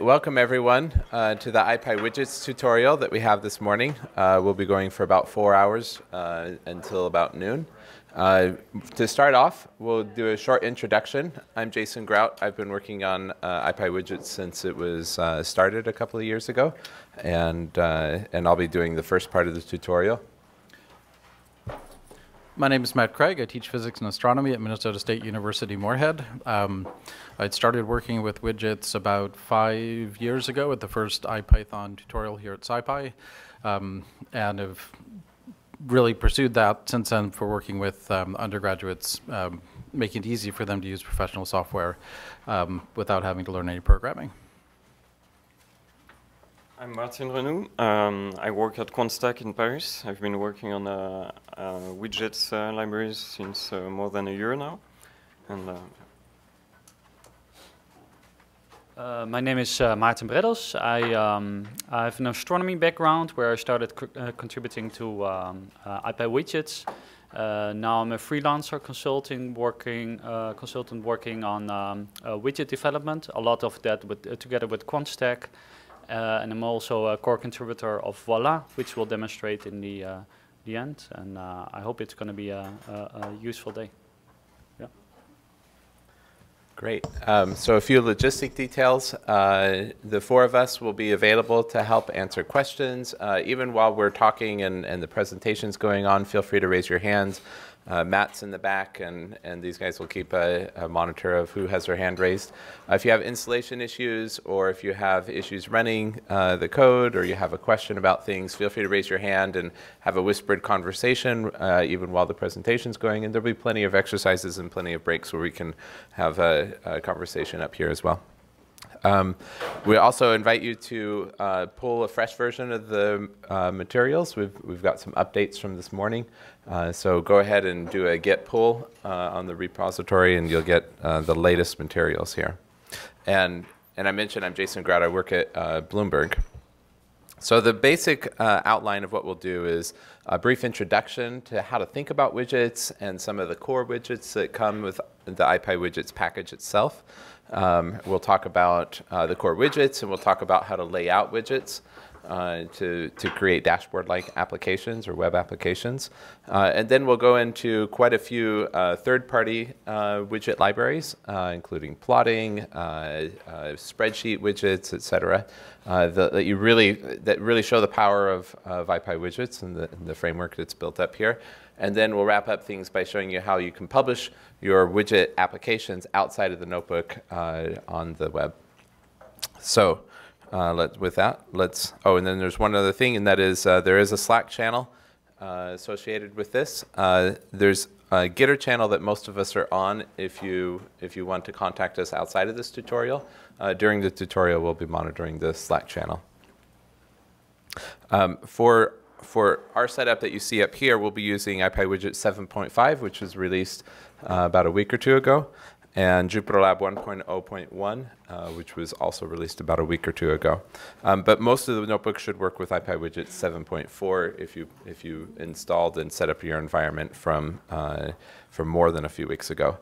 Welcome everyone to the iPyWidgets tutorial that we have this morning. We'll be going for about 4 hours until about noon. To start off, we'll do a short introduction. I'm Jason Grout. I've been working on iPyWidgets since it was started a couple of years ago, and I'll be doing the first part of the tutorial. My name is Matt Craig. I teach physics and astronomy at Minnesota State University, Moorhead. I'd started working with widgets about 5 years ago at the first IPython tutorial here at SciPy, and have really pursued that since then for working with undergraduates, making it easy for them to use professional software without having to learn any programming. I'm Martin Renou. I work at QuantStack in Paris. I've been working on widgets libraries since more than a year now. And, my name is Maarten Breddels. I have an astronomy background where I started contributing to IPyWidgets. Now I'm a freelancer consultant working on widget development, a lot of that with, together with QuantStack. And I'm also a core contributor of Voila, which we'll demonstrate in the end. And I hope it's going to be a useful day. Yeah. Great. So a few logistic details. The four of us will be available to help answer questions. Even while we're talking and the presentation's going on, feel free to raise your hands. Matt's in the back, and these guys will keep a monitor of who has their hand raised. If you have installation issues, or if you have issues running the code, or you have a question about things, feel free to raise your hand and have a whispered conversation even while the presentation's going. And there'll be plenty of exercises and plenty of breaks where we can have a conversation up here as well. We also invite you to pull a fresh version of the materials. We've got some updates from this morning. So go ahead and do a git pull on the repository, and you'll get the latest materials here. And I mentioned I'm Jason Grout. I work at Bloomberg. So the basic outline of what we'll do is a brief introduction to how to think about widgets and some of the core widgets that come with the iPyWidgets package itself. We'll talk about the core widgets, and we'll talk about how to lay out widgets to create dashboard-like applications or web applications. And then we'll go into quite a few third-party widget libraries, including plotting, spreadsheet widgets, et cetera, that really show the power of iPyWidgets and the framework that's built up here. And then we'll wrap up things by showing you how you can publish your widget applications outside of the notebook on the web. So and then there's one other thing, and that is there is a Slack channel associated with this. There's a Gitter channel that most of us are on if you want to contact us outside of this tutorial. During the tutorial, we'll be monitoring the Slack channel. For our setup that you see up here, we'll be using iPyWidget 7.5, which was released about a week or two ago, and JupyterLab 1.0.1, which was also released about a week or two ago. But most of the notebooks should work with iPyWidget 7.4 if you installed and set up your environment from more than a few weeks ago.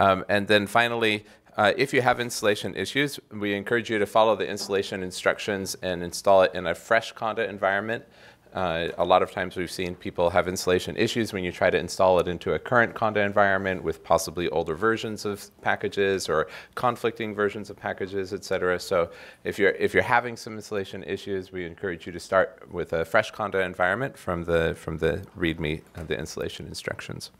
And then finally, if you have installation issues, we encourage you to follow the installation instructions and install it in a fresh Conda environment. A lot of times we've seen people have installation issues when you try to install it into a current Conda environment with possibly older versions of packages or conflicting versions of packages, et cetera. So if you're having some installation issues, we encourage you to start with a fresh Conda environment from the README of the installation instructions.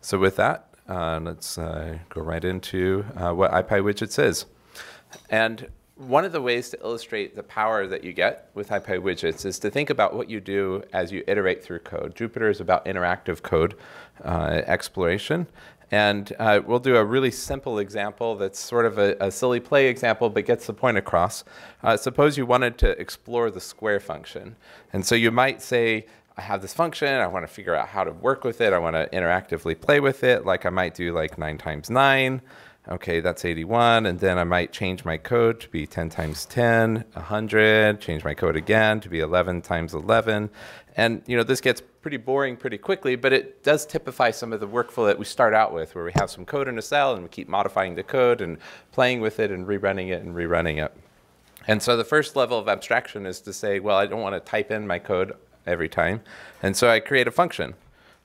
So with that, let's go right into what iPyWidgets is. And one of the ways to illustrate the power that you get with iPyWidgets is to think about what you do as you iterate through code. Jupyter is about interactive code exploration. And we'll do a really simple example that's sort of a silly play example, but gets the point across. Suppose you wanted to explore the square function. And so you might say, I have this function, I want to figure out how to work with it, I want to interactively play with it, like I might do like 9 times 9. Okay, that's 81, and then I might change my code to be 10 times 10, 100, change my code again to be 11 times 11. And you know, this gets pretty boring pretty quickly, but it does typify some of the workflow that we start out with, where we have some code in a cell and we keep modifying the code and playing with it and rerunning it and rerunning it. And so the first level of abstraction is to say, well, I don't want to type in my code every time. And so I create a function,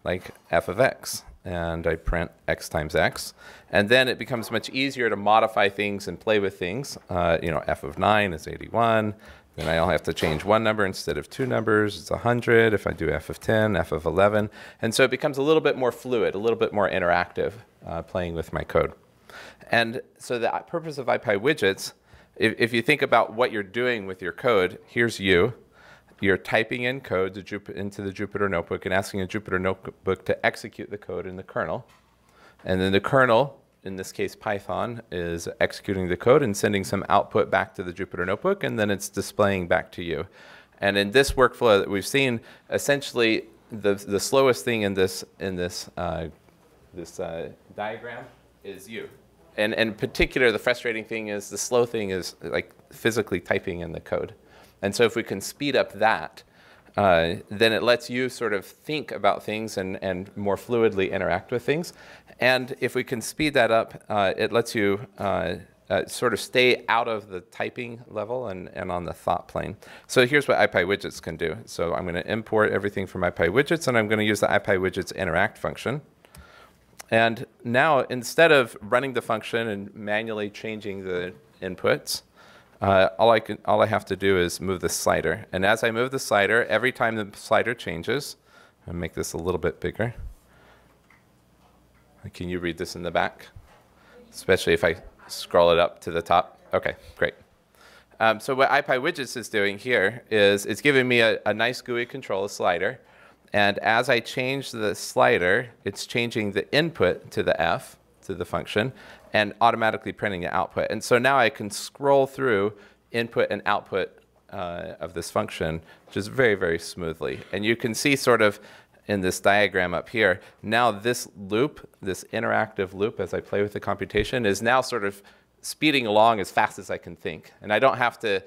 like f of x, and I print x times x. And then it becomes much easier to modify things and play with things. You know, f of 9 is 81. Then I'll have to change one number instead of two numbers. It's 100. If I do f of 10, f of 11. And so it becomes a little bit more fluid, a little bit more interactive playing with my code. And so the purpose of IPyWidgets, if you think about what you're doing with your code, here's you. You're typing in code into the Jupyter Notebook and asking a Jupyter Notebook to execute the code in the kernel. And then the kernel, in this case Python, is executing the code and sending some output back to the Jupyter Notebook, and then it's displaying back to you. And in this workflow that we've seen, essentially the slowest thing in this diagram is you. And in particular, the frustrating thing is the slow thing is like physically typing in the code. And so if we can speed up that, then it lets you sort of think about things and more fluidly interact with things. And if we can speed that up, it lets you sort of stay out of the typing level and on the thought plane. So here's what IPyWidgets can do. So I'm going to import everything from IPyWidgets, and I'm going to use the IPyWidgets interact function. And now, instead of running the function and manually changing the inputs, all I have to do is move the slider. And as I move the slider, every time the slider changes, I'll make this a little bit bigger. Can you read this in the back? Especially if I scroll it up to the top. OK, great. So what IPyWidgets is doing here is it's giving me a nice GUI controller slider. And as I change the slider, it's changing the input to the f, to the function, and automatically printing the output. And so now I can scroll through input and output of this function just very, very smoothly. And you can see sort of in this diagram up here, now this loop, this interactive loop as I play with the computation, is now sort of speeding along as fast as I can think. And I don't have to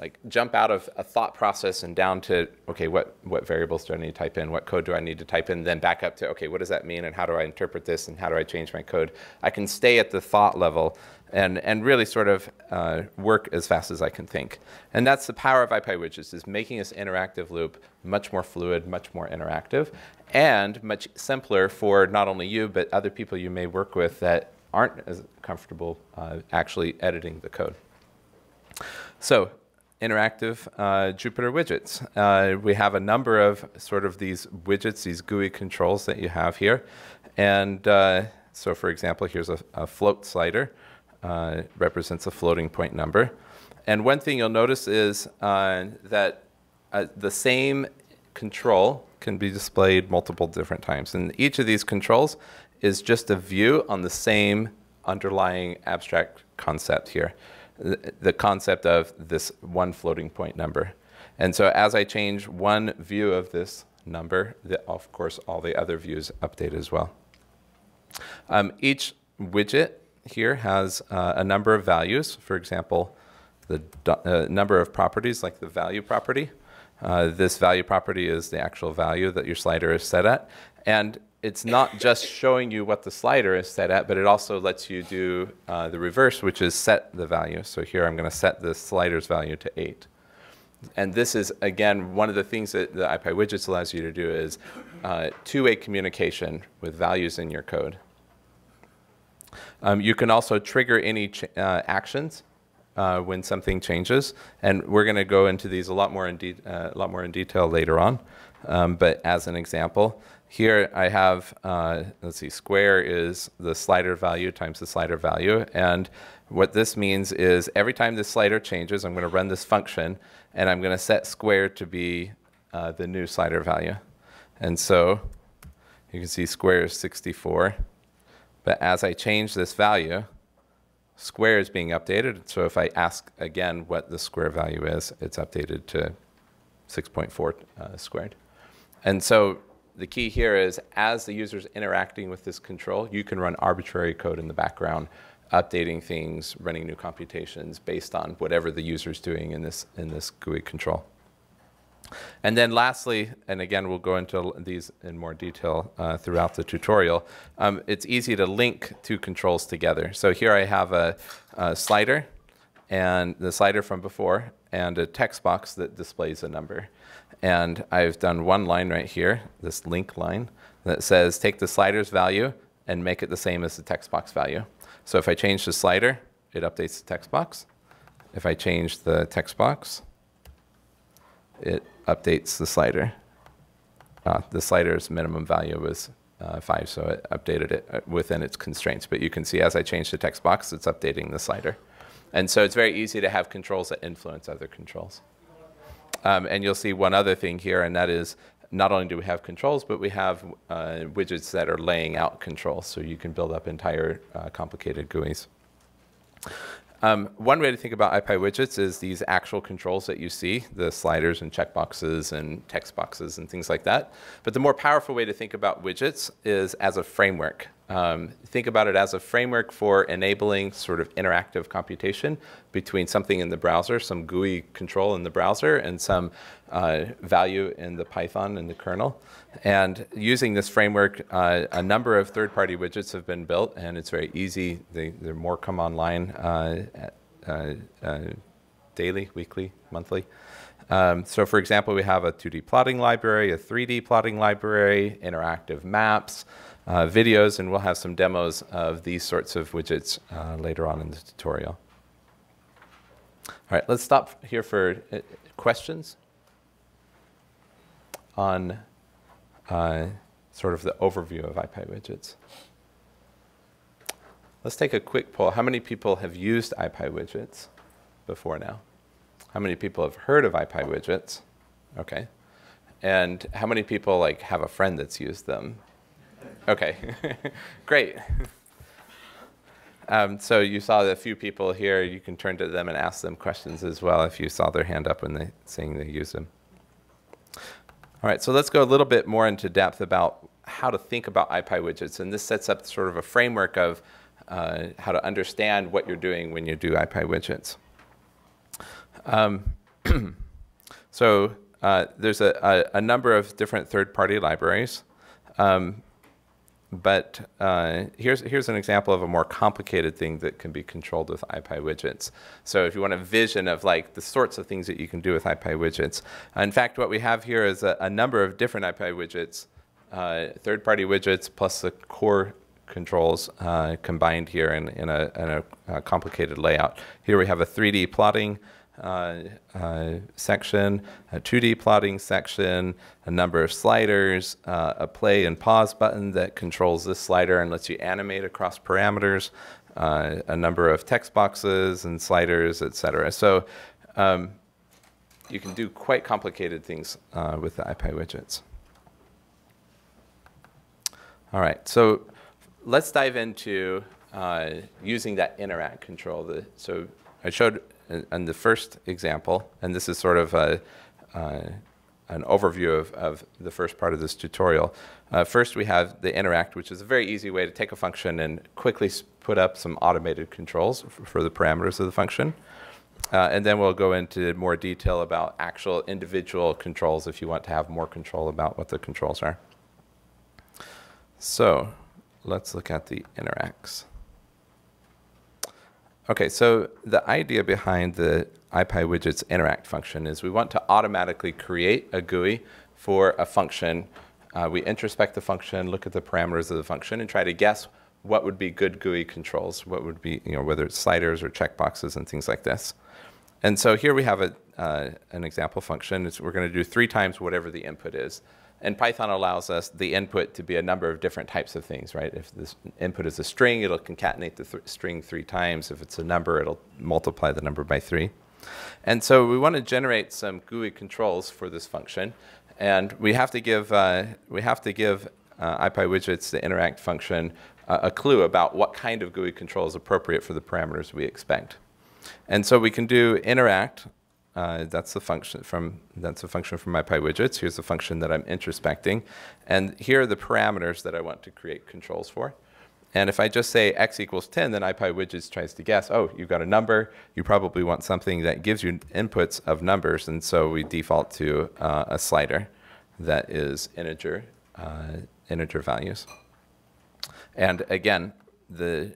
like jump out of a thought process and down to, okay, what variables do I need to type in? What code do I need to type in? Then back up to, okay, what does that mean? And how do I interpret this? And how do I change my code? I can stay at the thought level and really sort of work as fast as I can think. And that's the power of IPyWidgets, is making this interactive loop much more fluid, much more interactive, and much simpler for not only you, but other people you may work with that aren't as comfortable actually editing the code. So, interactive Jupyter widgets. We have a number of sort of these widgets, these GUI controls that you have here. And so for example, here's a float slider. It represents a floating point number. And one thing you'll notice is that the same control can be displayed multiple different times. And each of these controls is just a view on the same underlying abstract concept here, the concept of this one floating point number. And so as I change one view of this number, of course, all the other views update as well. Each widget here has a number of values. For example, the number of properties, like the value property. This value property is the actual value that your slider is set at. And it's not just showing you what the slider is set at, but it also lets you do the reverse, which is set the value. So here I'm going to set the slider's value to 8. And this is, again, one of the things that the IPyWidgets allows you to do is two-way communication with values in your code. You can also trigger any actions when something changes. And we're going to go into these a lot more in detail later on. But as an example, here I have, let's see, square is the slider value times the slider value. And what this means is every time the slider changes, I'm going to run this function, and I'm going to set square to be the new slider value. And so you can see square is 64. But as I change this value, square is being updated. So if I ask again what the square value is, it's updated to 6.4 squared. And so the key here is, as the user's interacting with this control, you can run arbitrary code in the background, updating things, running new computations based on whatever the user's doing in this GUI control. And then lastly, and again, we'll go into these in more detail throughout the tutorial, it's easy to link two controls together. So here I have a slider and the slider from before, and a text box that displays a number. And I've done one line right here, this link line, that says take the slider's value and make it the same as the text box value. So if I change the slider, it updates the text box. If I change the text box, it updates the slider. The slider's minimum value was 5, so it updated it within its constraints. But you can see as I change the text box, it's updating the slider. And so it's very easy to have controls that influence other controls. And you'll see one other thing here, and that is not only do we have controls, but we have widgets that are laying out controls. So you can build up entire complicated GUIs. One way to think about iPyWidgets is these actual controls that you see, the sliders and checkboxes and text boxes and things like that. But the more powerful way to think about widgets is as a framework. Think about it as a framework for enabling sort of interactive computation between something in the browser, some GUI control in the browser, and some value in the Python and the kernel. And using this framework, a number of third-party widgets have been built, and it's very easy. There are more come online daily, weekly, monthly. So for example, we have a 2D plotting library, a 3D plotting library, interactive maps, videos, and we'll have some demos of these sorts of widgets later on in the tutorial. All right, let's stop here for questions on sort of the overview of iPyWidgets. Let's take a quick poll. How many people have used iPyWidgets before now? How many people have heard of iPyWidgets? Okay. And how many people like have a friend that's used them? Okay, great. So you saw a few people here. You can turn to them and ask them questions as well if you saw their hand up when they saying they use them. All right, so let's go a little bit more into depth about how to think about iPyWidgets. And this sets up sort of a framework of how to understand what you're doing when you do iPyWidgets. So there's a number of different third-party libraries. But here's an example of a more complicated thing that can be controlled with iPyWidgets. So if you want a vision of like the sorts of things that you can do with iPyWidgets. In fact, what we have here is a number of different iPyWidgets, third-party widgets plus the core controls combined here in a complicated layout. Here we have a 3D plotting section, a 2D plotting section, a number of sliders, a play and pause button that controls this slider and lets you animate across parameters, a number of text boxes and sliders, etc. So you can do quite complicated things with the iPyWidgets. All right, so let's dive into using that interact control. So I showed in the first example, and this is sort of an overview of the first part of this tutorial. First, we have the interact, which is a very easy way to take a function and quickly put up some automated controls for the parameters of the function. And then we'll go into more detail about actual individual controls if you want to have more control about what the controls are. So let's look at the interacts. Okay, so the idea behind the iPyWidgets interact function is we want to automatically create a GUI for a function. We introspect the function, look at the parameters of the function, and try to guess what would be good GUI controls, what would be, you know, whether it's sliders or checkboxes and things like this. And so here we have an example function. We're going to do 3 times whatever the input is. And Python allows us the input to be a number of different types of things, right? If this input is a string, it'll concatenate the string 3 times. If it's a number, it'll multiply the number by 3. And so we want to generate some GUI controls for this function, and we have to give iPyWidgets, the interact function, a clue about what kind of GUI control is appropriate for the parameters we expect. And so we can do interact. That's a function from iPyWidgets. Here's the function that I'm introspecting. And here are the parameters that I want to create controls for. And if I just say x equals 10, then iPyWidgets tries to guess, oh, you've got a number. You probably want something that gives you inputs of numbers. And so we default to a slider that is integer values. And again, the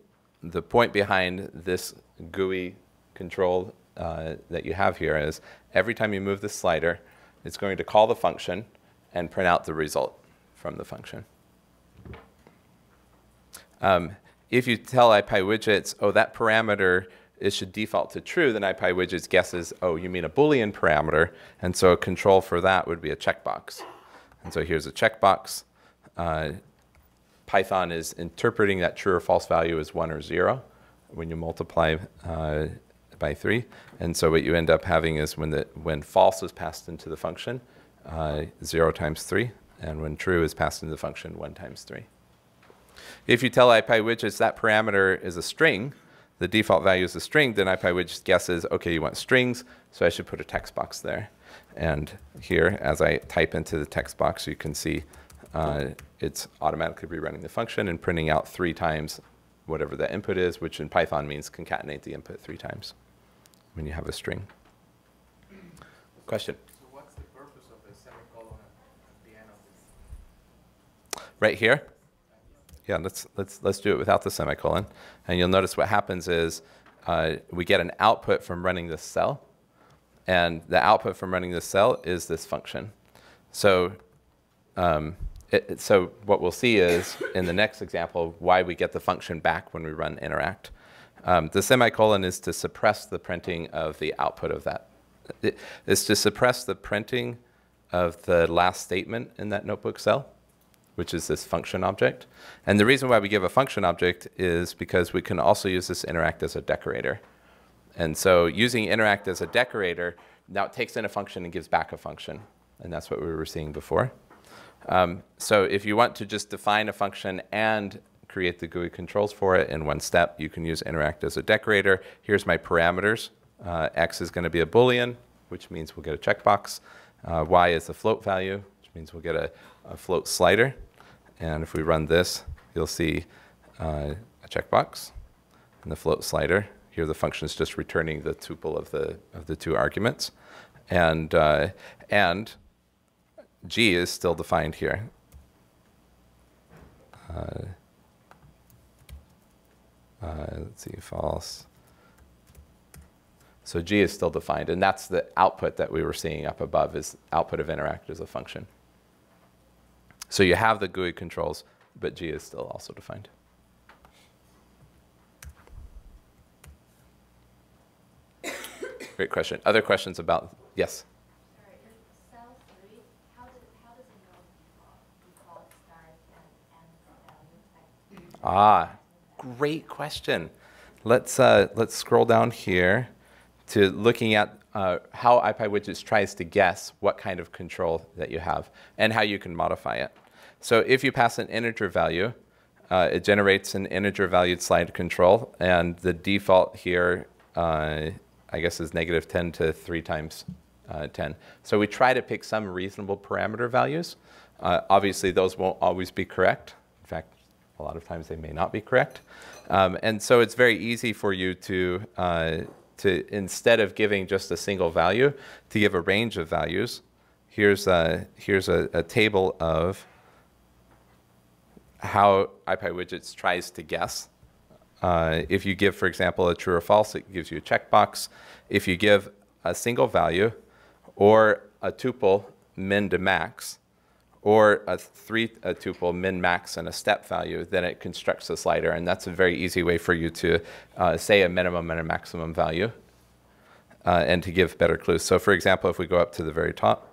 point behind this GUI control that you have here is every time you move this slider, it's going to call the function and print out the result from the function. If you tell IPyWidgets, oh, that parameter, it should default to true, then IPyWidgets guesses, oh, you mean a Boolean parameter, and so a control for that would be a checkbox. And so here's a checkbox. Python is interpreting that true or false value as 1 or 0 when you multiply by 3. And so what you end up having is when false is passed into the function, 0 times 3, and when true is passed into the function, 1 times 3. If you tell IPyWidgets that parameter is a string, the default value is a string, then IPyWidgets guesses, okay, you want strings, so I should put a text box there. And here, as I type into the text box, you can see it's automatically rerunning the function and printing out 3 times whatever the input is, which in Python means concatenate the input 3 times when you have a string. Question? So what's the purpose of the semicolon at the end of this? Right here? Yeah, let's do it without the semicolon. And you'll notice what happens is we get an output from running this cell. And the output from running this cell is this function. So, so what we'll see is, in the next example, why we get the function back when we run interact. The semicolon is to suppress the printing of the output of that. It's to suppress the printing of the last statement in that notebook cell, which is this function object. And the reason why we give a function object is because we can also use this interact as a decorator. And so using interact as a decorator, now it takes in a function and gives back a function. And that's what we were seeing before. So if you want to just define a function and create the GUI controls for it in one step, you can use interact as a decorator. Here's my parameters. X is going to be a Boolean, which means we'll get a checkbox. Y is a float value, which means we'll get a float slider. And if we run this, you'll see a checkbox and the float slider. Here the function is just returning the tuple of the 2 arguments. And G is still defined here. Let's see, false. So G is still defined, and that's the output that we were seeing up above, is output of interact as a function. So you have the GUI controls, but G is still also defined. Great question. Other questions about, yes? Sorry, in cell 3, how does it know default start and end value? Ah, great question. Let's scroll down here to looking at how IPyWidgets tries to guess what kind of control that you have and how you can modify it. So if you pass an integer value, it generates an integer valued slide control, and the default here I guess is negative 10 to 3 times 10. So we try to pick some reasonable parameter values. Obviously, those won't always be correct. In fact, a lot of times they may not be correct. And so it's very easy for you to instead of giving just a single value, to give a range of values. Here's a table of how IPyWidgets tries to guess. If you give, for example, a true or false, it gives you a checkbox. If you give a single value or a tuple min to max or a tuple min max and a step value, then it constructs a slider. And that's a very easy way for you to say a minimum and a maximum value and to give better clues. So for example, if we go up to the very top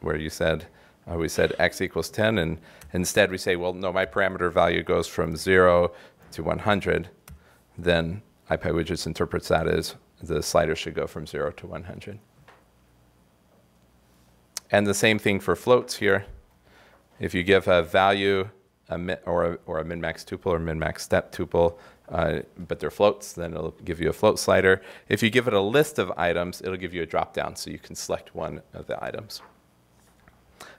where you said, we said x equals 10, and instead we say, well, no, my parameter value goes from 0 to 100, then IPyWidgets interprets that as the slider should go from 0 to 100. And the same thing for floats here. If you give a value or a min-max tuple or min-max step tuple, but they're floats, then it'll give you a float slider. If you give it a list of items, it'll give you a drop-down, so you can select one of the items.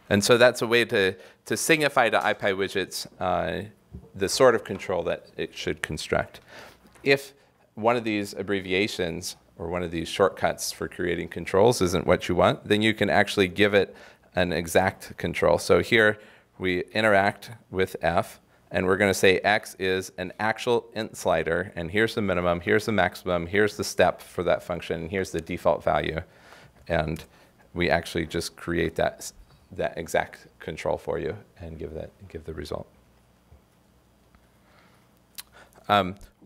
And so that's a way to signify to IPyWidgets the sort of control that it should construct. If one of these abbreviations or one of these shortcuts for creating controls isn't what you want, then you can actually give it an exact control. So here we interact with F, and we're going to say x is an actual int slider, and here's the minimum, here's the maximum, here's the step for that function, here's the default value, and we actually just create that exact control for you and give the result.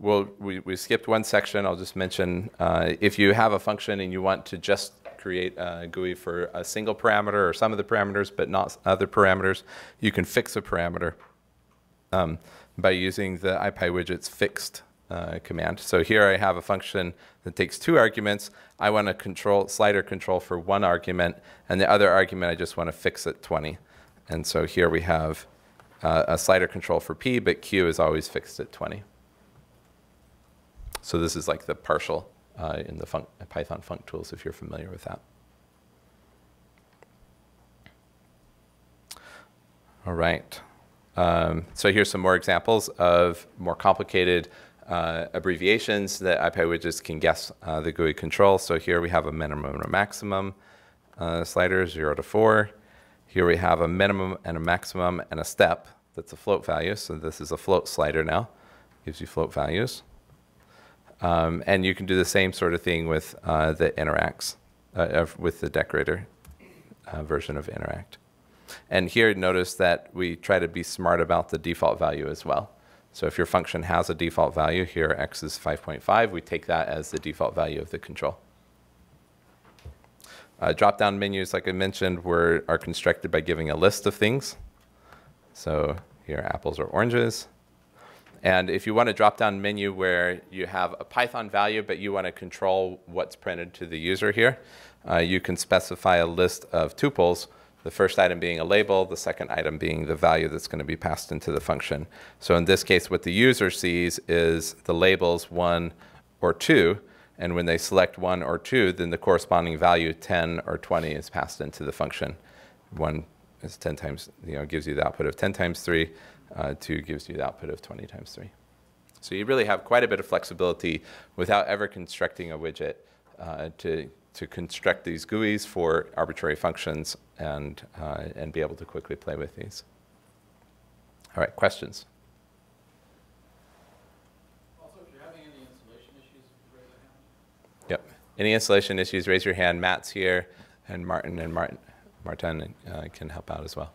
We skipped one section. I'll just mention if you have a function and you want to just create a GUI for a single parameter or some of the parameters but not other parameters, you can fix a parameter by using the IPyWidgets fixed command. So here I have a function that takes two arguments. I want a slider control for one argument, and the other argument I just want to fix at 20. And so here we have a slider control for p, but q is always fixed at 20. So this is like the partial in the Python func tools, if you're familiar with that. All right. So here's some more examples of more complicated abbreviations that IPyWidgets can guess the GUI control. So here we have a minimum and a maximum slider, 0 to 4. Here we have a minimum and a maximum and a step. That's a float value. So this is a float slider now. Gives you float values. And you can do the same sort of thing with the interacts, with the decorator version of interact. And here, notice that we try to be smart about the default value as well. So if your function has a default value, here x is 5.5, we take that as the default value of the control. Drop-down menus, like I mentioned, are constructed by giving a list of things. So here, apples or oranges. And if you want a drop-down menu where you have a Python value, but you want to control what's printed to the user here, you can specify a list of tuples, the first item being a label, the second item being the value that's going to be passed into the function. So in this case, what the user sees is the labels 1 or 2, and when they select 1 or 2, then the corresponding value 10 or 20 is passed into the function. 1 is 10 times, gives you the output of 10 times 3. 2 gives you the output of 20 times 3. So you really have quite a bit of flexibility without ever constructing a widget to construct these GUIs for arbitrary functions and be able to quickly play with these. All right, questions? Also, if you're having any installation issues, raise your hand. Yep. Any installation issues, raise your hand. Matt's here, and Martin can help out as well.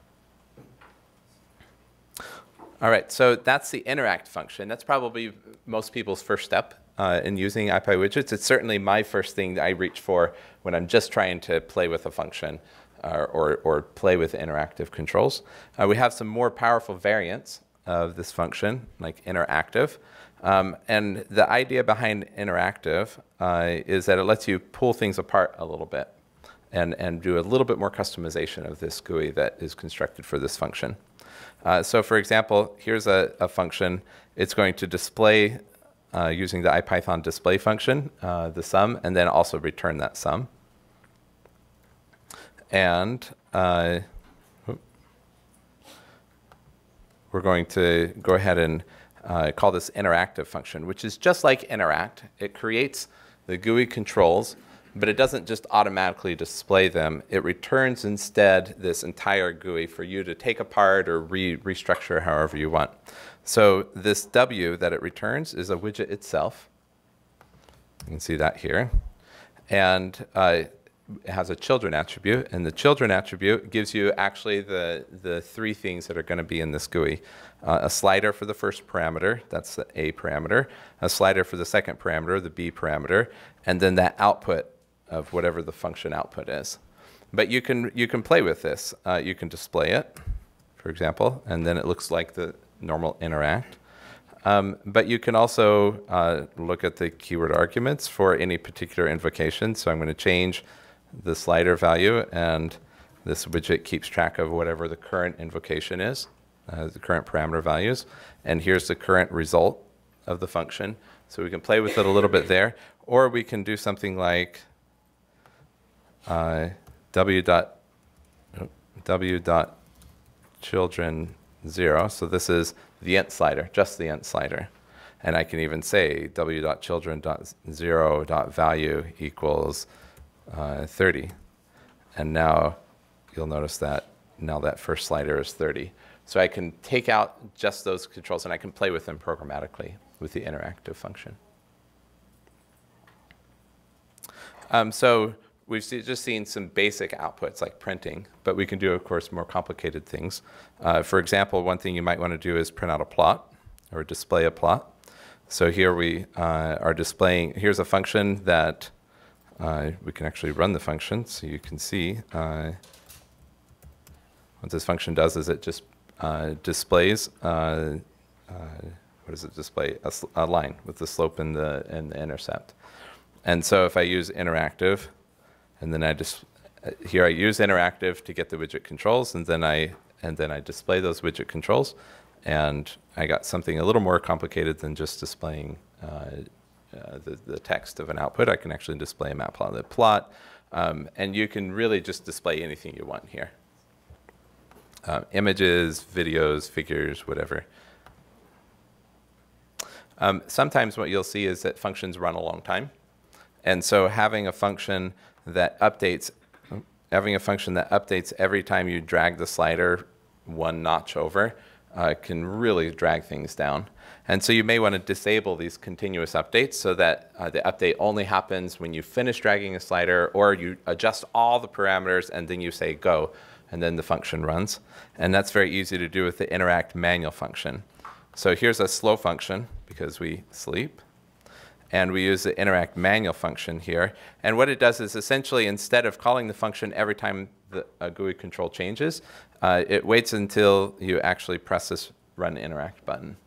All right, so that's the interact function. That's probably most people's first step in using IPyWidgets. It's certainly my first thing that I reach for when I'm just trying to play with a function or play with interactive controls. We have some more powerful variants of this function, like interactive. And the idea behind interactive is that it lets you pull things apart a little bit and do a little bit more customization of this GUI that is constructed for this function. So for example, here's a function. It's going to display, using the IPython display function, the sum, and then also return that sum. And we're going to go ahead and call this interactive function, which is just like interact. It creates the GUI controls, but it doesn't just automatically display them. It returns instead this entire GUI for you to take apart or restructure however you want. So this W that it returns is a widget itself. You can see that here. And it has a children attribute. And the children attribute gives you actually the three things that are going to be in this GUI. A slider for the first parameter, that's the A parameter. A slider for the second parameter, the B parameter. And then that output of whatever the function output is. But you can play with this. You can display it, for example, and then it looks like the normal interact. But you can also look at the keyword arguments for any particular invocation. So I'm going to change the slider value, and this widget keeps track of whatever the current invocation is, the current parameter values. And here's the current result of the function. So we can play with it a little bit there, or we can do something like w.children0. So this is the int slider, just the int slider. And I can even say w.children.0.value equals 30. And now you'll notice that now that first slider is 30. So I can take out just those controls, and I can play with them programmatically with the interactive function. So we've just seen some basic outputs like printing, but we can do, of course, more complicated things. For example, one thing you might want to do is print out a plot or display a plot. So here we are displaying, here's a function that we can actually run the function, so you can see what this function does is it just displays, what does it display? A line with the slope and the intercept. And so if I use interactive, and then I just, here I use interactive to get the widget controls, and then I display those widget controls, and I got something a little more complicated than just displaying the text of an output. I can actually display a matplotlib plot, and you can really just display anything you want here. Images, videos, figures, whatever. Sometimes what you'll see is that functions run a long time, and so having a function that updates, every time you drag the slider one notch over, can really drag things down. And so you may want to disable these continuous updates so that the update only happens when you finish dragging a slider, or you adjust all the parameters and then you say go, and then the function runs. And that's very easy to do with the interact manual function. So here's a slow function because we sleep. And we use the interact manual function here. And what it does is essentially, instead of calling the function every time the GUI control changes, it waits until you actually press this run interact button.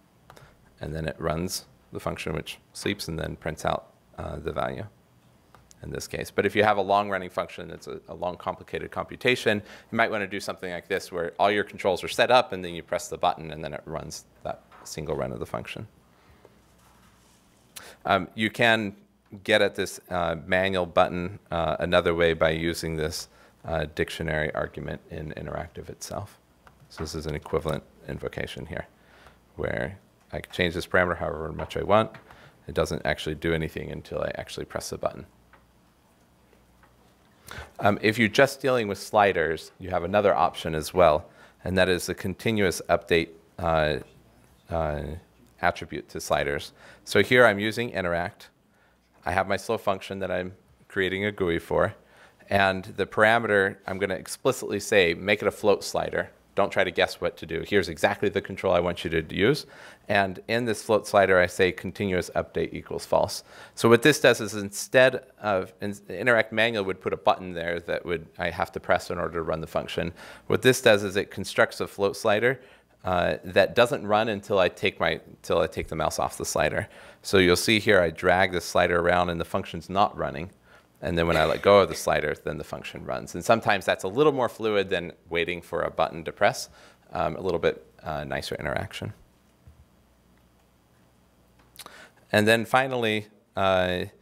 And then it runs the function, which sleeps and then prints out the value in this case. But if you have a long running function that's a long complicated computation, you might want to do something like this where all your controls are set up and then you press the button and then it runs that single run of the function. You can get at this manual button another way by using this dictionary argument in interactive itself. So this is an equivalent invocation here, where I can change this parameter however much I want. It doesn't actually do anything until I actually press the button. If you're just dealing with sliders, you have another option as well, and that is the continuous update attribute to sliders. So here I'm using interact. I have my slow function that I'm creating a GUI for, and the parameter, I'm going to explicitly say, make it a float slider. Don't try to guess what to do. Here's exactly the control I want you to use. And in this float slider, I say continuous update equals false. So what this does is instead of interact manual would put a button there that would I have to press in order to run the function. What this does is it constructs a float slider that doesn't run until I take the mouse off the slider. So you'll see here I drag the slider around and the function's not running. And then when I let go of the slider, then the function runs. And sometimes that's a little more fluid than waiting for a button to press. A little bit nicer interaction. And then finally, let's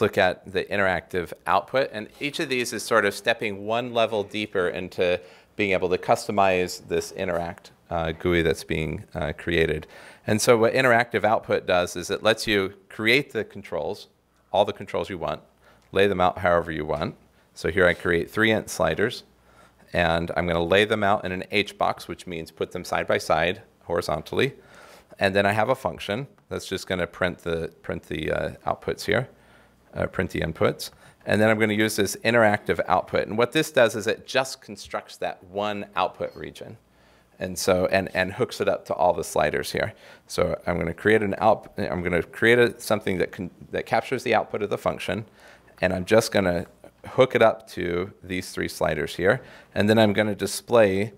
look at the interactive output. And each of these is sort of stepping one level deeper into being able to customize this interact GUI that's being created. And so what interactive output does is it lets you create the controls, all the controls you want, lay them out however you want. So here I create 3 int sliders, and I'm gonna lay them out in an H box, which means put them side by side horizontally. And then I have a function that's just gonna print the outputs here, print the inputs. And then I'm going to use this interactive output. And what this does is it just constructs that one output region. And so, and hooks it up to all the sliders here. So I'm going to create an something that captures the output of the function. And I'm just going to hook it up to these 3 sliders here. And then I'm going to display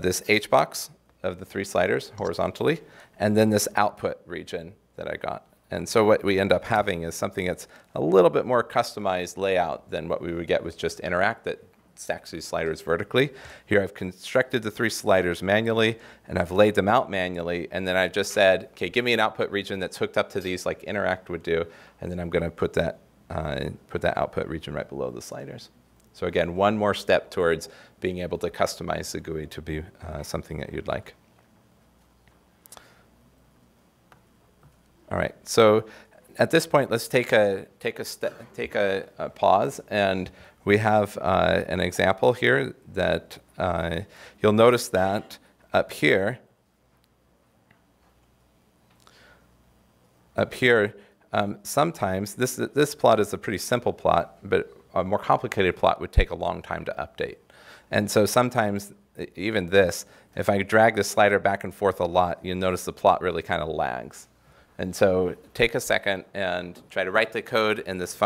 this H box of the 3 sliders horizontally, and then this output region that I got. And so what we end up having is something that's a little bit more customized layout than what we would get with just interact that stacks these sliders vertically. Here I've constructed the 3 sliders manually, and I've laid them out manually, and then I've just said, okay, give me an output region that's hooked up to these like interact would do, and then I'm going to put that output region right below the sliders. So again, one more step towards being able to customize the GUI to be something that you'd like. All right, so at this point, let's take a pause, and we have an example here that You'll notice that up here, sometimes this plot is a pretty simple plot, but a more complicated plot would take a long time to update. And so sometimes, even this, if I drag the slider back and forth a lot, you'll notice the plot really kind of lags. And so take a second and try to write the code in this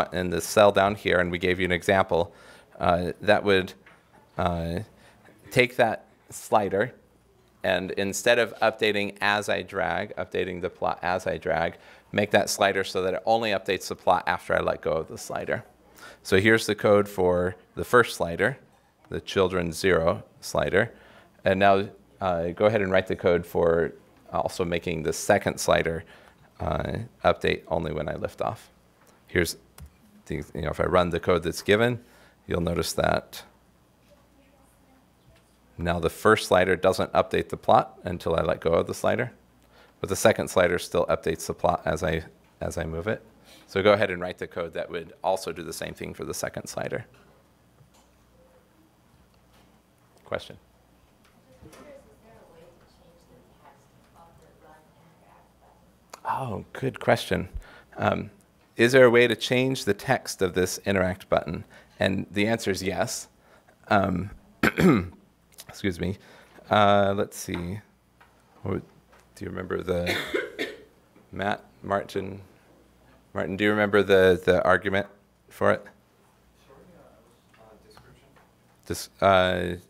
cell down here, and we gave you an example that would take that slider, and instead of updating as I drag, updating the plot as I drag, make that slider so that it only updates the plot after I let go of the slider. So here's the code for the first slider, the children 0 slider. And now go ahead and write the code for also making the second slider update only when I lift off. Here's, if I run the code that's given, you'll notice that now the first slider doesn't update the plot until I let go of the slider, but the second slider still updates the plot as I move it. So go ahead and write the code that would also do the same thing for the second slider. Question? Oh, good question. Is there a way to change the text of this interact button? And the answer is yes. Excuse me. Let's see. Do you remember the Martin, do you remember the argument for it? Description.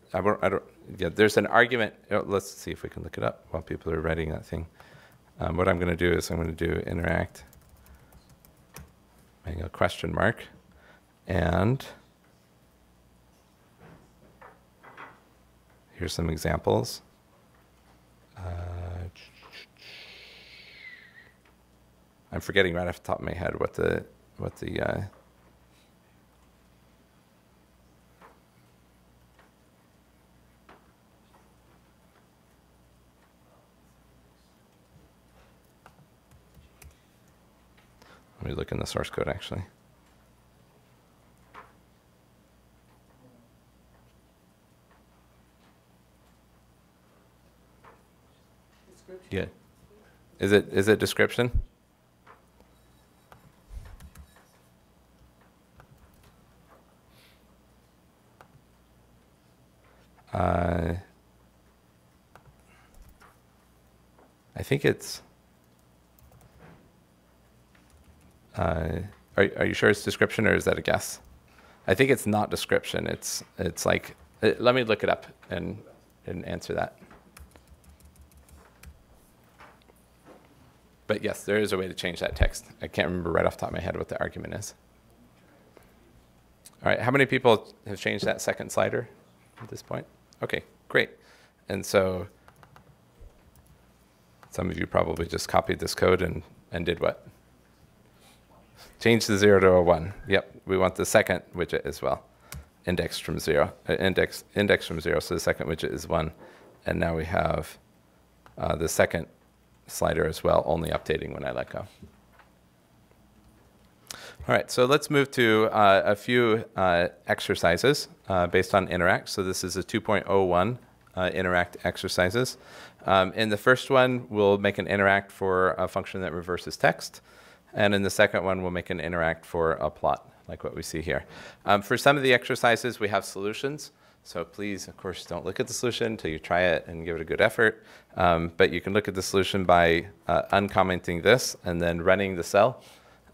Yeah, there's an argument. Let's see if we can look it up while people are writing that thing. What I'm going to do is I'm going to do interact, making a question mark, and here's some examples. I'm forgetting right off the top of my head what the Let me look in the source code, actually. Yeah. Is it description? I think it's. Are you sure it's description, or is that a guess? I think it's not description. It's like, let me look it up and answer that. But yes, there is a way to change that text. I can't remember right off the top of my head what the argument is. All right, how many people have changed that second slider at this point? Okay, great. And so some of you probably just copied this code and did what? Change the 0 to a 1. Yep, we want the second widget as well. Index from 0. Index from 0, so the second widget is 1. And now we have the second slider as well, only updating when I let go. All right, so let's move to a few exercises based on Interact. So this is a 2.01 Interact exercises. In the first one, we'll make an Interact for a function that reverses text. And in the second one, we'll make an Interact for a plot, like what we see here. For some of the exercises, we have solutions. So please, of course, don't look at the solution until you try it and give it a good effort. But you can look at the solution by uncommenting this and then running the cell.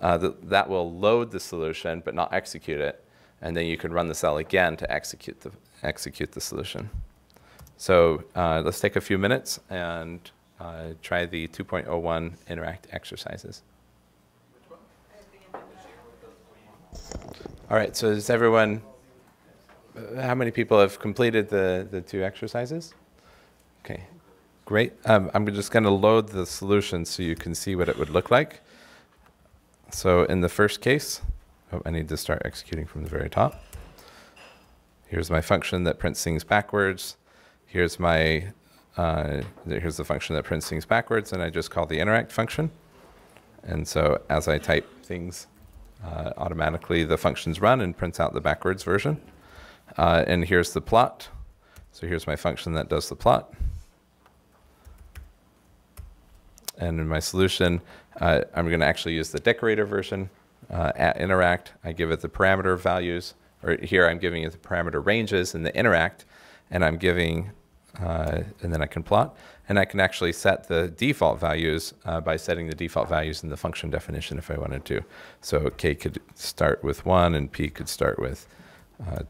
That will load the solution but not execute it. And then you can run the cell again to execute the solution. So let's take a few minutes and try the 2.01 Interact exercises. All right, so is everyone, how many people have completed the two exercises? Okay, great. I'm just going to load the solution so you can see what it would look like. So in the first case, oh, I need to start executing from the very top. Here's my function that prints things backwards. Here's my, here's the function that prints things backwards, and I just call the interact function. And so as I type things, automatically the functions run and prints out the backwards version. And here's the plot. So here's my function that does the plot. And in my solution, I'm going to actually use the decorator version at interact. I give it the parameter values, or here I'm giving it the parameter ranges in the interact, and I'm giving, and then I can plot. And I can actually set the default values by setting the default values in the function definition if I wanted to. So K could start with 1 and P could start with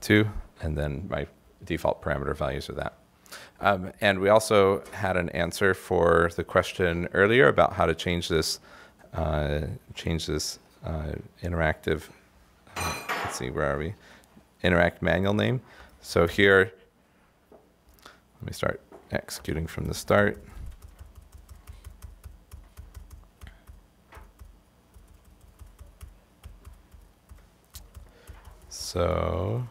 2, and then my default parameter values are that. And we also had an answer for the question earlier about how to change this interactive, let's see, where are we? Interact manual name. So here, let me start executing from the start. So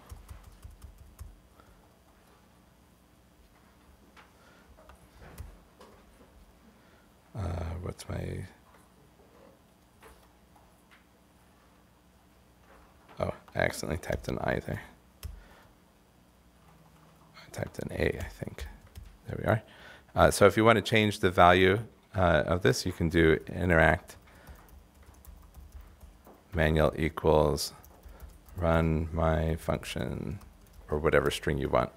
what's my, oh, I accidentally typed an I there. I typed an A, I think. There we are. So if you want to change the value of this, you can do interact manual equals run my function, or whatever string you want.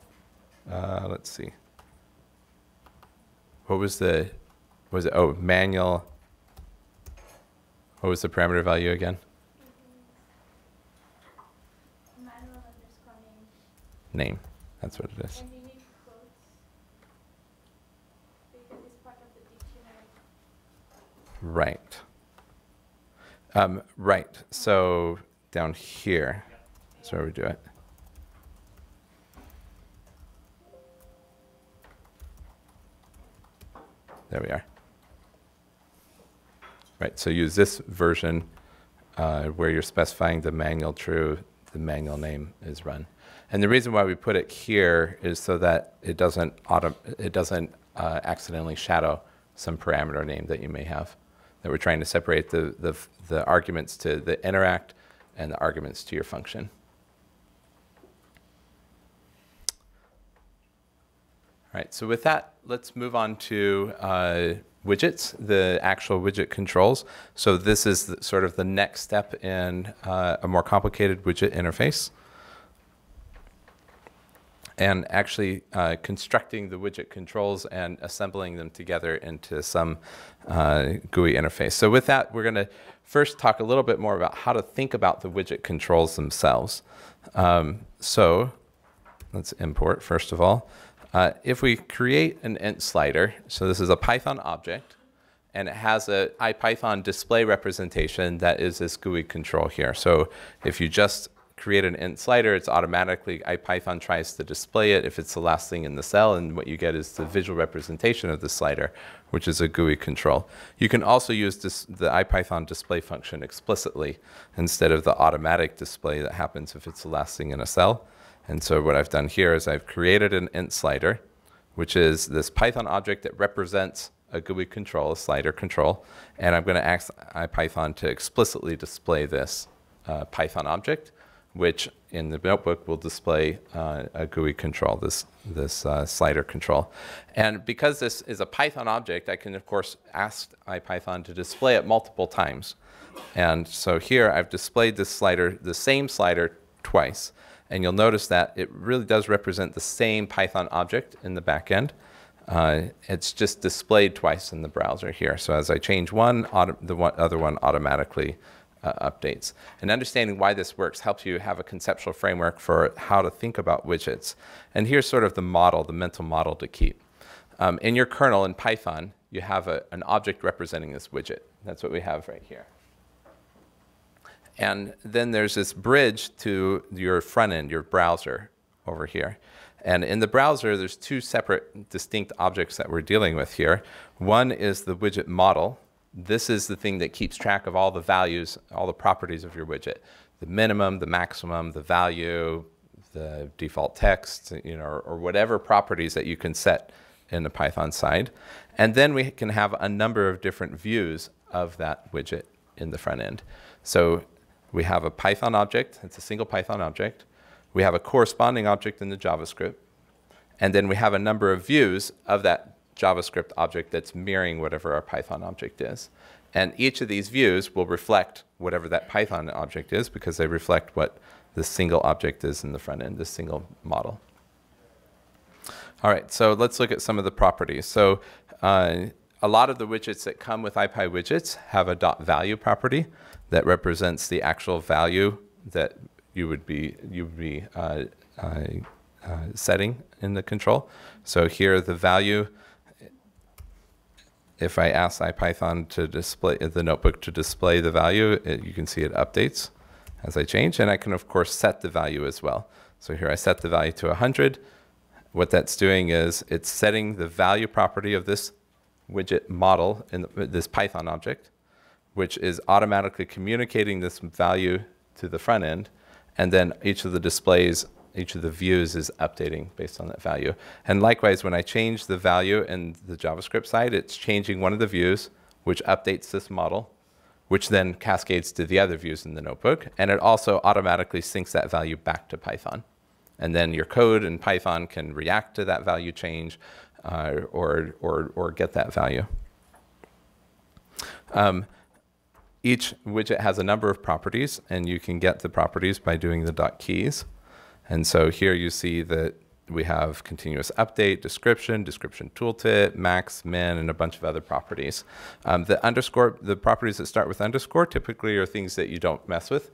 Let's see. What was the, was it, oh, manual, what was the parameter value again? Manual underscore name. Name, that's what it is. And you need quotes because it's part of the dictionary. Right. Right, so down here is where we do it. There we are. Right, so use this version where you're specifying the manual true, the manual name is run. And the reason why we put it here is so that it doesn't accidentally shadow some parameter name that you may have. That we're trying to separate the arguments to the interact and the arguments to your function. All right, so with that, let's move on to widgets, the actual widget controls. So this is the, sort of the next step in a more complicated widget interface. And actually constructing the widget controls and assembling them together into some GUI interface. So with that, we're going to first talk a little bit more about how to think about the widget controls themselves. So let's import, first of all. If we create an int slider, so this is a Python object, and it has an IPython display representation that is this GUI control here. So if you just create an int slider, it's automatically, IPython tries to display it if it's the last thing in the cell, and what you get is the visual representation of the slider, which is a GUI control. You can also use this, the IPython display function explicitly instead of the automatic display that happens if it's the last thing in a cell. And so what I've done here is I've created an int slider, which is this Python object that represents a GUI control, a slider control, and I'm going to ask IPython to explicitly display this Python object, which in the notebook will display a GUI control, this slider control. And because this is a Python object, I can, of course, ask IPython to display it multiple times. And so here I've displayed this slider, the same slider twice. And you'll notice that it really does represent the same Python object in the back end. It's just displayed twice in the browser here. So as I change one, the other one automatically updates. And understanding why this works helps you have a conceptual framework for how to think about widgets. And here's sort of the model, the mental model to keep. In your kernel in Python, you have an object representing this widget. That's what we have right here. And then there's this bridge to your front end, your browser over here. And in the browser, there's two separate distinct objects that we're dealing with here. One is the widget model. This is the thing that keeps track of all the values, all the properties of your widget. The minimum, the maximum, the value, the default text, you know, or whatever properties that you can set in the Python side. And then we can have a number of different views of that widget in the front end. So we have a Python object, it's a single Python object. We have a corresponding object in the JavaScript. And then we have a number of views of that JavaScript object that's mirroring whatever our Python object is. And each of these views will reflect whatever that Python object is, because they reflect what the single object is in the front end, the single model. All right, so let's look at some of the properties. So a lot of the widgets that come with iPyWidgets have a .value property that represents the actual value that you would be setting in the control. So here the value, if I ask IPython to display the notebook to display the value, you can see it updates as I change, and I can of course set the value as well. So here I set the value to 100. What that's doing is it's setting the value property of this widget model in this Python object, which is automatically communicating this value to the front end, and then each of the displays, each of the views is updating based on that value. And likewise, when I change the value in the JavaScript side, it's changing one of the views, which updates this model, which then cascades to the other views in the notebook. And it also automatically syncs that value back to Python. And then your code in Python can react to that value change or get that value. Each widget has a number of properties, and you can get the properties by doing the .keys. And so here you see that we have continuous update, description, description tooltip, max, min, and a bunch of other properties. The properties that start with underscore typically are things that you don't mess with.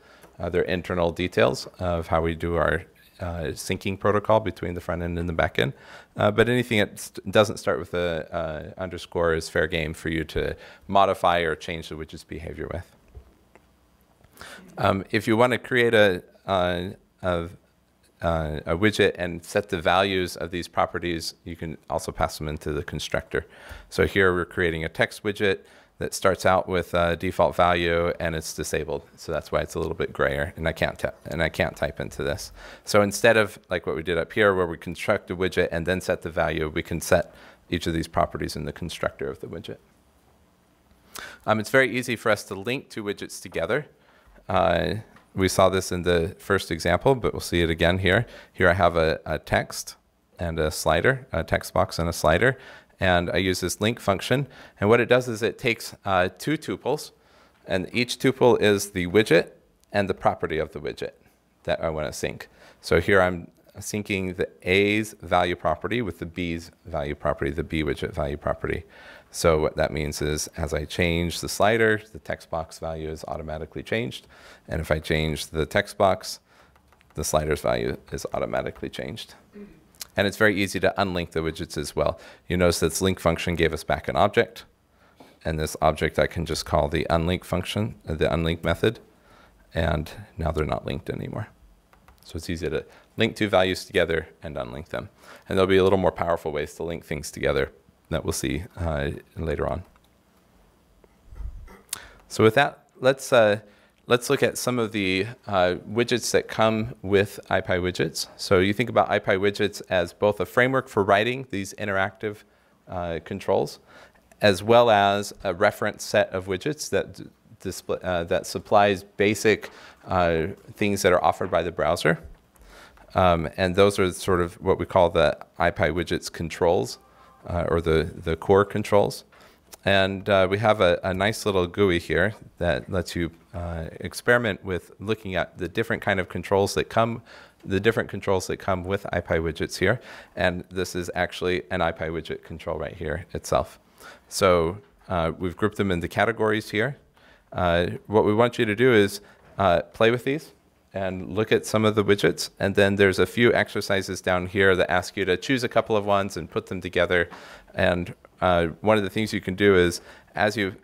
They're internal details of how we do our syncing protocol between the front end and the back end. But anything that doesn't start with an underscore is fair game for you to modify or change the widget's behavior with. If you want to create a widget and set the values of these properties, you can also pass them into the constructor. So here we're creating a text widget that starts out with a default value and it's disabled. So that's why it's a little bit grayer, and I can't type into this. So instead of like what we did up here where we construct a widget and then set the value, we can set each of these properties in the constructor of the widget. It's very easy for us to link two widgets together. We saw this in the first example, but we'll see it again here. Here I have a text and a slider, a text box and a slider, and I use this link function. And what it does is it takes two tuples, and each tuple is the widget and the property of the widget that I want to sync. So here I'm syncing the A's value property with the B's value property, the B widget value property. So what that means is as I change the slider, the text box value is automatically changed. And if I change the text box, the slider's value is automatically changed. And it's very easy to unlink the widgets as well. You notice this link function gave us back an object. And this object I can just call the unlink function, the unlink method. And now they're not linked anymore. So it's easy to link two values together and unlink them. And there'll be a little more powerful ways to link things together that we'll see later on. So with that, let's look at some of the widgets that come with iPyWidgets. So you think about iPyWidgets as both a framework for writing these interactive controls, as well as a reference set of widgets that that supplies basic things that are offered by the browser. And those are sort of what we call the iPyWidgets controls, or the core controls. And we have a nice little GUI here that lets you experiment with looking at the different kind of controls that come, the different controls that come with iPyWidgets here. And this is actually an iPyWidget control right here itself. So we've grouped them into categories here. What we want you to do is play with these and look at some of the widgets. And then there's a few exercises down here that ask you to choose a couple of ones and put them together. And one of the things you can do is as you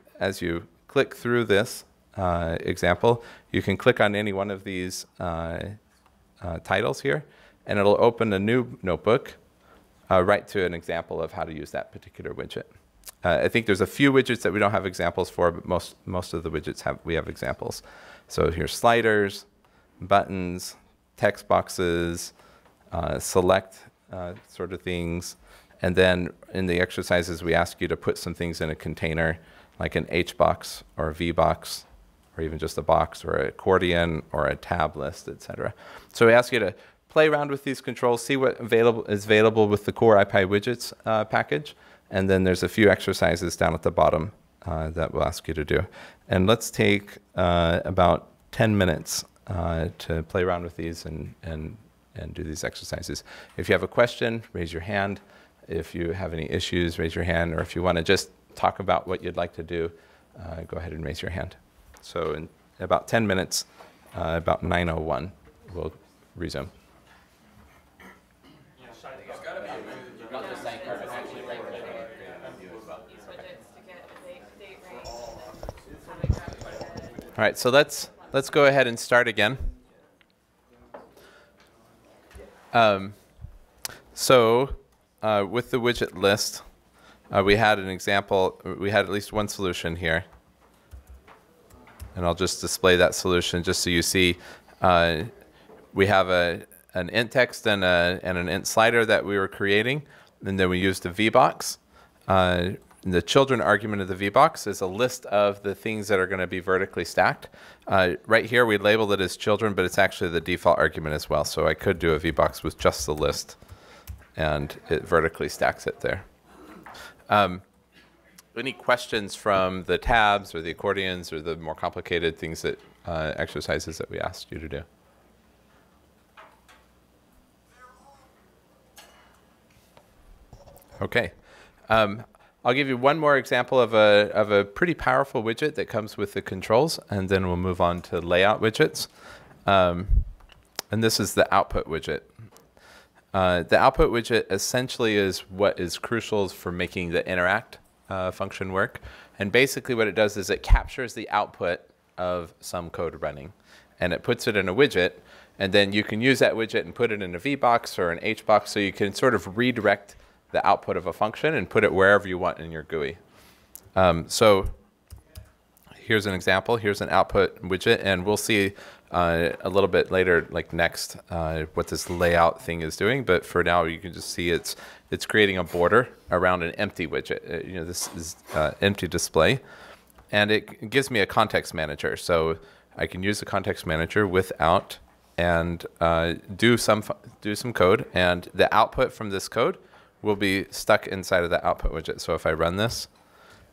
click through this example, you can click on any one of these titles here, and it'll open a new notebook right to an example of how to use that particular widget. I think there's a few widgets that we don't have examples for, but most of the widgets we have examples. So here's sliders, buttons, text boxes, select sort of things. And then in the exercises, we ask you to put some things in a container, like an H box or a V box, or even just a box or an accordion or a tab list, etc. So we ask you to play around with these controls, see what is available with the core IPyWidgets package, and then there's a few exercises down at the bottom that we'll ask you to do. And let's take about 10 minutes to play around with these and do these exercises. If you have a question, raise your hand. If you have any issues, raise your hand. Or if you want to just talk about what you'd like to do, go ahead and raise your hand. So in about 10 minutes, about 9:01, we'll resume. All right, so let's go ahead and start again. With the widget list, we had an example. We had at least one solution here, and I'll just display that solution just so you see. We have an int text and an int slider that we were creating, and then we used a VBox. The children argument of the VBox is a list of the things that are going to be vertically stacked. Right here, we labeled it as children, but it's actually the default argument as well. So I could do a VBox with just the list, and it vertically stacks it there. Any questions from the tabs or the accordions or the more complicated things that exercises that we asked you to do? Okay. I'll give you one more example of a pretty powerful widget that comes with the controls, and then we'll move on to layout widgets. And this is the output widget. The output widget essentially is what is crucial for making the interact function work. And basically what it does is it captures the output of some code running, and it puts it in a widget, and then you can use that widget and put it in a VBox or an HBox, so you can sort of redirect the output of a function and put it wherever you want in your GUI. So here's an example. Here's an output widget, and we'll see a little bit later, like next, what this layout thing is doing. But for now, you can just see it's creating a border around an empty widget. You know, this is empty display, and it gives me a context manager, so I can use the context manager without and do some code, and the output from this code will be stuck inside of the output widget. So if I run this,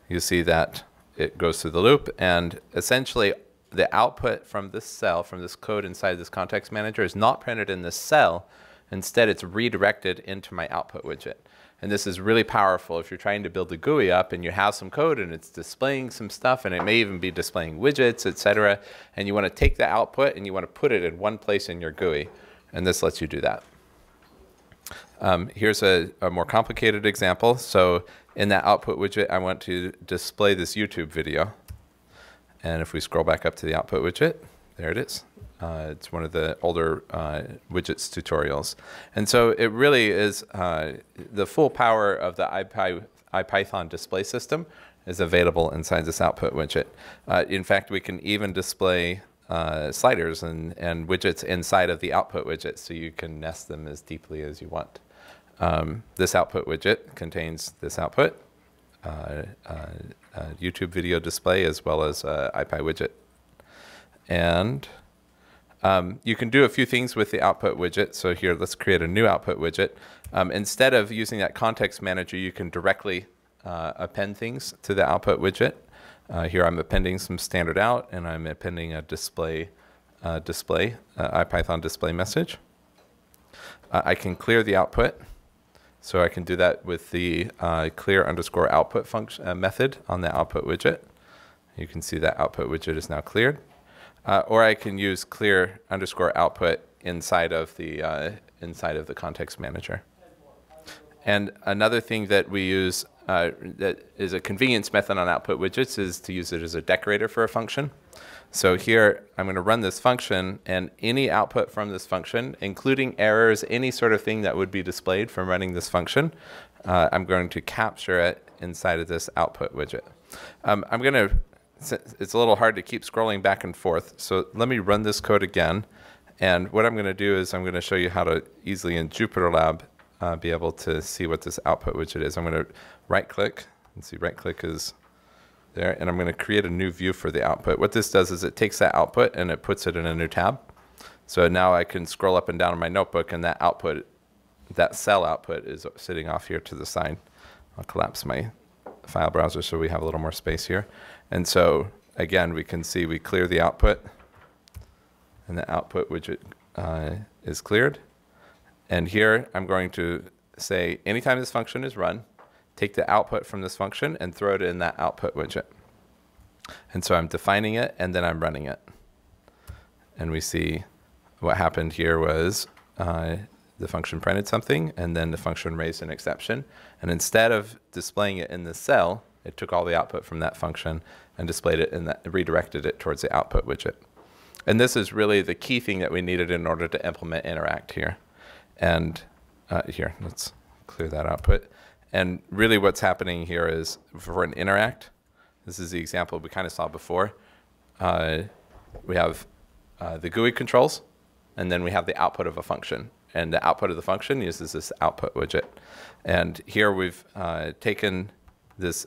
you see that it goes through the loop, and essentially the output from this cell, from this code inside this context manager, is not printed in this cell. Instead, it's redirected into my output widget. And this is really powerful if you're trying to build a GUI up and you have some code and it's displaying some stuff, and it may even be displaying widgets, etc., and you want to take the output and you want to put it in one place in your GUI, and this lets you do that. Here's a more complicated example. So in that output widget, I want to display this YouTube video. And if we scroll back up to the output widget, there it is. It's one of the older widgets tutorials. And so it really is the full power of the IPython display system is available inside this output widget. In fact, we can even display sliders and widgets inside of the output widget, so you can nest them as deeply as you want. This output widget contains this output, YouTube video display, as well as IPyWidget. And you can do a few things with the output widget. So here, let's create a new output widget. Instead of using that context manager, you can directly append things to the output widget. Here I'm appending some standard out, and I'm appending a IPython display message. I can clear the output, so I can do that with the clear_output function method on the output widget. You can see that output widget is now cleared, or I can use clear_output inside of the context manager. And another thing that we use that is a convenience method on output widgets is to use it as a decorator for a function. So here, I'm going to run this function, and any output from this function, including errors, any sort of thing that would be displayed from running this function, I'm going to capture it inside of this output widget. It's a little hard to keep scrolling back and forth, so let me run this code again. And what I'm going to do is I'm going to show you how to easily in JupyterLab be able to see what this output widget is. I'm going to right-click, and see right-click is there, and I'm going to create a new view for the output. What this does is it takes that output and it puts it in a new tab, So now I can scroll up and down in my notebook, and that output, that cell output, is sitting off here to the side. I'll collapse my file browser so we have a little more space here. And so again, we can see we clear the output, and the output widget is cleared. And here I'm going to say, anytime this function is run, take the output from this function and throw it in that output widget. And so I'm defining it, and then I'm running it. And we see what happened here was the function printed something, and then the function raised an exception. And instead of displaying it in the cell, it took all the output from that function and displayed it in that, redirected it towards the output widget. And this is really the key thing that we needed in order to implement Interact here. And here, let's clear that output. And really what's happening here is for an Interact, this is the example we kind of saw before. We have the GUI controls, and then we have the output of a function. And the output of the function uses this output widget. And here we've taken this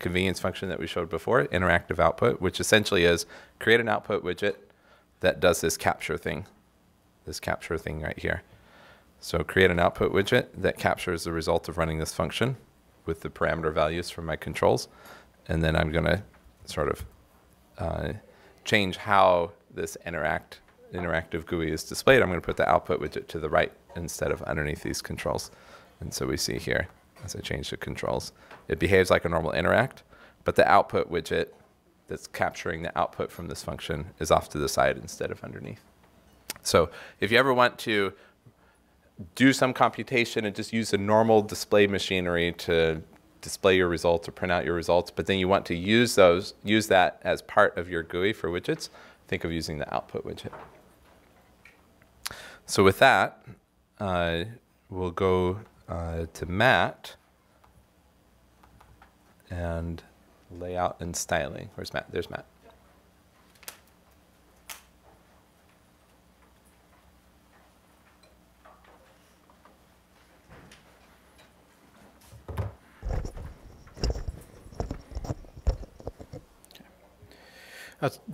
convenience function that we showed before, interactive output, which essentially is create an output widget that does this capture thing right here. So create an output widget that captures the result of running this function with the parameter values from my controls. And then I'm going to sort of change how this interactive GUI is displayed. I'm going to put the output widget to the right instead of underneath these controls. And so we see here, as I change the controls, it behaves like a normal interact, but the output widget that's capturing the output from this function is off to the side instead of underneath. So if you ever want to do some computation and just use the normal display machinery to display your results or print out your results, but then you want to use that as part of your GUI for widgets, think of using the output widget. So with that, we'll go to Matt and layout and styling. Where's Matt? There's Matt.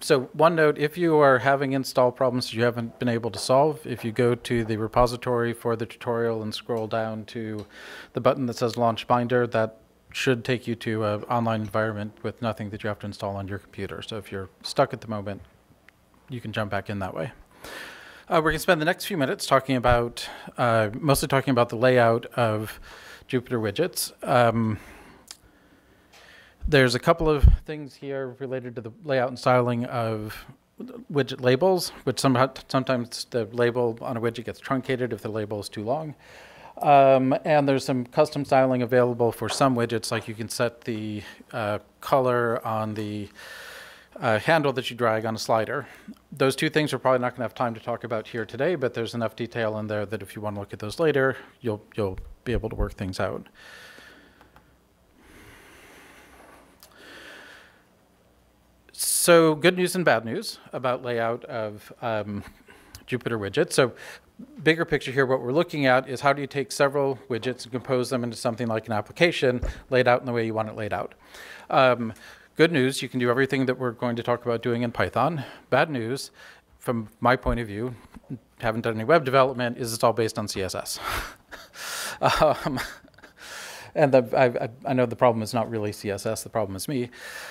So one note, if you are having install problems you haven't been able to solve, if you go to the repository for the tutorial and scroll down to the button that says Launch Binder, that should take you to an online environment with nothing that you have to install on your computer. So if you're stuck at the moment, you can jump back in that way. We're going to spend the next few minutes talking about, mostly talking about the layout of Jupyter widgets. There's a couple of things here related to the layout and styling of widget labels, which sometimes the label on a widget gets truncated if the label is too long. And there's some custom styling available for some widgets, like you can set the color on the handle that you drag on a slider. Those two things we're probably not going to have time to talk about here today, but there's enough detail in there that if you want to look at those later, you'll be able to work things out. So good news and bad news about layout of Jupyter widgets. So bigger picture here, what we're looking at is how do you take several widgets and compose them into something like an application laid out in the way you want it laid out. Good news, you can do everything that we're going to talk about doing in Python. Bad news, from my point of view, haven't done any web development, is it's all based on CSS. And I know the problem is not really CSS, the problem is me.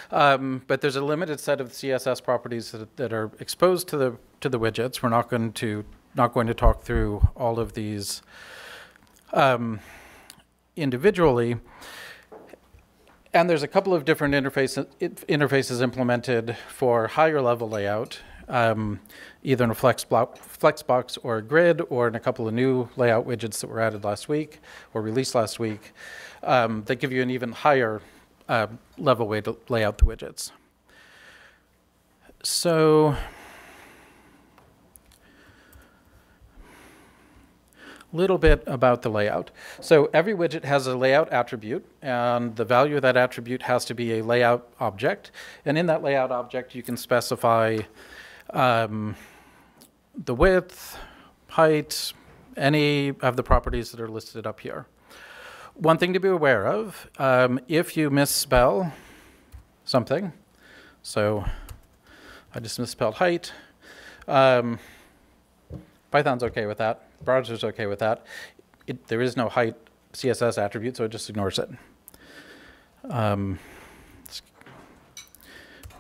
But there's a limited set of CSS properties that are exposed to the widgets. We're not going to talk through all of these individually. And there's a couple of different interfaces implemented for higher level layout, either in a Flexbox or a grid, or in a couple of new layout widgets that were added last week or released last week that give you an even higher level way to lay out the widgets. So a little bit about the layout. So every widget has a layout attribute, and the value of that attribute has to be a layout object. And in that layout object, you can specify the width, height, any of the properties that are listed up here. One thing to be aware of, if you misspell something, so I just misspelled height, Python's okay with that. Browser's okay with that. There is no height CSS attribute, so it just ignores it.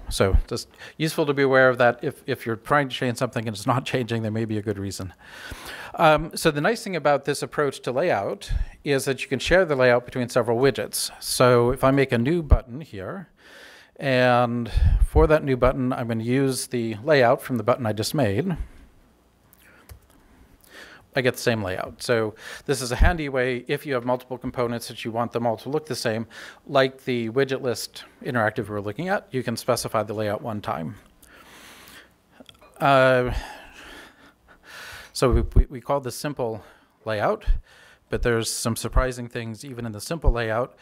So just useful to be aware of that. If you're trying to change something and it's not changing, there may be a good reason. So the nice thing about this approach to layout is that you can share the layout between several widgets. So if I make a new button here, and for that new button, I'm going to use the layout from the button I just made, I get the same layout. So this is a handy way if you have multiple components that you want them all to look the same, like the widget list interactive we were looking at, you can specify the layout one time. So we call this simple layout, but there's some surprising things even in the simple layout.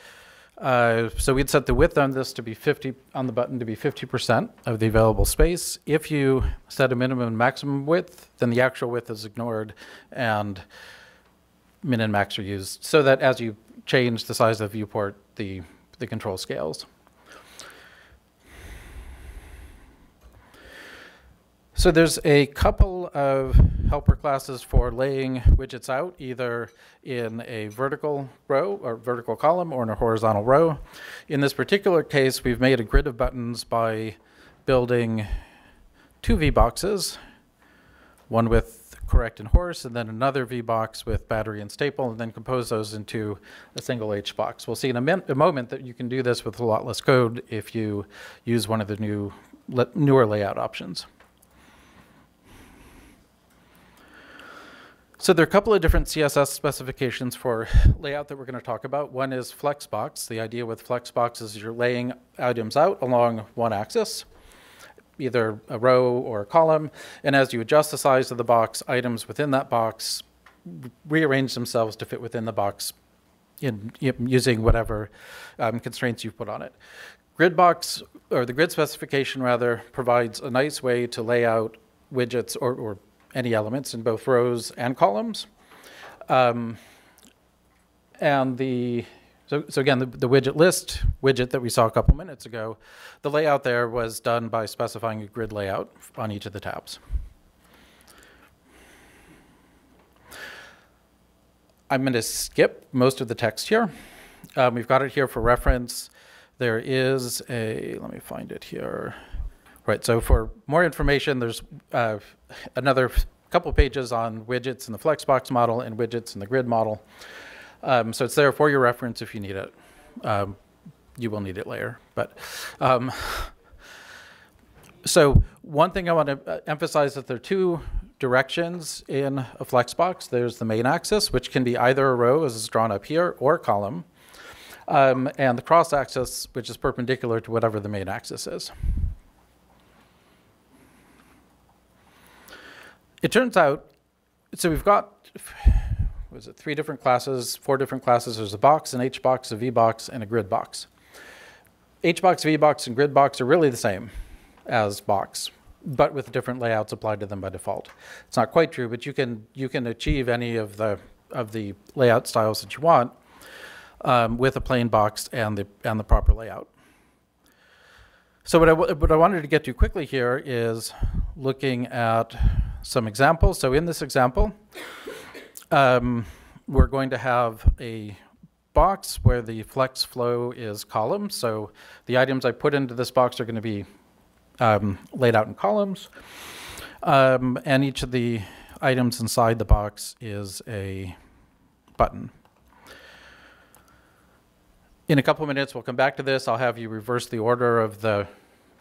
So we'd set the width on this to be 50, on the button to be 50% of the available space. If you set a minimum and maximum width, then the actual width is ignored and min and max are used so that as you change the size of the viewport, the control scales. So there's a couple of helper classes for laying widgets out, either in a vertical row or vertical column or in a horizontal row. In this particular case, we've made a grid of buttons by building two V-boxes, one with correct and horse, and then another V-box with battery and staple, and then compose those into a single H-box. We'll see in a moment that you can do this with a lot less code if you use one of the newer layout options. So there are a couple of different CSS specifications for layout that we're going to talk about. One is Flexbox. The idea with Flexbox is you're laying items out along one axis, either a row or a column. And as you adjust the size of the box, items within that box rearrange themselves to fit within the box using whatever constraints you've put on it. Gridbox, or the grid specification rather, provides a nice way to lay out widgets or any elements in both rows and columns. So again, the widget list widget that we saw a couple minutes ago, the layout there was done by specifying a grid layout on each of the tabs. I'm going to skip most of the text here. We've got it here for reference. There is a, let me find it here. Right, so for more information, there's another couple pages on widgets in the Flexbox model and widgets in the grid model. So it's there for your reference if you need it. You will need it later. But so one thing I want to emphasize is that there are two directions in a Flexbox. There's the main axis, which can be either a row, as is drawn up here, or a column, and the cross axis, which is perpendicular to whatever the main axis is. It turns out, so we've got, was it three different classes, four different classes. There's a box, an H-box, a V-box, and a grid box. H-box, V-box, and grid box are really the same as box, but with different layouts applied to them by default. It's not quite true, but you can achieve any of the layout styles that you want with a plain box and the proper layout. So what I wanted to get to quickly here is looking at some examples. So in this example, we're going to have a box where the flex flow is columns. So the items I put into this box are going to be laid out in columns. And each of the items inside the box is a button. In a couple minutes, we'll come back to this. I'll have you reverse the order of the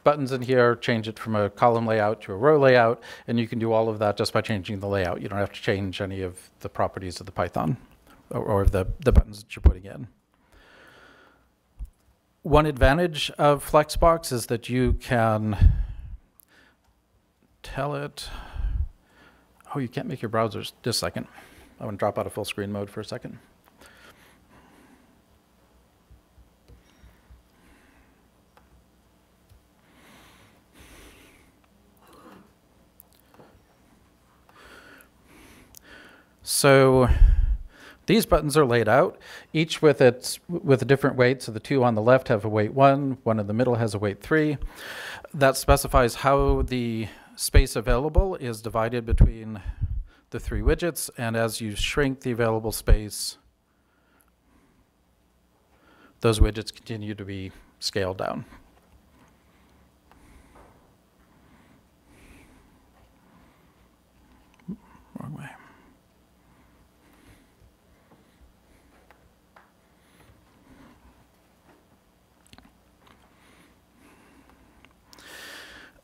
buttons in here, change it from a column layout to a row layout, and you can do all of that just by changing the layout. You don't have to change any of the properties of the Python or of the buttons that you're putting in. One advantage of Flexbox is that you can tell it, oh, you can't make your browsers, just a second. I want to drop out of full screen mode for a second. So these buttons are laid out, each with a different weight. So the two on the left have a weight 1, one in the middle has a weight 3. That specifies how the space available is divided between the three widgets, and as you shrink the available space, those widgets continue to be scaled down. Wrong way.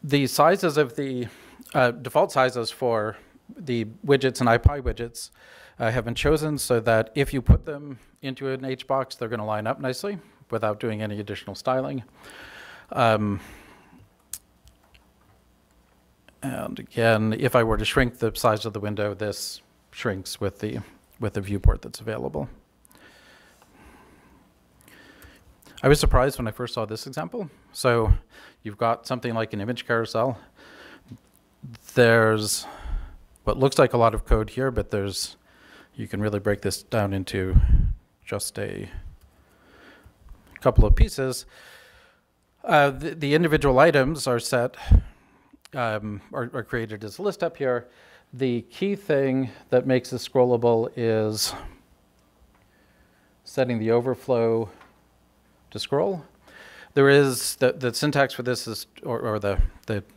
The sizes of the default sizes for the widgets and iPyWidgets have been chosen so that if you put them into an HBox, they're going to line up nicely without doing any additional styling. And again, if I were to shrink the size of the window, this shrinks with the viewport that's available. I was surprised when I first saw this example. So you've got something like an image carousel. There's what looks like a lot of code here, but there's, you can really break this down into just a couple of pieces. The individual items are set, are created as a list up here. The key thing that makes this scrollable is setting the overflow to scroll. There is, the syntax for this is, or the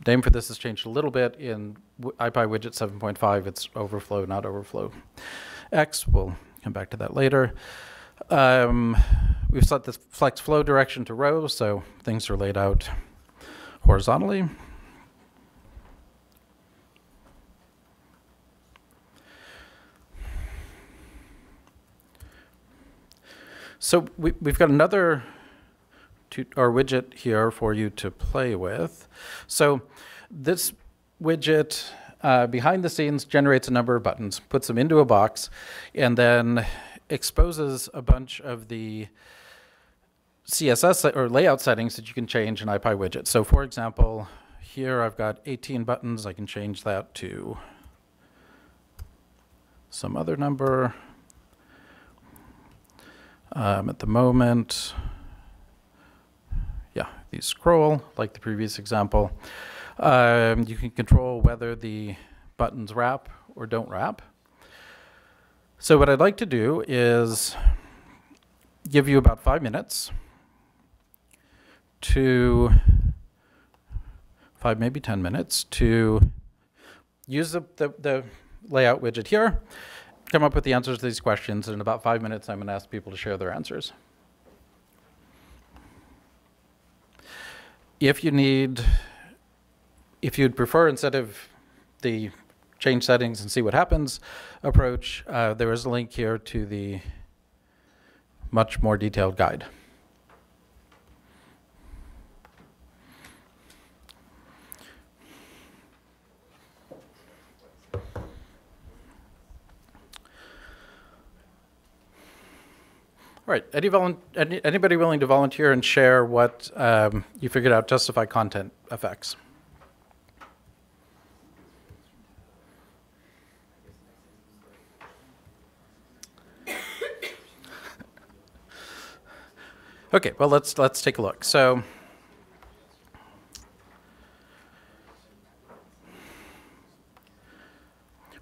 name for this has changed a little bit in IPyWidget 7.5. It's overflow, not overflow X. We'll come back to that later. We've set this flex flow direction to row, so things are laid out horizontally. So we've got another our widget here for you to play with. So this widget behind the scenes generates a number of buttons, puts them into a box, and then exposes a bunch of the CSS or layout settings that you can change in IPyWidget. So for example, here I've got 18 buttons. I can change that to some other number. At the moment, these scroll, like the previous example. You can control whether the buttons wrap or don't wrap. So what I'd like to do is give you about 5 minutes to, 5, maybe 10 minutes, to use the layout widget here, come up with the answers to these questions, and in about 5 minutes I'm going to ask people to share their answers. If you'd prefer, instead of the change settings and see what happens approach, there is a link here to the much more detailed guide. All right, anybody willing to volunteer and share what you figured out justify content effects? Okay, well let's take a look. So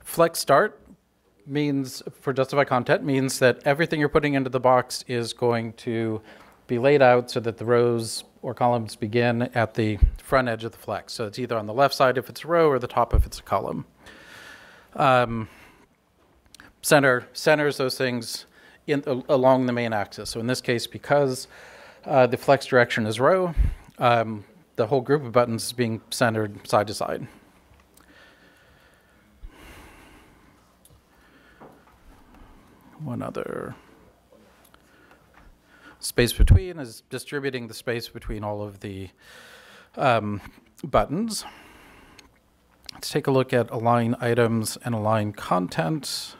flex start means, for justify content, means that everything you're putting into the box is going to be laid out so that the rows or columns begin at the front edge of the flex. So it's either on the left side if it's a row or the top if it's a column. Center centers those things in, along the main axis. So in this case, because the flex direction is row, the whole group of buttons is being centered side to side. One other space between is distributing the space between all of the buttons. Let's take a look at align items and align content.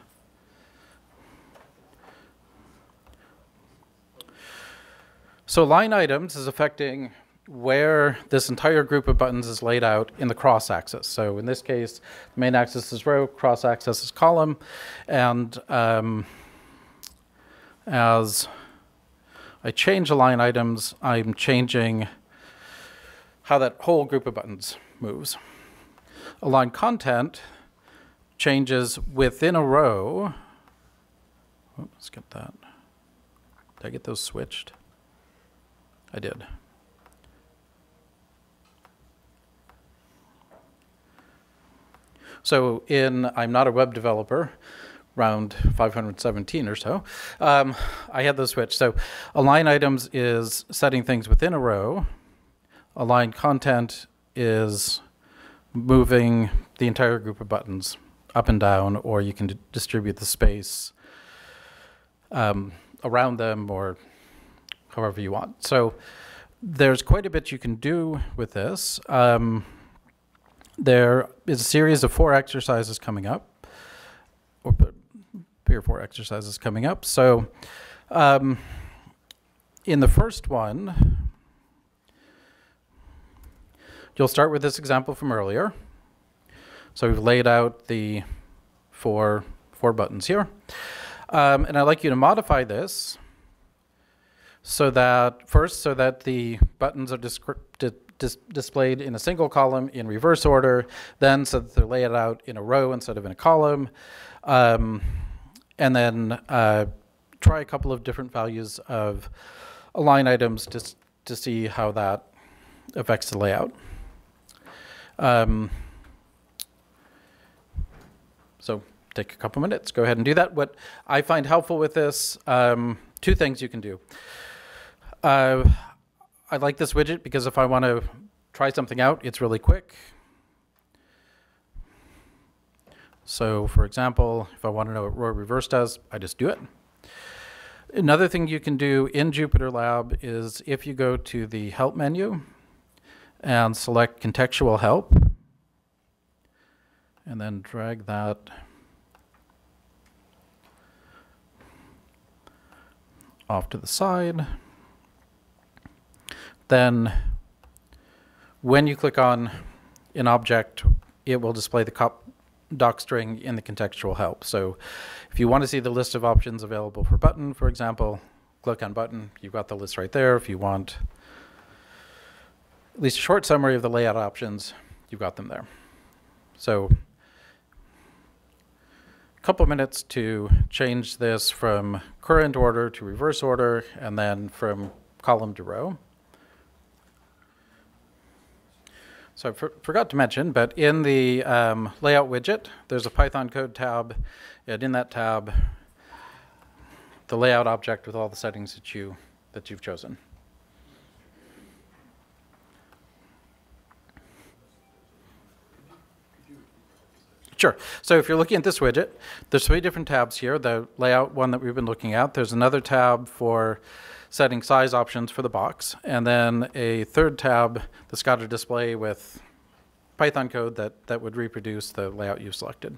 So align items is affecting where this entire group of buttons is laid out in the cross axis. So in this case, the main axis is row, cross axis is column, and as I change align items, I'm changing how that whole group of buttons moves. Align content changes within a row. Oops, let's get that. Did I get those switched? I did. So in I'm Not a Web Developer, round 517 or so, I had the switch. So align items is setting things within a row. Align content is moving the entire group of buttons up and down, or you can distribute the space around them or however you want. So there's quite a bit you can do with this. There is a series of four exercises coming up, or 3 or 4 exercises coming up. So in the first one, you'll start with this example from earlier. So we've laid out the four buttons here. And I'd like you to modify this so that, first, so that the buttons are displayed in a single column in reverse order, then so that they're laid out in a row instead of in a column, and then try a couple of different values of align items to see how that affects the layout. So take a couple minutes, go ahead and do that. What I find helpful with this, 2 things you can do. I like this widget because if I want to try something out, it's really quick. So for example, if I want to know what row reverse does, I just do it. Another thing you can do in JupyterLab is if you go to the help menu and select contextual help, and then drag that off to the side. Then when you click on an object, it will display the doc string in the contextual help. So if you want to see the list of options available for button, for example, click on button. You've got the list right there. If you want at least a short summary of the layout options, you've got them there. So a couple minutes to change this from current order to reverse order, and then from column to row. So I forgot to mention, but in the layout widget, there's a Python code tab, and in that tab, the layout object with all the settings that you've chosen. Sure. So if you're looking at this widget, there's 3 different tabs here. The layout one that we've been looking at. There's another tab for setting size options for the box, and then a 3rd tab that's got a display with Python code that would reproduce the layout you've selected.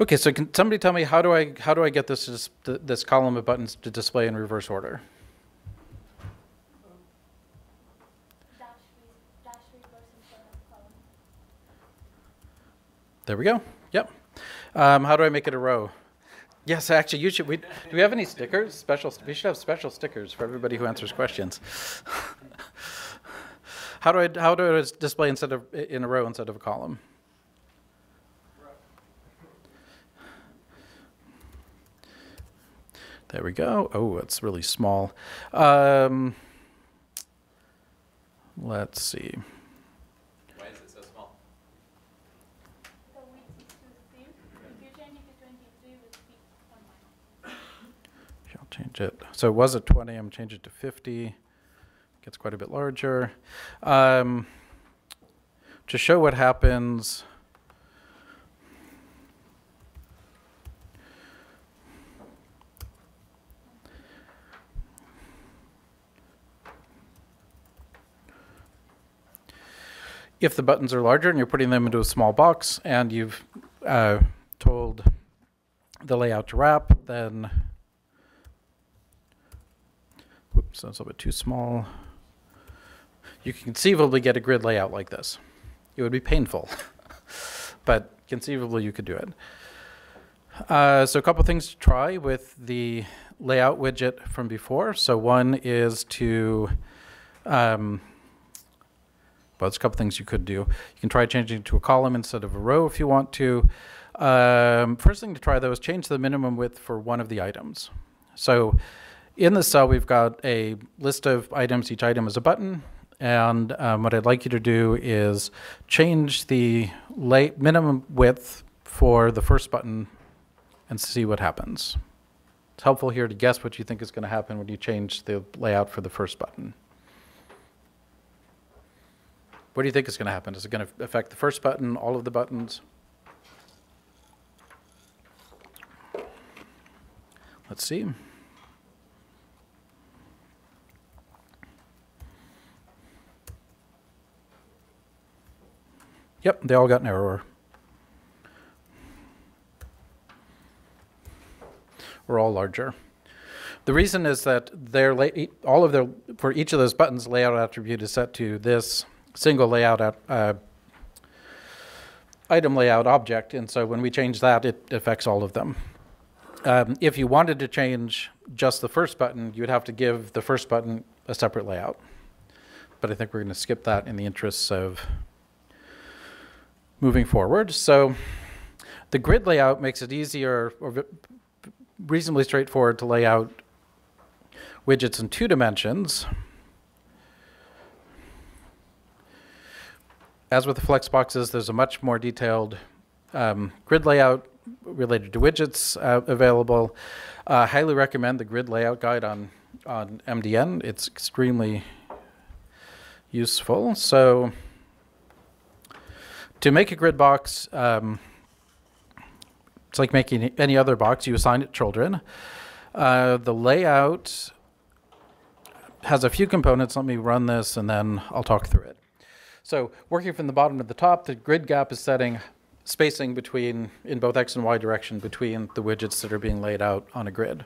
Okay, so can somebody tell me how do I get this column of buttons to display in reverse order? There we go. Yep. How do I make it a row? Yes, actually, you should. Do we have any stickers? We should have special stickers for everybody who answers questions. How do I display instead of in a row instead of a column? There we go. Oh, it's really small. Let's see. Change it. So it was at 20. I'm changing it to 50. Gets quite a bit larger. To show what happens, if the buttons are larger and you're putting them into a small box and you've told the layout to wrap, then so it's a little bit too small. You can conceivably get a grid layout like this. It would be painful, but conceivably you could do it. So a couple things to try with the layout widget from before. So one is to But there's a couple things you could do. You can try changing it to a column instead of a row if you want to. First thing to try though is change the minimum width for one of the items. So in the cell, we've got a list of items. Each item is a button. And what I'd like you to do is change the minimum width for the first button and see what happens. It's helpful here to guess what you think is going to happen when you change the layout for the first button. What do you think is going to happen? Is it going to affect the first button, all of the buttons? Let's see. Yep, they all got an error. Or all larger. The reason is that for each of those buttons, layout attribute is set to this single layout item layout object, and so when we change that, it affects all of them. If you wanted to change just the first button, you'd have to give the first button a separate layout. But I think we're going to skip that in the interests of moving forward. So the grid layout makes it easier or reasonably straightforward to lay out widgets in two dimensions. As with the Flexboxes, there's a much more detailed grid layout related to widgets available. I highly recommend the grid layout guide on MDN. It's extremely useful. So to make a grid box, it's like making any other box. You assign it children. The layout has a few components. Let me run this, and then I'll talk through it. So working from the bottom to the top, the grid gap is setting spacing between, in both X and Y direction, between the widgets that are being laid out on a grid.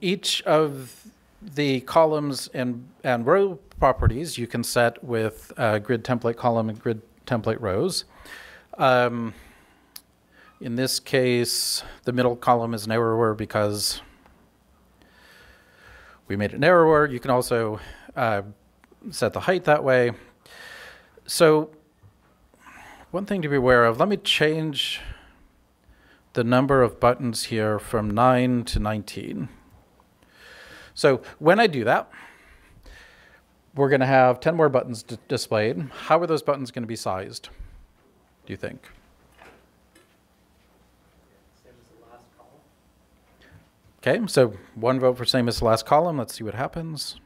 Each of the columns and row properties you can set with grid template column and grid template rows. In this case, the middle column is narrower because we made it narrower. You can also set the height that way. So one thing to be aware of, let me change the number of buttons here from 9 to 19. So when I do that, we're going to have 10 more buttons displayed. How are those buttons going to be sized, do you think? Same as the last column. OK, so one vote for same as the last column. Let's see what happens.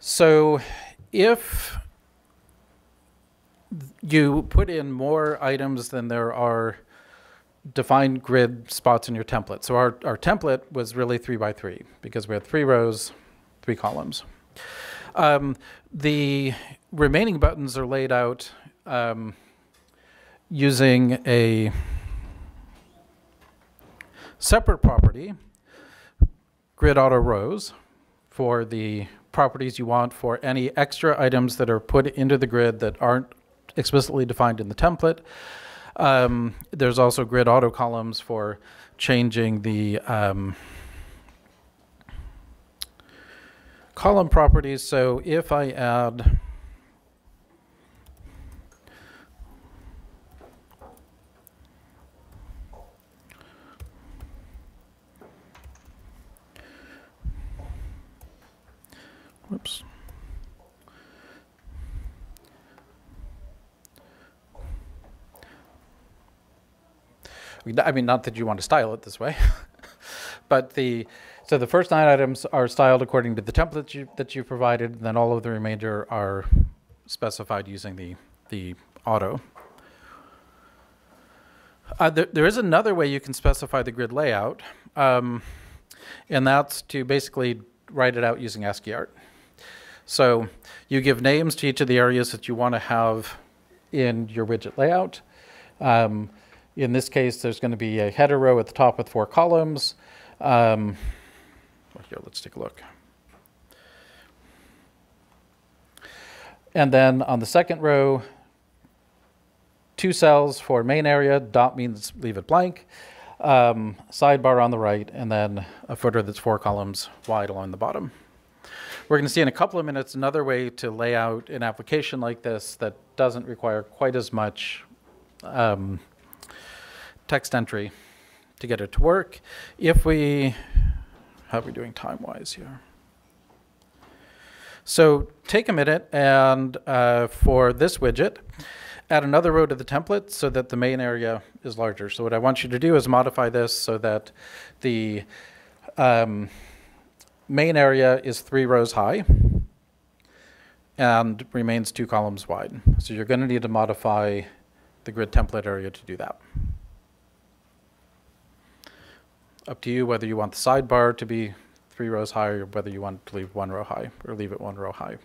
So if you put in more items than there are defined grid spots in your template. So our template was really 3 by 3 because we had 3 rows, 3 columns. The remaining buttons are laid out using a separate property, grid auto rows, for the properties you want for any extra items that are put into the grid that aren't explicitly defined in the template. There's also grid auto columns for changing the column properties. So if I add whoops. I mean, not that you want to style it this way, but so the first 9 items are styled according to the template that you provided, and then all of the remainder are specified using the auto. There is another way you can specify the grid layout, and that's to basically write it out using ASCII art. So you give names to each of the areas that you want to have in your widget layout. In this case, there's going to be a header row at the top with 4 columns. Here, let's take a look. And then on the second row, 2 cells for main area. Dot means leave it blank. Sidebar on the right, and then a footer that's 4 columns wide along the bottom. We're going to see in a couple of minutes another way to lay out an application like this that doesn't require quite as much text entry to get it to work. If we, how are we doing time-wise here? So take a minute and for this widget, add another row to the template so that the main area is larger. So what I want you to do is modify this so that the main area is 3 rows high and remains 2 columns wide. So you're going to need to modify the grid template area to do that. Up to you whether you want the sidebar to be 3 rows high or whether you want to leave 1 row high or leave it 1 row high.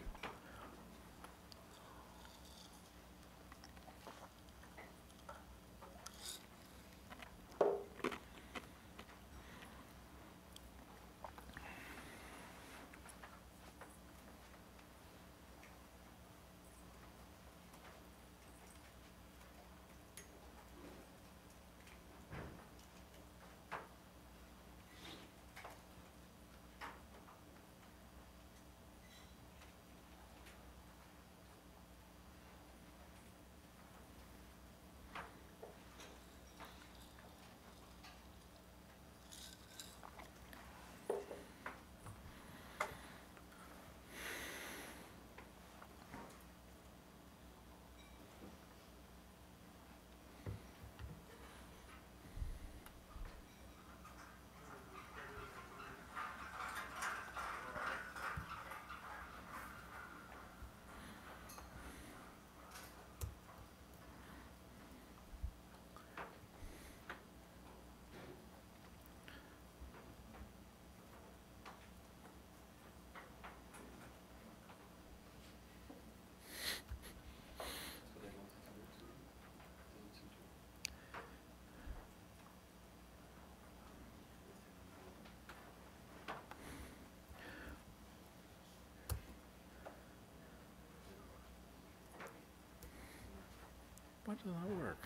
Why doesn't that work?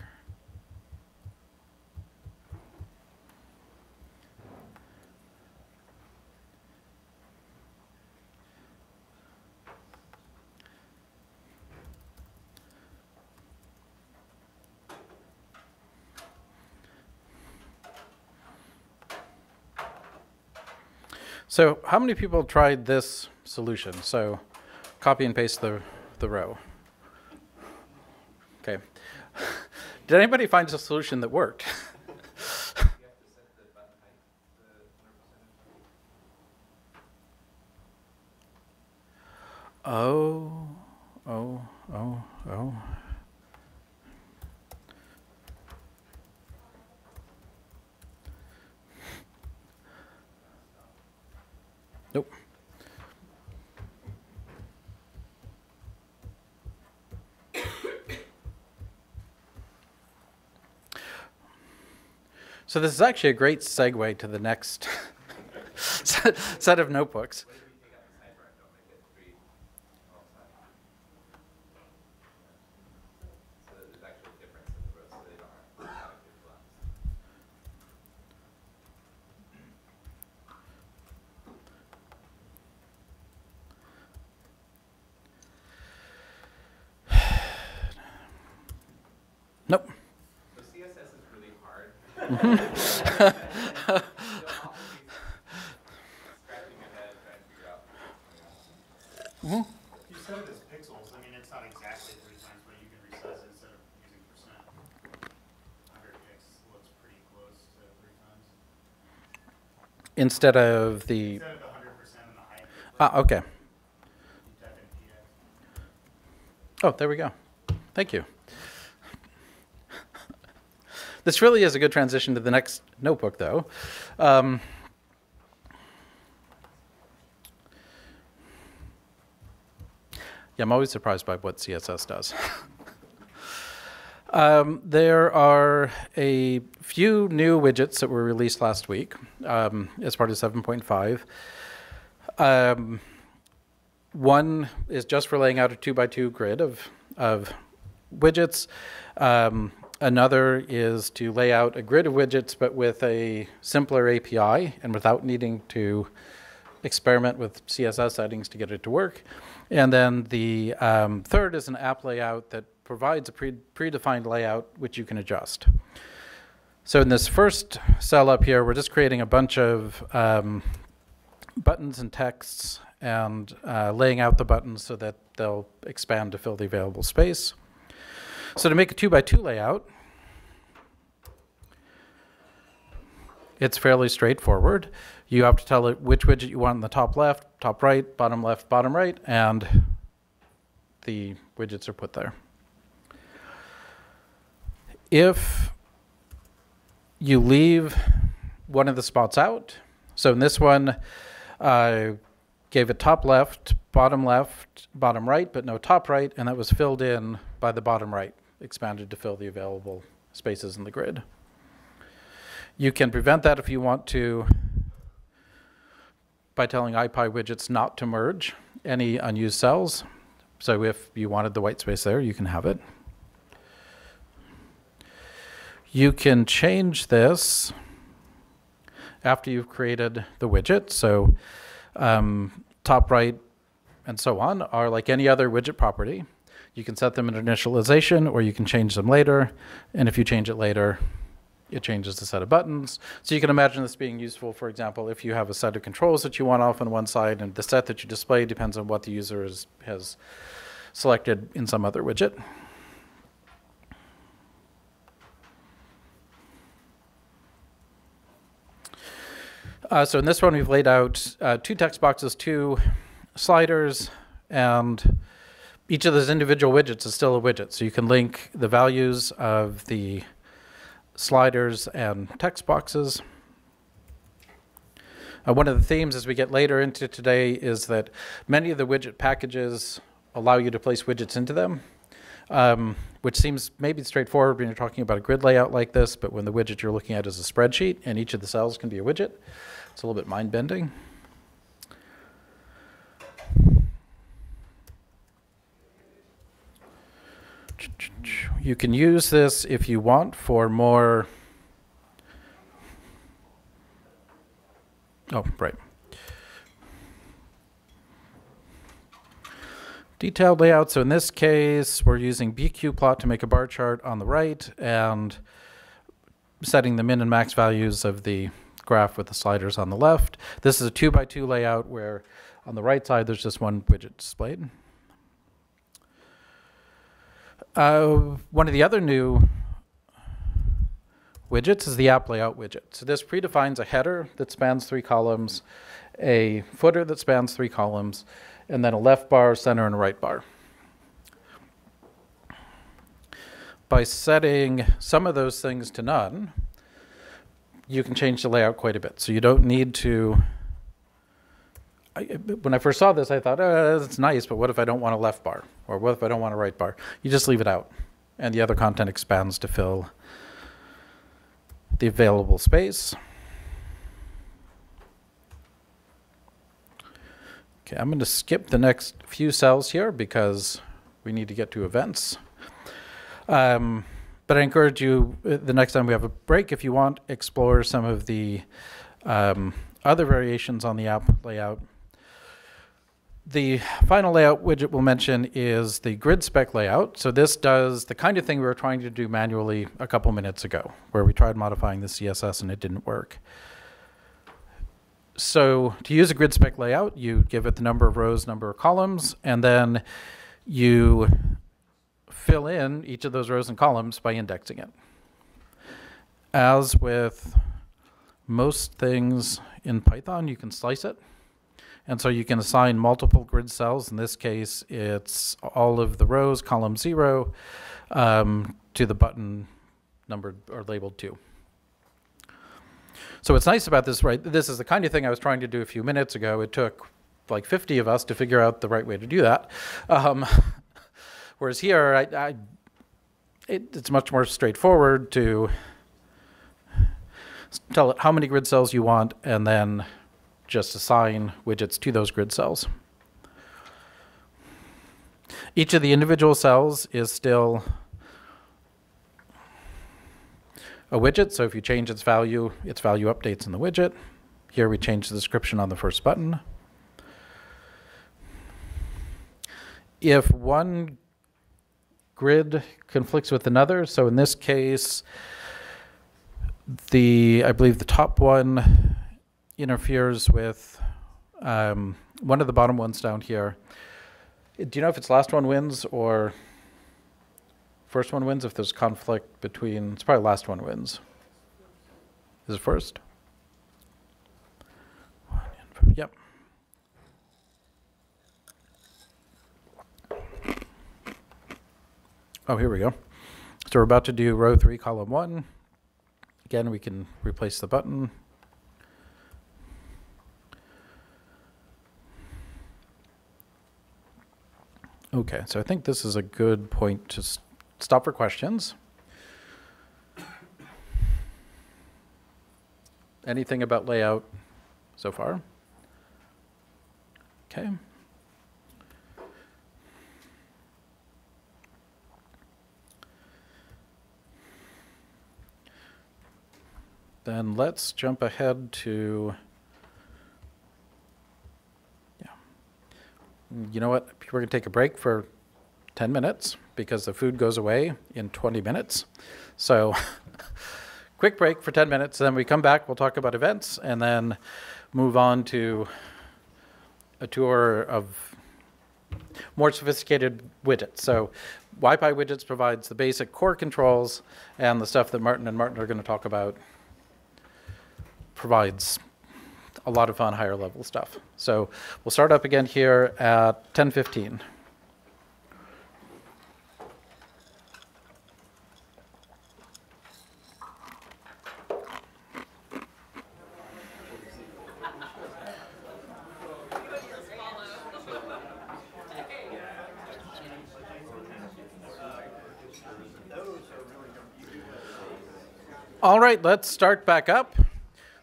So how many people tried this solution? So copy and paste the row. Okay. Did anybody find a solution that worked? Oh. Nope. So this is actually a great segue to the next set of notebooks. Nope. Mm-hmm. You said it as pixels. I mean, it's not exactly 3 times, but you can resize it instead of using %. 100x looks pretty close to 3 times. Instead of the 100% and the height. Ah, okay. You type in px. Oh, there we go. Thank you. This really is a good transition to the next notebook, though. Yeah, I'm always surprised by what CSS does. There are a few new widgets that were released last week as part of 7.5. One is just for laying out a 2x2 grid of widgets. Another is to lay out a grid of widgets, but with a simpler API and without needing to experiment with CSS settings to get it to work. And then the third is an app layout that provides a predefined layout which you can adjust. So in this first cell up here, we're just creating a bunch of buttons and texts and laying out the buttons so that they'll expand to fill the available space. So to make a 2x2 layout, it's fairly straightforward. You have to tell it which widget you want in the top left, top right, bottom left, bottom right, and the widgets are put there. If you leave one of the spots out, so in this one, I gave it top left, bottom right, but no top right, and that was filled in by the bottom right, expanded to fill the available spaces in the grid. You can prevent that if you want to by telling IPyWidgets not to merge any unused cells. So if you wanted the white space there, you can have it. You can change this after you've created the widget. So top right and so on are like any other widget property. You can set them in initialization, or you can change them later. And if you change it later, it changes the set of buttons. So you can imagine this being useful, for example, if you have a set of controls that you want off on one side, and the set that you display depends on what the user has selected in some other widget. So in this one, we've laid out 2 text boxes, 2 sliders, and each of those individual widgets is still a widget. So you can link the values of the sliders and text boxes. One of the themes as we get later into today is that many of the widget packages allow you to place widgets into them, which seems maybe straightforward when you're talking about a grid layout like this, but when the widget you're looking at is a spreadsheet and each of the cells can be a widget, it's a little bit mind-bending. You can use this if you want for more. Oh, right. Detailed layout. So in this case, we're using bqplot to make a bar chart on the right and setting the min and max values of the graph with the sliders on the left. This is a 2x2 layout where on the right side there's just one widget displayed. One of the other new widgets is the app layout widget. So this predefines a header that spans 3 columns, a footer that spans 3 columns, and then a left bar, center, and a right bar. By setting some of those things to none, you can change the layout quite a bit. So you don't need to. When I first saw this, I thought, oh, that's nice, but what if I don't want a left bar? Or what if I don't want a right bar? You just leave it out, and the other content expands to fill the available space. Okay, I'm going to skip the next few cells here because we need to get to events. But I encourage you, the next time we have a break, if you want, explore some of the other variations on the app layout. The final layout widget we'll mention is the grid spec layout. So this does the kind of thing we were trying to do manually a couple minutes ago, where we tried modifying the CSS and it didn't work. So to use a grid spec layout, you give it the number of rows, number of columns, and then you fill in each of those rows and columns by indexing it. As with most things in Python, you can slice it. And so you can assign multiple grid cells. In this case, it's all of the rows, column 0, to the button numbered or labeled 2. So what's nice about this, right, this is the kind of thing I was trying to do a few minutes ago. It took like 50 of us to figure out the right way to do that. Whereas here, it's much more straightforward to tell it how many grid cells you want and then just assign widgets to those grid cells. Each of the individual cells is still a widget, so if you change its value updates in the widget. Here we change the description on the first button. If one grid conflicts with another, so in this case, I believe the top one interferes with one of the bottom ones down here. Do you know if it's last one wins or first one wins? If there's conflict between, it's probably last one wins. Is it first? Yep. Oh, here we go. So we're about to do row 3, column 1. Again, we can replace the button. Okay, so I think this is a good point to stop for questions. Anything about layout so far? Okay. Then let's jump ahead to, yeah. You know what? We're going to take a break for 10 minutes because the food goes away in 20 minutes. So quick break for 10 minutes. Then we come back. We'll talk about events and then move on to a tour of more sophisticated widgets. So iPyWidgets provides the basic core controls, and the stuff that Martin and Martin are going to talk about provides a lot of fun higher level stuff. So we'll start up again here at 10:15. All right, let's start back up.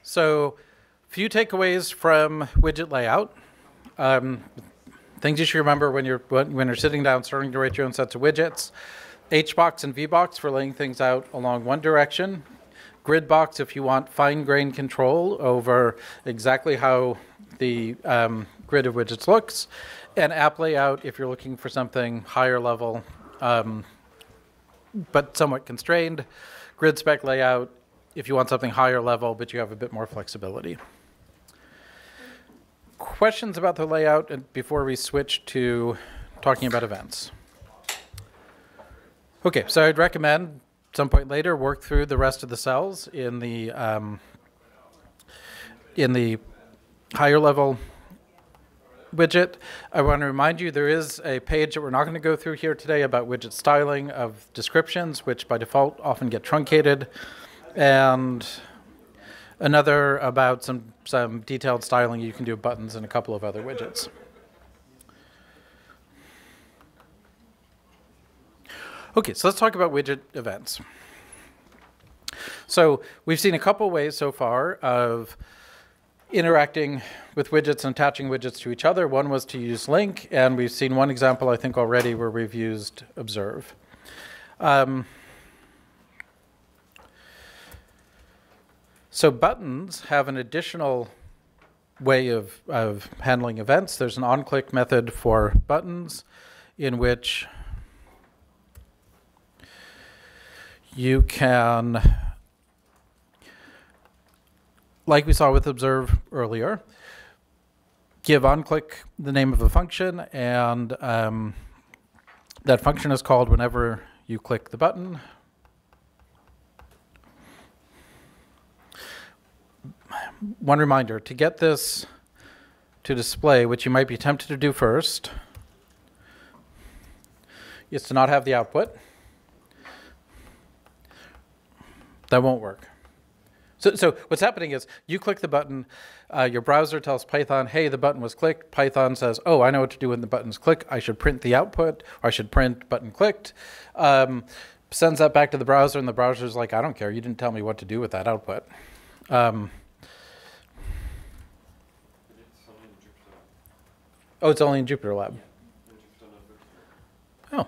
So, few takeaways from widget layout. Things you should remember when you're sitting down starting to write your own sets of widgets. HBox and VBox for laying things out along one direction. Gridbox if you want fine-grained control over exactly how the grid of widgets looks. And app layout if you're looking for something higher level, but somewhat constrained. Grid spec layout if you want something higher level, but you have a bit more flexibility. Questions about the layout and before we switch to talking about events? Okay, so I'd recommend at some point later work through the rest of the cells in the higher level widget. I want to remind you there is a page that we're not going to go through here today about widget styling of descriptions, which by default often get truncated. And another about some detailed styling you can do buttons and a couple of other widgets. Okay, so let's talk about widget events. So we've seen a couple ways so far of interacting with widgets and attaching widgets to each other. One was to use link, and we've seen one example I think already where we've used observe. So buttons have an additional way of handling events. There's an on-click method for buttons in which you can, like we saw with observe earlier, give on-click the name of a function, and that function is called whenever you click the button. One reminder, to get this to display, which you might be tempted to do first, is to not have the output. That won't work. So what's happening is you click the button, your browser tells Python, hey, the button was clicked. Python says, oh, I know what to do when the button's clicked. I should print the output, or I should print button clicked. Sends that back to the browser, and the browser's like, I don't care. You didn't tell me what to do with that output. Oh, it's only in JupyterLab. Yeah.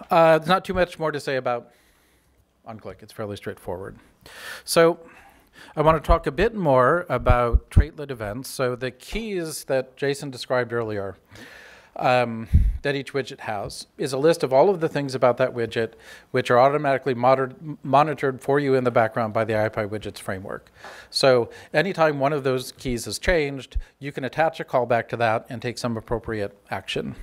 Oh. There's not too much more to say about on-click. It's fairly straightforward. So I want to talk a bit more about traitlet events. So the keys that Jason described earlier that each widget has is a list of all of the things about that widget which are automatically monitored for you in the background by the iPyWidgets framework. So anytime one of those keys is changed, you can attach a callback to that and take some appropriate action.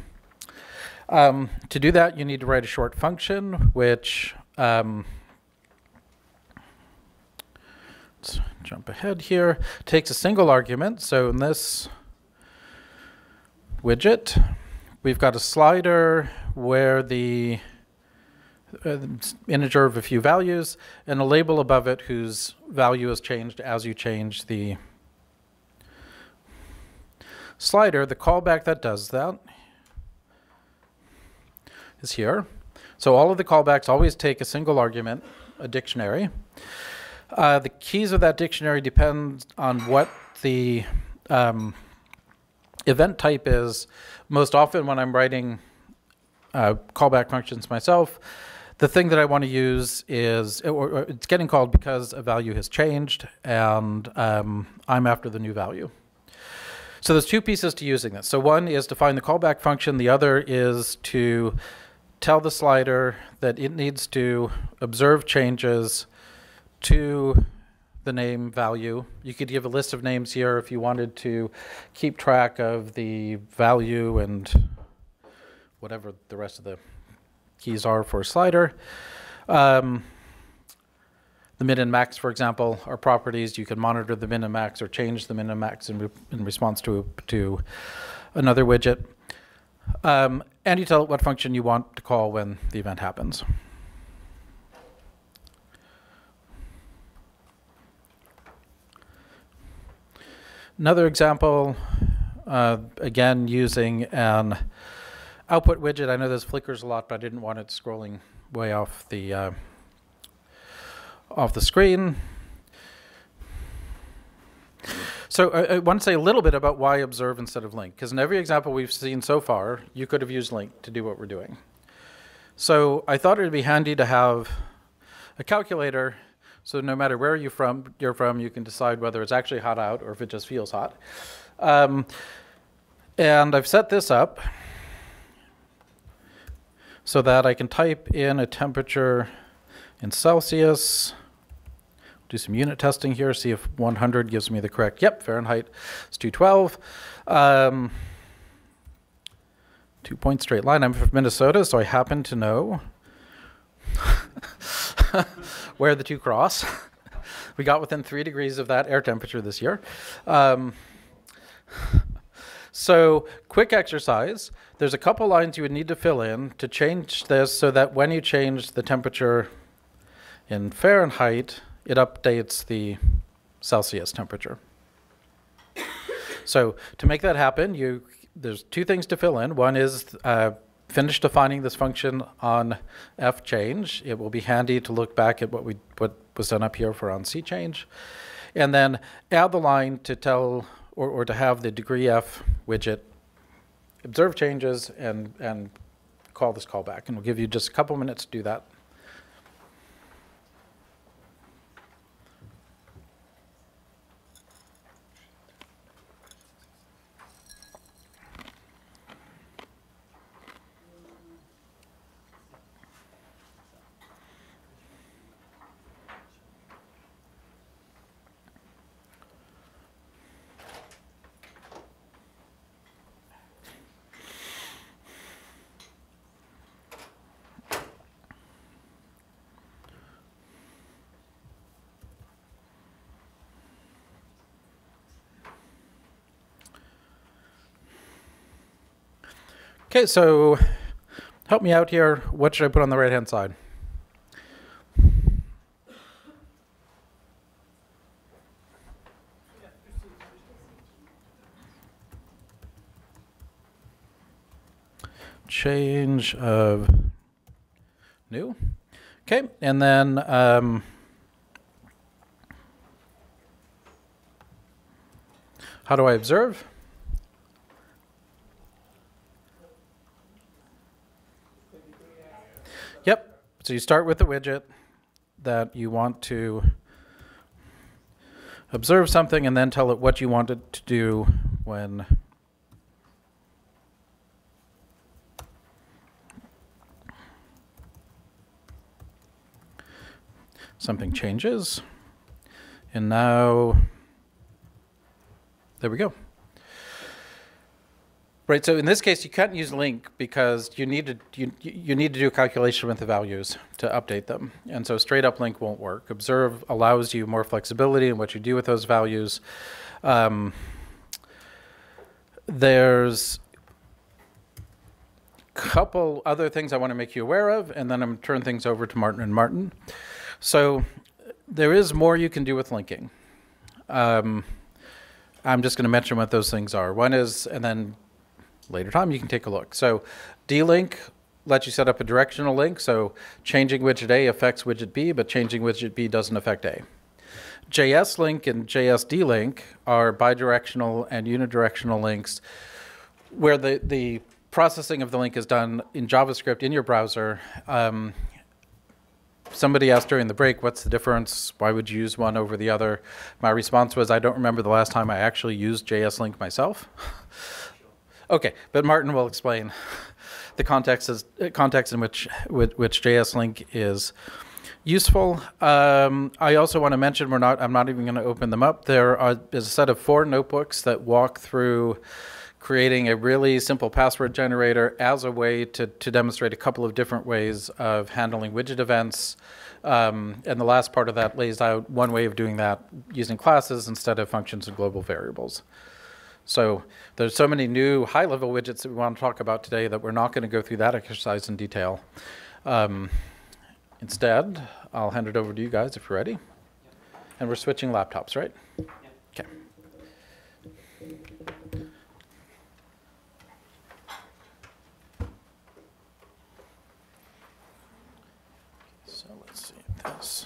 To do that, you need to write a short function which let's jump ahead here. Takes a single argument. So in this widget, we've got a slider where the integer of a few values and a label above it whose value is changed as you change the slider. The callback that does that is here. So all of the callbacks always take a single argument, a dictionary. The keys of that dictionary depend on what the event type is. Most often when I'm writing callback functions myself, the thing that I want to use is, or it's getting called because a value has changed, and I'm after the new value. So there's two pieces to using this. So one is to find the callback function. The other is to tell the slider that it needs to observe changes to the name value. You could give a list of names here if you wanted to keep track of the value and whatever the rest of the keys are for a slider. The min and max, for example, are properties. You can monitor the min and max or change the min and max in response to another widget. And you tell it what function you want to call when the event happens. Another example, again, using an output widget. I know this flickers a lot, but I didn't want it scrolling way off the screen. So I want to say a little bit about why observe instead of link, because in every example we've seen so far, you could have used link to do what we're doing. So I thought it would be handy to have a calculator. So no matter where you're from, you can decide whether it's actually hot out or if it just feels hot. And I've set this up so that I can type in a temperature in Celsius. Do some unit testing here, see if 100 gives me the correct, yep, Fahrenheit. It's 212. 2 point straight line. I'm from Minnesota, so I happen to know where the two cross. We got within 3 degrees of that air temperature this year. So quick exercise. There's a couple lines you would need to fill in to change this so that when you change the temperature in Fahrenheit, it updates the Celsius temperature. So to make that happen, there's two things to fill in. One is finish defining this function on f change. It will be handy to look back at what was done up here for on c change, and then add the line to tell or to have the degree f widget observe changes and call this callback. And we'll give you just a couple minutes to do that. Okay, so help me out here. What should I put on the right-hand side? Change of new. Okay, and then how do I observe? So you start with the widget, that you want to observe something and then tell it what you want it to do when something changes. And now, there we go. Right, so in this case, you can't use link because you need to do a calculation with the values to update them. And so straight up link won't work. Observe allows you more flexibility in what you do with those values. There's a couple other things I want to make you aware of, and then I'm going to turn things over to Martin and Martin. So there is more you can do with linking. I'm just going to mention what those things are. One is, and then later time, you can take a look. So D-link lets you set up a directional link. So changing widget A affects widget B, but changing widget B doesn't affect A. JS link and JS D-link are bidirectional and unidirectional links where the processing of the link is done in JavaScript in your browser. Somebody asked during the break, what's the difference? Why would you use one over the other? My response was, I don't remember the last time I actually used JS link myself. Okay, but Martin will explain the context in which JS link is useful. I also want to mention I'm not even going to open them up. There's a set of 4 notebooks that walk through creating a really simple password generator as a way to demonstrate a couple of different ways of handling widget events. And the last part of that lays out one way of doing that using classes instead of functions and global variables. So there's so many new high-level widgets that we want to talk about today that we're not going to go through that exercise in detail. Instead, I'll hand it over to you guys if you're ready. Yeah. And we're switching laptops, right? Yeah. Okay. So let's see if this.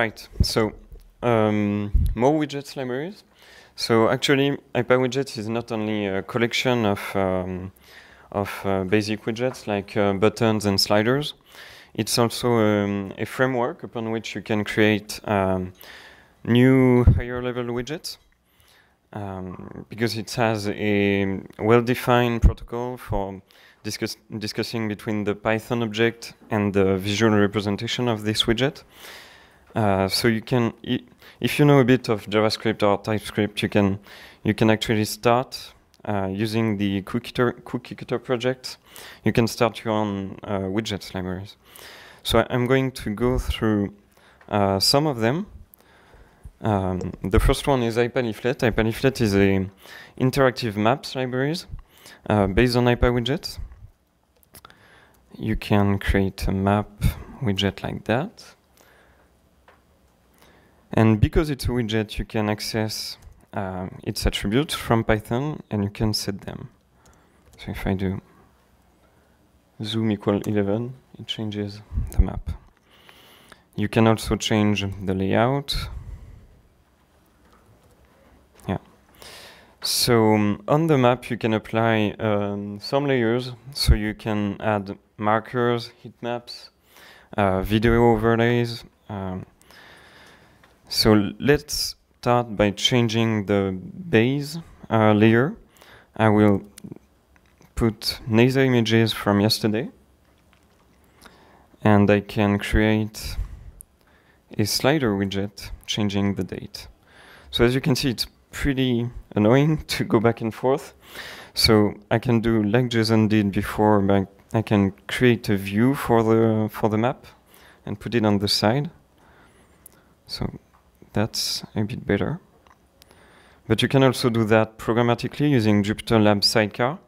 Right, so more widgets libraries. So actually, iPyWidgets is not only a collection of basic widgets like buttons and sliders. It's also a framework upon which you can create new higher level widgets because it has a well-defined protocol for discussing between the Python object and the visual representation of this widget. So you can, if you know a bit of JavaScript or TypeScript, you can actually start using the cookie cutter project. You can start your own widgets libraries. So I'm going to go through some of them. The first one is IPyleaflet. IPyleaflet is a interactive maps libraries based on iPyWidgets. You can create a map widget like that. And because it's a widget, you can access its attributes from Python, and you can set them. So if I do zoom = 11, it changes the map. You can also change the layout. Yeah. So on the map, you can apply some layers. So you can add markers, heat maps, video overlays. So let's start by changing the base layer. I will put NASA images from yesterday. And I can create a slider widget changing the date. So as you can see, it's pretty annoying to go back and forth. So I can do like Jason did before, but I can create a view for the map and put it on the side. So that's a bit better. But you can also do that programmatically using JupyterLab sidecar,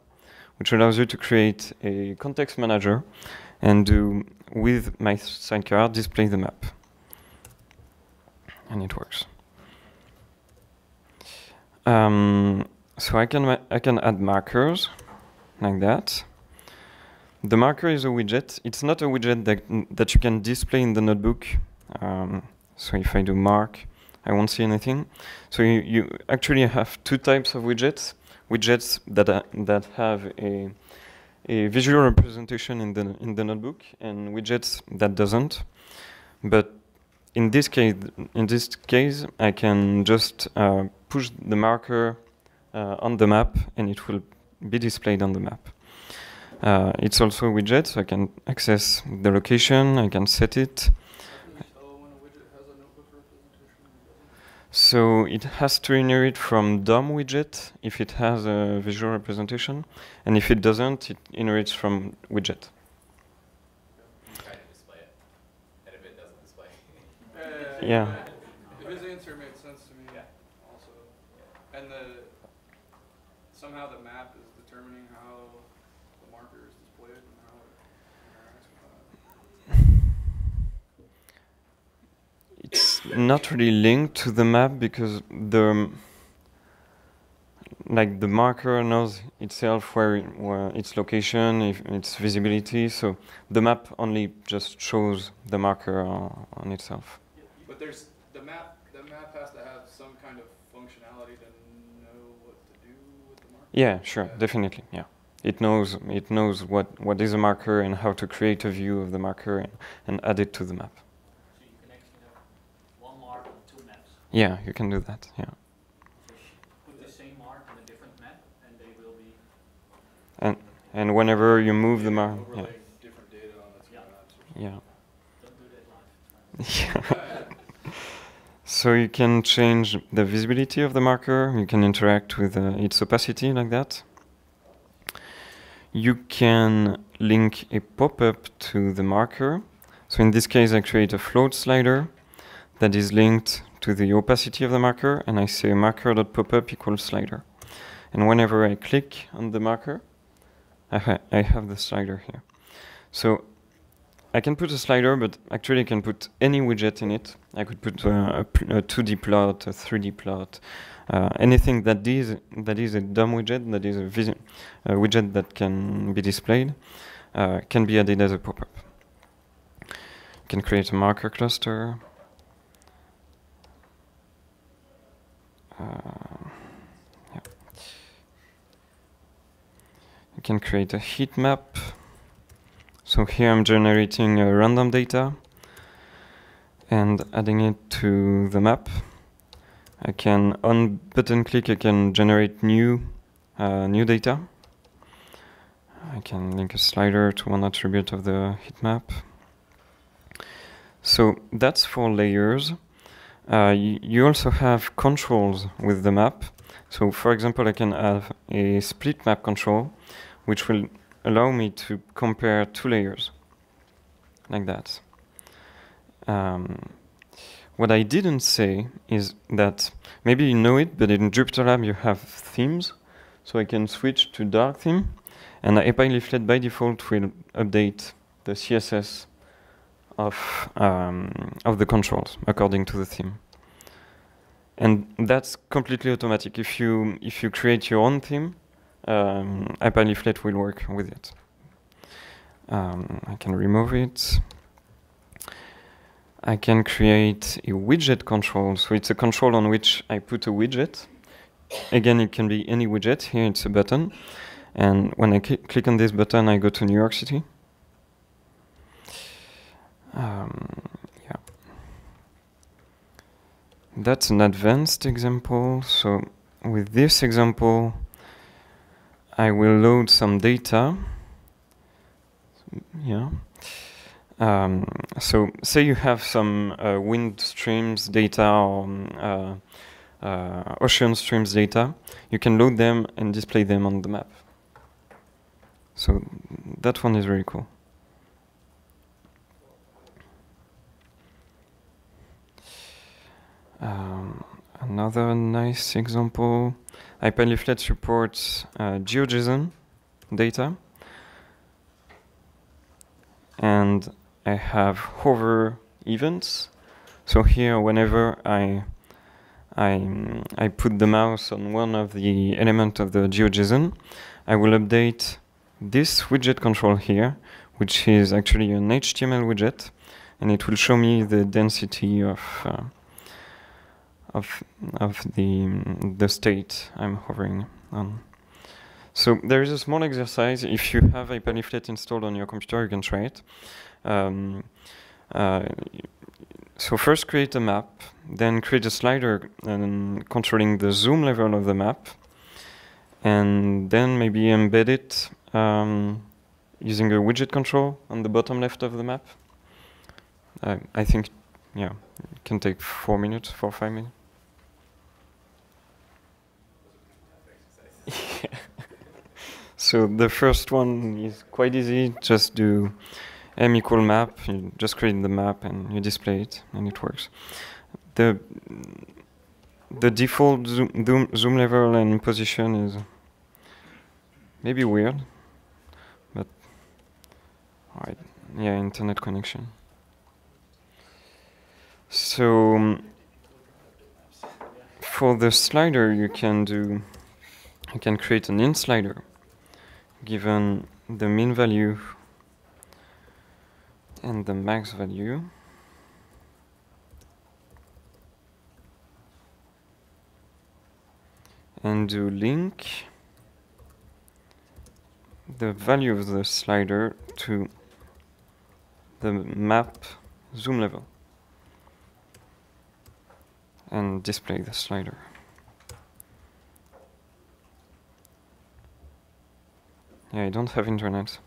which allows you to create a context manager and do, with my sidecar, display the map. And it works. So I can add markers like that. The marker is a widget. It's not a widget that you can display in the notebook. So if I do mark, I won't see anything. So you actually have two types of widgets: widgets that have a visual representation in the notebook, and widgets that doesn't. But in this case, I can just push the marker on the map, and it will be displayed on the map. It's also a widget, so I can access the location, I can set it. So it has to inherit from DOM widget if it has a visual representation, and if it doesn't, it inherits from widget. You try to display it, and if it doesn't display it. Yeah. His answer made sense to me, yeah. Also. Yeah. And somehow the map is determining how the marker is displayed and how it interacts with that. It's not really linked to the map because the marker knows itself where its location, if its visibility. So the map only just shows the marker on itself. Yeah, but there's the map has to have some kind of functionality to know what to do with the marker. Yeah, sure, definitely. Yeah, it knows what is a marker and how to create a view of the marker and add it to the map. Yeah, you can do that, yeah. Put the same mark on a different map, and they will be... And whenever you move the mark... Yeah. Different data on the two maps. Yeah. Don't do that live. Yeah. So you can change the visibility of the marker. You can interact with its opacity like that. You can link a pop-up to the marker. So in this case, I create a float slider that is linked to the opacity of the marker, and I say marker.popup equals slider. And whenever I click on the marker, I have the slider here. So I can put a slider, but actually I can put any widget in it. I could put a 2D plot, a 3D plot, anything that is a DOM widget, that is a widget that can be displayed, can be added as a pop-up. You can create a marker cluster. Yeah. You can create a heat map. So here I'm generating random data and adding it to the map. I can, on button click, I can generate new data. I can link a slider to one attribute of the heat map. So that's 4 layers. You also have controls with the map. So for example, I can have a split map control, which will allow me to compare 2 layers, like that. What I didn't say is that, maybe you know it, but in JupyterLab you have themes. So I can switch to dark theme, and the IPyLeaflet by default will update the CSS of the controls according to the theme, and that's completely automatic. If you create your own theme, IPyLeaflet will work with it. I can remove it. I can create a widget control, so it's a control on which I put a widget. Again, it can be any widget. Here it's a button, and when I click on this button, I go to New York City. Yeah, that's an advanced example. So with this example, I will load some data. Yeah. So say you have some wind streams data or ocean streams data. You can load them and display them on the map. So that one is very cool. Another nice example, IPyLeaflet supports GeoJSON data. And I have hover events. So here, whenever I put the mouse on one of the elements of the GeoJSON, I will update this widget control here, which is actually an HTML widget, and it will show me the density of the state I'm hovering on. So there is a small exercise. If you have IPyleaflet installed on your computer, you can try it. So first create a map, then create a slider controlling the zoom level of the map, and then maybe embed it using a widget control on the bottom left of the map. I think, yeah, it can take 4 minutes, 4 or 5 minutes. So the first one is quite easy. Just do m=map. You just create the map and you display it, and it works. The default zoom level and position is maybe weird, but all right. Yeah, internet connection. So for the slider, you can create an int slider given the min value and the max value. And do link the value of the slider to the map zoom level. And display the slider. Yeah, I don't have internet.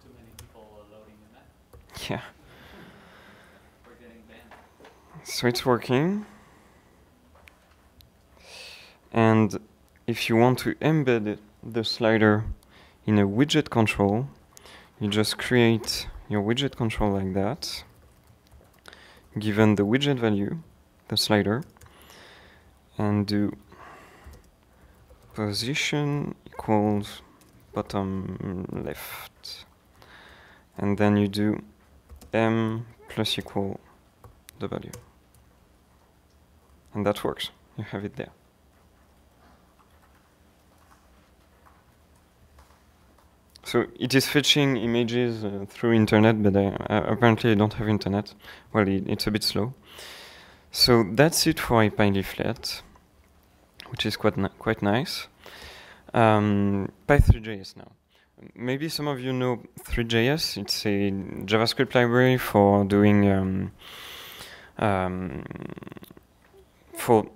Too many people are loading the map. Yeah. We're getting banned. So it's working. And if you want to embed it, the slider in a widget control, you just create your widget control like that, given the widget value, the slider, and do position equals bottom left, and then you do m + the value, and that works. You have it there. So it is fetching images through internet, but apparently I don't have internet. Well, it's a bit slow. So that's it for IPyleaflet, which is quite nice. Py3.js now. Maybe some of you know 3.js. It's a JavaScript library for doing for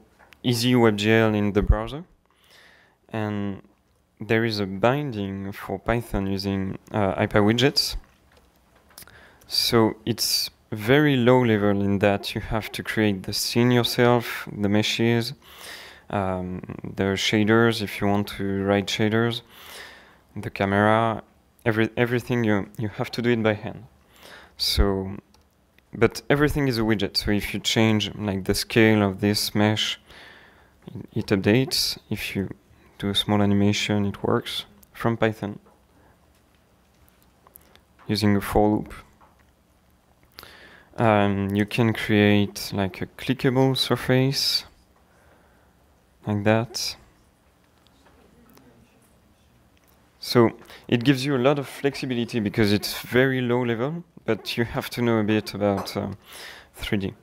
easy WebGL in the browser, and there is a binding for Python using IPyWidgets. So it's very low level in that you have to create the scene yourself, the meshes, the shaders if you want to write shaders, the camera, everything you have to do it by hand. So, but everything is a widget. So if you change like the scale of this mesh, it updates. If you do a small animation, it works from Python using a for loop. You can create like a clickable surface like that. So it gives you a lot of flexibility because it's very low level, but you have to know a bit about 3D.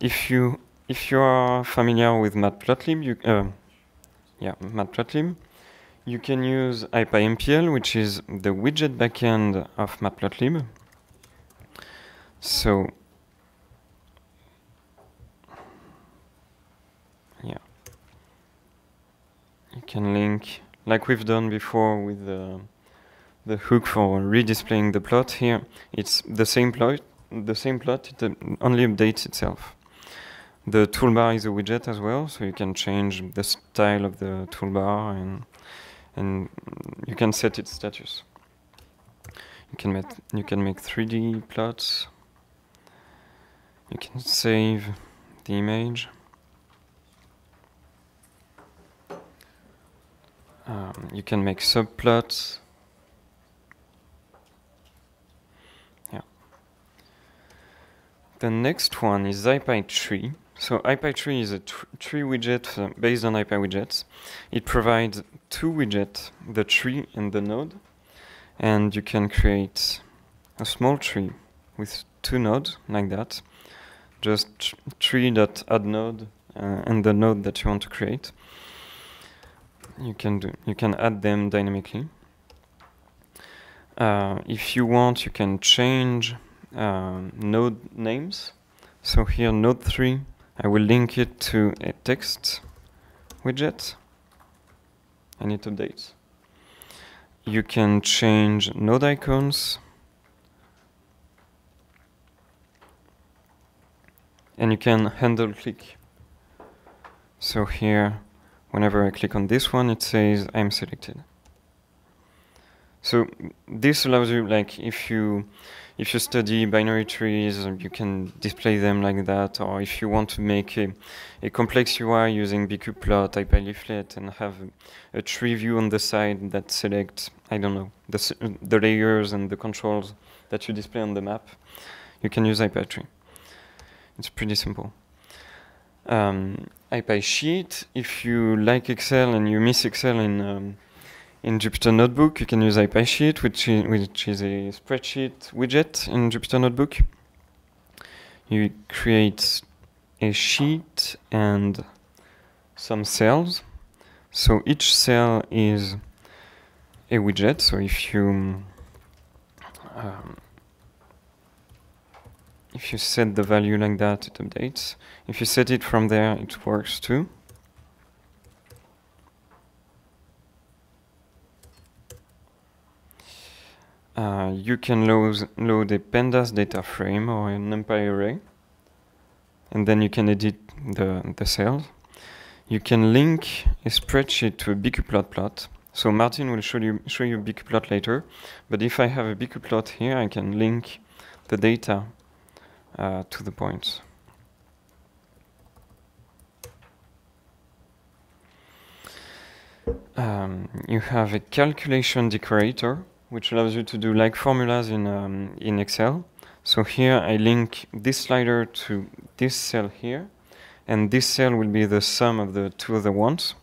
If you are familiar with Matplotlib, you can use IPyMPL, which is the widget backend of Matplotlib. So, yeah, you can link, like we've done before with the hook for redisplaying the plot. Here, it's the same plot. It only updates itself. The toolbar is a widget as well, so you can change the style of the toolbar, and you can set its status. You can make 3D plots. You can save the image. You can make subplots. Yeah. The next one is IPyTree. So IPyTree is a tree widget based on IPyWidgets. It provides two widgets, the tree and the node. And you can create a small tree with two nodes, like that. Just tree.addNode and the node that you want to create. You can add them dynamically. If you want, you can change node names. So here, node 3, I will link it to a text widget, and it updates. You can change node icons, and you can handle click. So here, whenever I click on this one, it says I'm selected. So this allows you, like, if you study binary trees, you can display them like that, or if you want to make a complex UI using bqplot, IPyleaflet, and have a tree view on the side that selects, I don't know, the layers and the controls that you display on the map, you can use IPyTree. It's pretty simple. IPySheet, if you like Excel and you miss Excel in Jupyter Notebook, you can use IPySheet, which is a spreadsheet widget in Jupyter Notebook. You create a sheet and some cells. So each cell is a widget. So if you set the value like that, it updates. If you set it from there, it works too. You can load a pandas data frame or a NumPy array, and then you can edit the cells. You can link a spreadsheet to a bqplot plot. So Martin will show you bqplot later, but if I have a bqplot here, I can link the data to the points. You have a calculation decorator, which allows you to do like formulas in Excel. So here I link this slider to this cell here, and this cell will be the sum of the two other ones.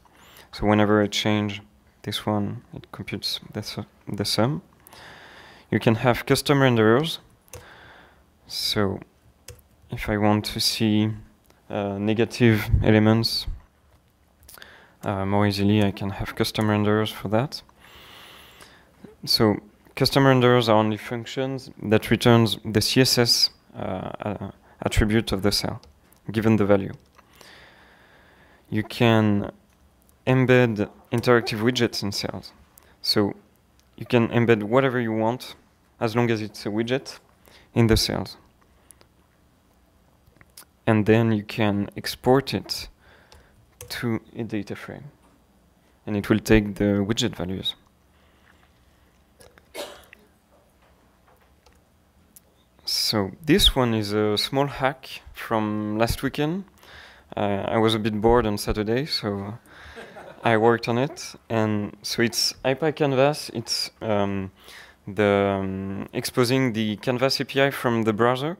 So whenever I change this one, it computes the sum. You can have custom renderers. So if I want to see negative elements more easily, I can have custom renderers for that. So custom renderers are only functions that returns the CSS attribute of the cell, given the value. You can embed interactive widgets in cells. So you can embed whatever you want, as long as it's a widget, in the cells. And then you can export it to a data frame. And it will take the widget values. So this one is a small hack from last weekend. I was a bit bored on Saturday, so I worked on it. And so it's IPy Canvas. It's exposing the Canvas API from the browser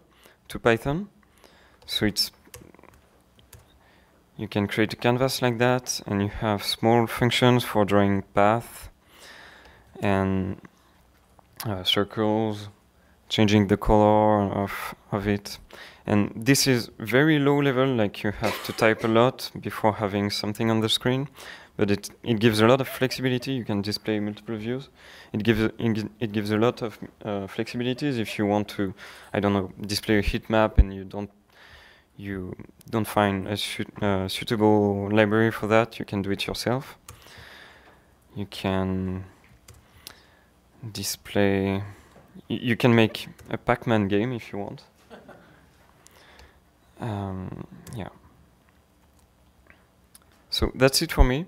to Python. So you can create a canvas like that, and you have small functions for drawing path and circles, changing the color of it. And this is very low level, like you have to type a lot before having something on the screen, but it gives a lot of flexibility. You can display multiple views. It gives a lot of flexibilities if you want to, I don't know, display a heat map and you don't find a suitable library for that, you can do it yourself. You can display. You can make a Pac-Man game if you want. Yeah. So that's it for me.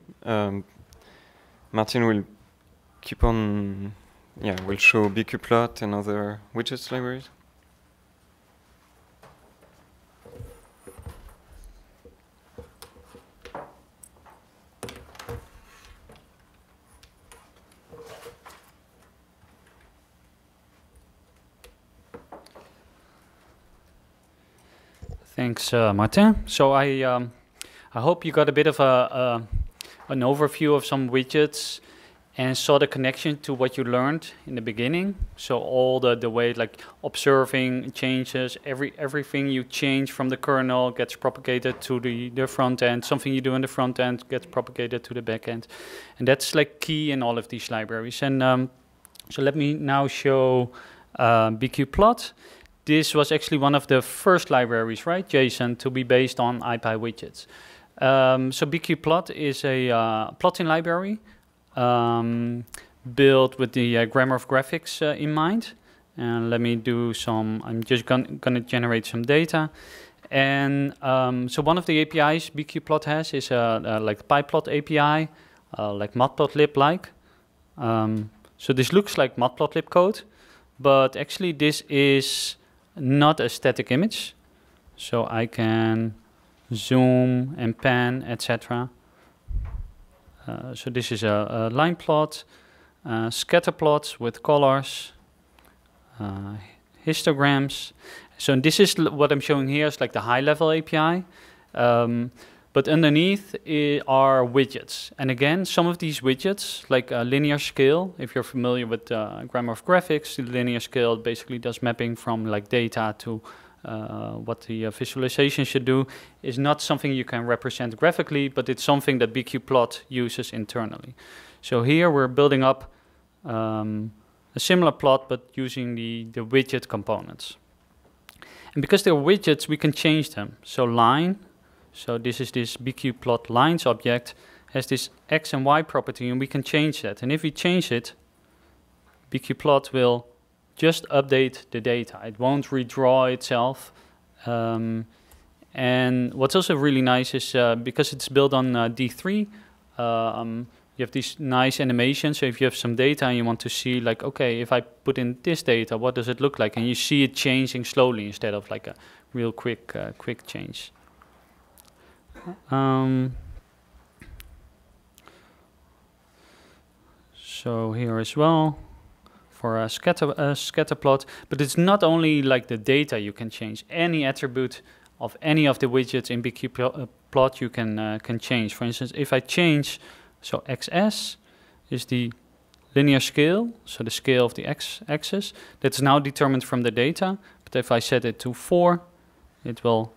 Martin will keep on yeah, we'll show bqplot and other widgets libraries. Thanks, Martin. So I hope you got a bit of an overview of some widgets and saw the connection to what you learned in the beginning. So all the way like observing changes, everything you change from the kernel gets propagated to the front end. Something you do in the front end gets propagated to the back end, and that's like key in all of these libraries. And so let me now show bqplot. This was actually one of the first libraries, right, Jason, to be based on IPyWidgets. So bqplot is a plotting library built with the grammar of graphics in mind. And let me do some, I'm just gonna generate some data. And so one of the APIs bqplot has is like PyPlot API, like matplotlib-like. So this looks like matplotlib code, but actually this is not a static image, so I can zoom and pan, etc. So this is a line plot, scatter plots with colors, histograms. So this is what I'm showing here is like the high-level API, but underneath are widgets. And again, some of these widgets, like linear scale, if you're familiar with grammar of graphics, the linear scale basically does mapping from like data to what the visualization should do, is not something you can represent graphically, but it's something that bqplot uses internally. So here we're building up a similar plot, but using the widget components. And because they're widgets, we can change them. So line, so this is this bqplot lines object, has this x and y property, and we can change that. And if we change it, bqplot will just update the data. It won't redraw itself. And what's also really nice is because it's built on D3, you have these nice animations. So if you have some data and you want to see like, okay, if I put in this data, what does it look like? And you see it changing slowly instead of like a real quick change. So here as well for a scatter plot, but it's not only like the data you can change. Any attribute of any of the widgets in bqplot you can change. For instance, if I change, so xs is the linear scale, so the scale of the x-axis that's now determined from the data. But if I set it to 4, it will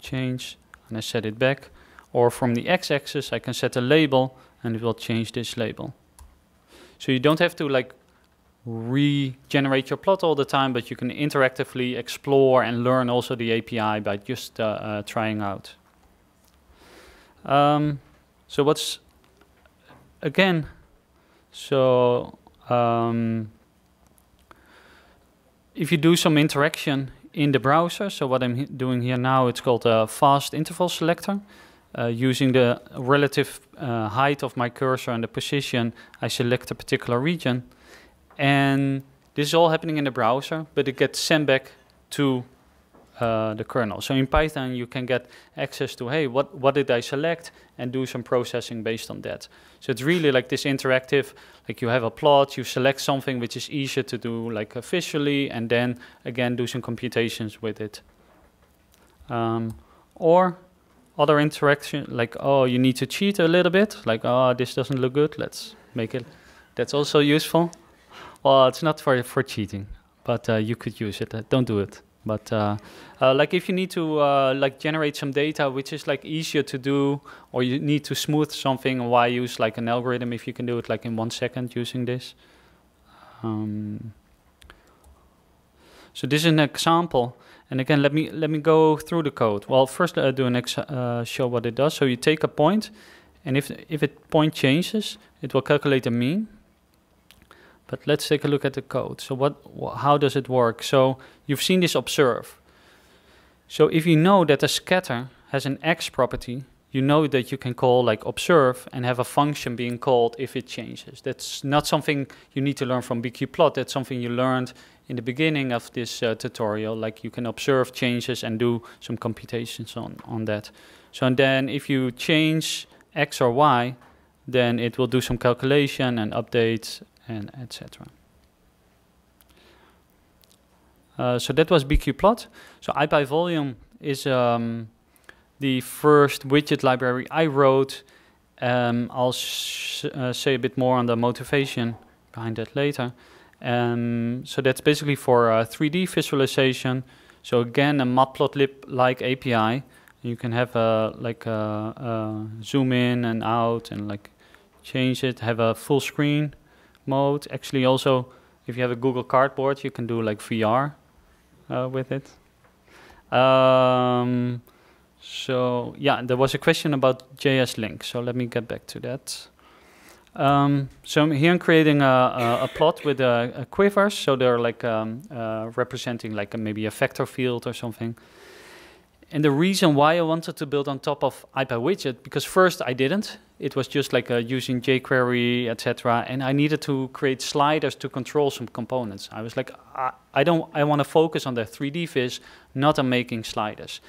change. And I set it back, or from the x-axis I can set a label and it will change this label. So you don't have to like regenerate your plot all the time, but you can interactively explore and learn also the API by just trying out. So what's again, so if you do some interaction in the browser, so what I'm doing here now, it's called a fast interval selector. Using the relative height of my cursor and the position, I select a particular region. And this is all happening in the browser, but it gets sent back to the kernel. So in Python, you can get access to, hey, what did I select? And do some processing based on that. So it's really like this interactive, like you have a plot, you select something which is easier to do like visually, and then again, do some computations with it. Or other interaction, like, oh, you need to cheat a little bit. Like, oh, this doesn't look good. Let's make it. That's also useful. Well, it's not for cheating, but you could use it. Don't do it. But like if you need to like generate some data which is like easier to do, or you need to smooth something, why use like an algorithm if you can do it like in 1 second using this? So this is an example, and again let me go through the code. Well, first I'll do an show what it does. So you take a point, and if it point changes, it will calculate a mean. But let's take a look at the code. So how does it work? So you've seen this observe. So if you know that a scatter has an X property, you know that you can call like observe and have a function being called if it changes. That's not something you need to learn from bqplot. That's something you learned in the beginning of this tutorial. Like you can observe changes and do some computations on that. So and then if you change X or Y, then it will do some calculation and updates and etc. So that was bqplot. So IPyVolume is the first widget library I wrote. I'll say a bit more on the motivation behind that later. So that's basically for 3D visualization. So again, a matplotlib-like API. You can have a zoom in and out and like change it. Have a full screen mode. Actually, also if you have a Google Cardboard, you can do like VR with it. So yeah, there was a question about JS link. So let me get back to that. So here I'm creating a plot with a quivers. So they're like representing like maybe a vector field or something. And the reason why I wanted to build on top of IPyWidget, because first I didn't. It was just like using jQuery, etc. And I needed to create sliders to control some components. I was like, I want to focus on the 3D viz, not on making sliders.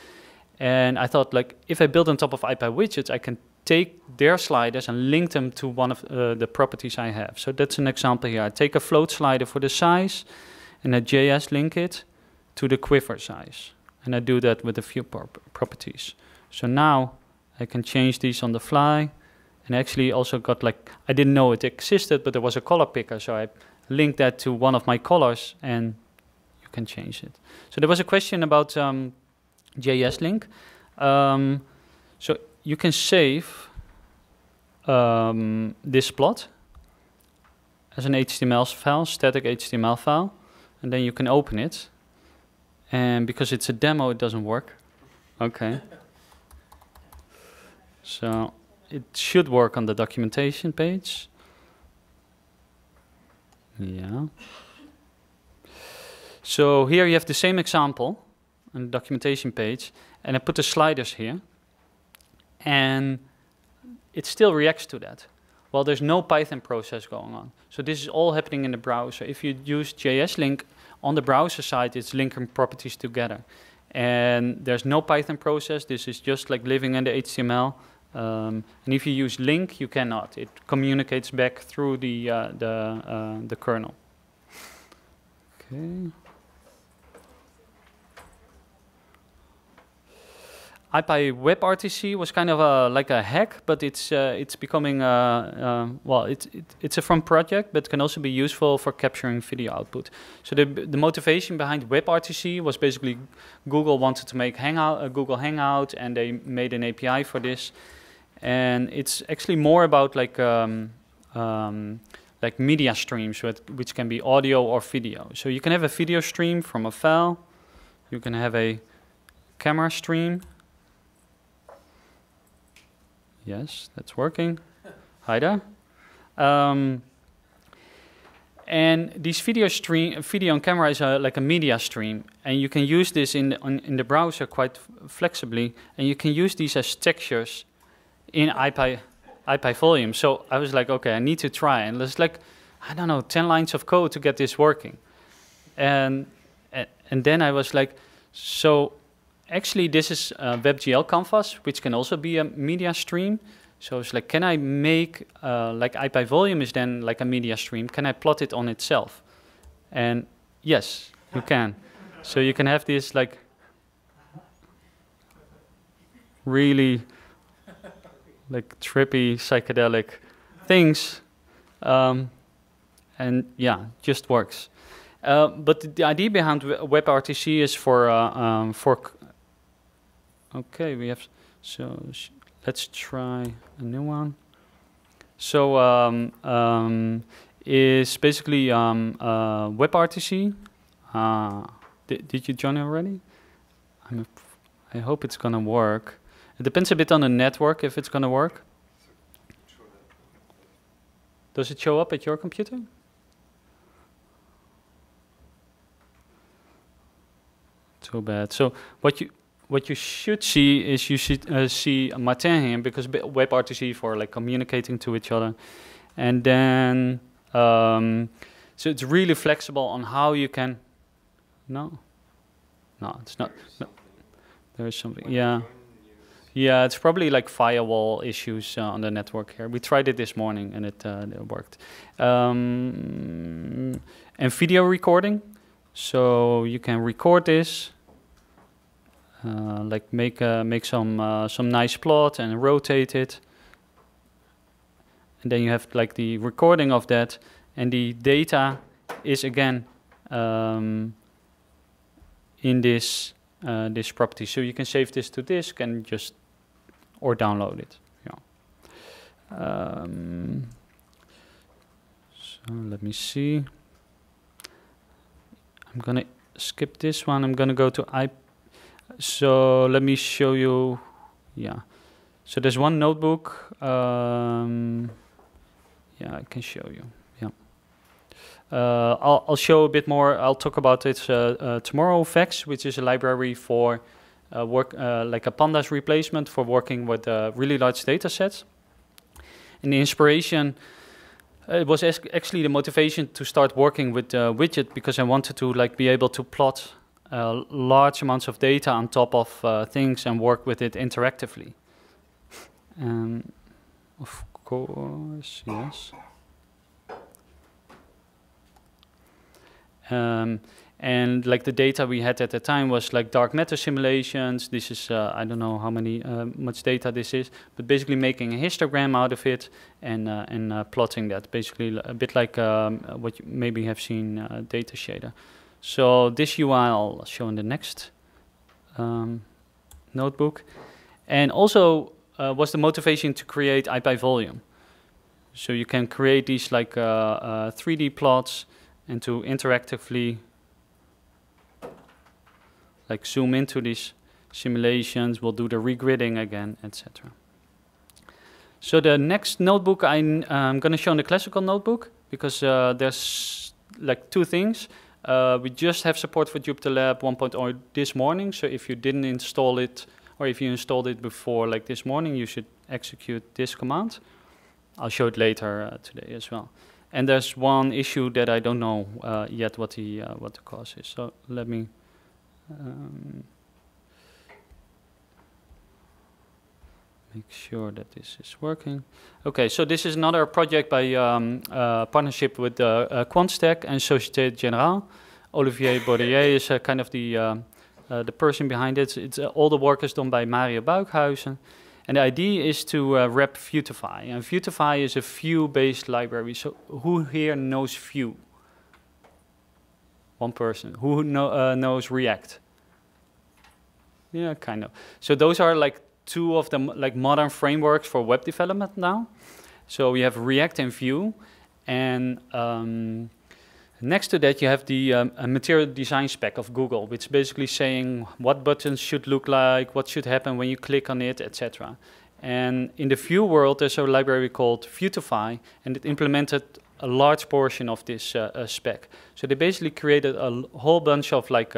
And I thought, like, if I build on top of IPyWidgets, I can take their sliders and link them to one of the properties I have. So that's an example here. I take a float slider for the size, and I JS link it to the quiver size. And I do that with a few properties. So now I can change these on the fly. And actually also got like, I didn't know it existed, but there was a color picker. So I linked that to one of my colors, and you can change it. So there was a question about JS link. So you can save this plot as an HTML file, static HTML file, and then you can open it. And because it's a demo, it doesn't work. Okay. So it should work on the documentation page. Yeah. So here you have the same example on the documentation page, and I put the sliders here, and it still reacts to that. Well, there's no Python process going on. So this is all happening in the browser. If you use JS link on the browser side, it's linking properties together. And there's no Python process. This is just like living in the HTML. And if you use link, you cannot. It communicates back through the kernel. Okay. IPyWebRTC was kind of like a hack, but it's becoming well, it's a fun project, but can also be useful for capturing video output. So the motivation behind WebRTC was basically Google wanted to make Hangout, Google Hangout, and they made an API for this. And it's actually more about like media streams, which can be audio or video. So you can have a video stream from a file, you can have a camera stream. Yes, that's working. Hi there. And these video on camera is like a media stream, and you can use this in the browser quite flexibly, and you can use these as textures in IPyVolume. So I was like, okay, I need to try, and there's like, I don't know, 10 lines of code to get this working, and then I was like, so. Actually, this is a WebGL canvas, which can also be a media stream. So it's like, can I make, like IPyVolume is then like a media stream, can I plot it on itself? And yes, you can. So you can have this like really like trippy, psychedelic things. And yeah, just works. But the idea behind WebRTC is for okay, we have, so let's try a new one. So is basically WebRTC. Did you join already? I hope it's gonna work. It depends a bit on the network if it's gonna work. Does it show up at your computer? Too bad. So what you what you should see is you should see Martin here, because WebRTC for like communicating to each other. And then, so it's really flexible on how you can, no, it's not, no. There is something, yeah. Yeah, it's probably like firewall issues on the network here. We tried it this morning and it worked. And video recording. So you can record this, like make some nice plot and rotate it. And then you have like the recording of that, and the data is again in this this property. So you can save this to disk and just or download it. Yeah. So let me see. I'm gonna skip this one. I'm gonna go to So let me show you. Yeah. So there's one notebook. Yeah, I can show you. Yeah. I'll show a bit more. I'll talk about it tomorrow. Vaex, which is a library for like a pandas replacement for working with really large data sets. And the inspiration, it was actually the motivation to start working with widget, because I wanted to like be able to plot large amounts of data on top of things and work with it interactively. Of course, yes. And like the data we had at the time was like dark matter simulations. This is I don't know how many much data this is, but basically making a histogram out of it and plotting that, basically a bit like what you maybe have seen Data Shader. So this UI I'll show in the next notebook, and also was the motivation to create IPyvolume. So you can create these like 3D plots, and to interactively like zoom into these simulations. We'll do the regridding again, etc. So the next notebook I'm going to show in the classical notebook, because there's like two things. We just have support for JupyterLab 1.0 this morning, so if you didn't install it, or if you installed it before like this morning, you should execute this command. I'll show it later today as well. And there's one issue that I don't know yet what the cause is. So let me make sure that this is working. Okay, so this is another project by partnership with QuantStack and Société Générale. Olivier Bourrier is kind of the person behind it. It's all the work is done by Mario Buikhuizen. And the idea is to wrap Vuetify. And Vuetify is a Vue-based library. So who here knows Vue? One person. Who knows React? Yeah, kind of. So those are like two of the like modern frameworks for web development now. So we have React and Vue. And next to that, you have the Material Design spec of Google, which is basically saying what buttons should look like, what should happen when you click on it, etc. And in the Vue world, there's a library called Vuetify, and it implemented a large portion of this spec. So they basically created a whole bunch of like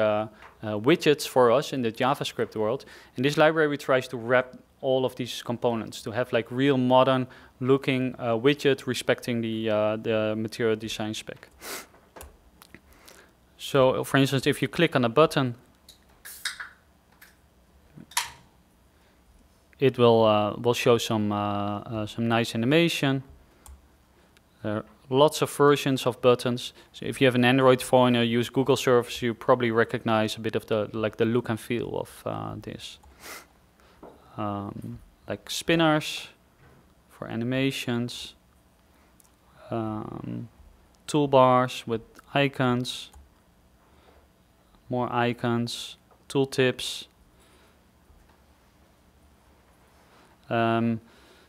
widgets for us in the JavaScript world, and this library tries to wrap all of these components to have like real modern looking widget respecting the Material Design spec. So, for instance, if you click on a button, it will show some nice animation. There are lots of versions of buttons. So, if you have an Android phone or use Google service, you probably recognize a bit of the like the look and feel of this, like spinners for animations, toolbars with icons. More icons, tooltips.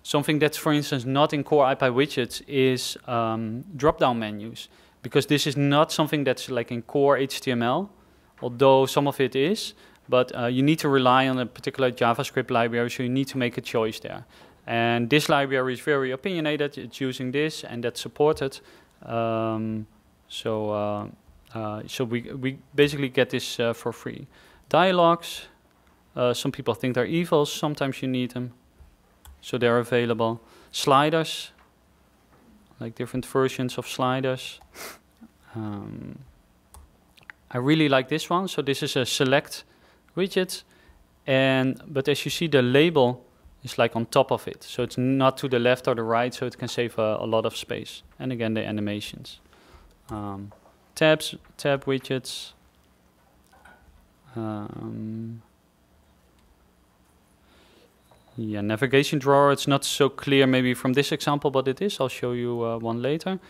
Something that's, for instance, not in core IPyWidgets is drop-down menus, because this is not something that's like in core HTML, although some of it is, but you need to rely on a particular JavaScript library, so you need to make a choice there. And this library is very opinionated. It's using this, and that's supported. So we basically get this for free. Dialogues, Some people think they're evil. Sometimes you need them. So they're available. Sliders, like different versions of sliders. I really like this one. So this is a select widget. But as you see, the label is like on top of it. So it's not to the left or the right, so it can save a lot of space. And again, the animations. Tabs, tab widgets. Yeah, navigation drawer, it's not so clear maybe from this example, but it is. I'll show you one later.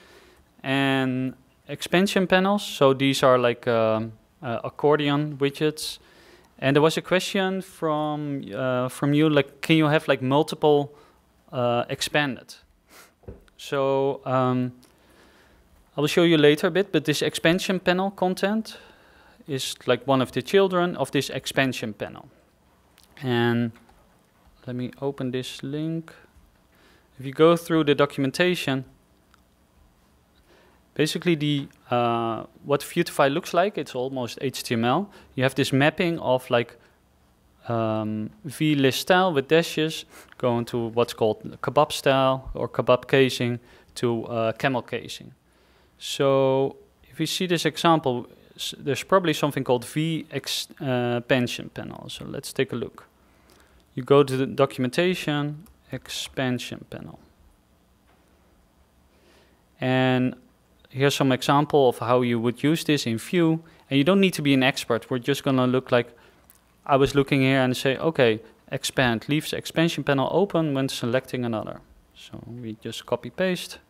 And expansion panels, so these are like accordion widgets. And there was a question from you, like, can you have like multiple expanded? So I will show you later a bit, but this expansion panel content is like one of the children of this expansion panel. And let me open this link. If you go through the documentation, basically, the what Vuetify looks like, it's almost HTML. You have this mapping of like v-list style with dashes going to what's called kebab style or kebab casing to camel casing. So if you see this example, there's probably something called v expansion panel. So let's take a look. You go to the documentation, expansion panel. And here's some example of how you would use this in Vue, and you don't need to be an expert. We're just gonna look like, I was looking here and say, okay, expand leaves expansion panel open when selecting another. So we just copy paste.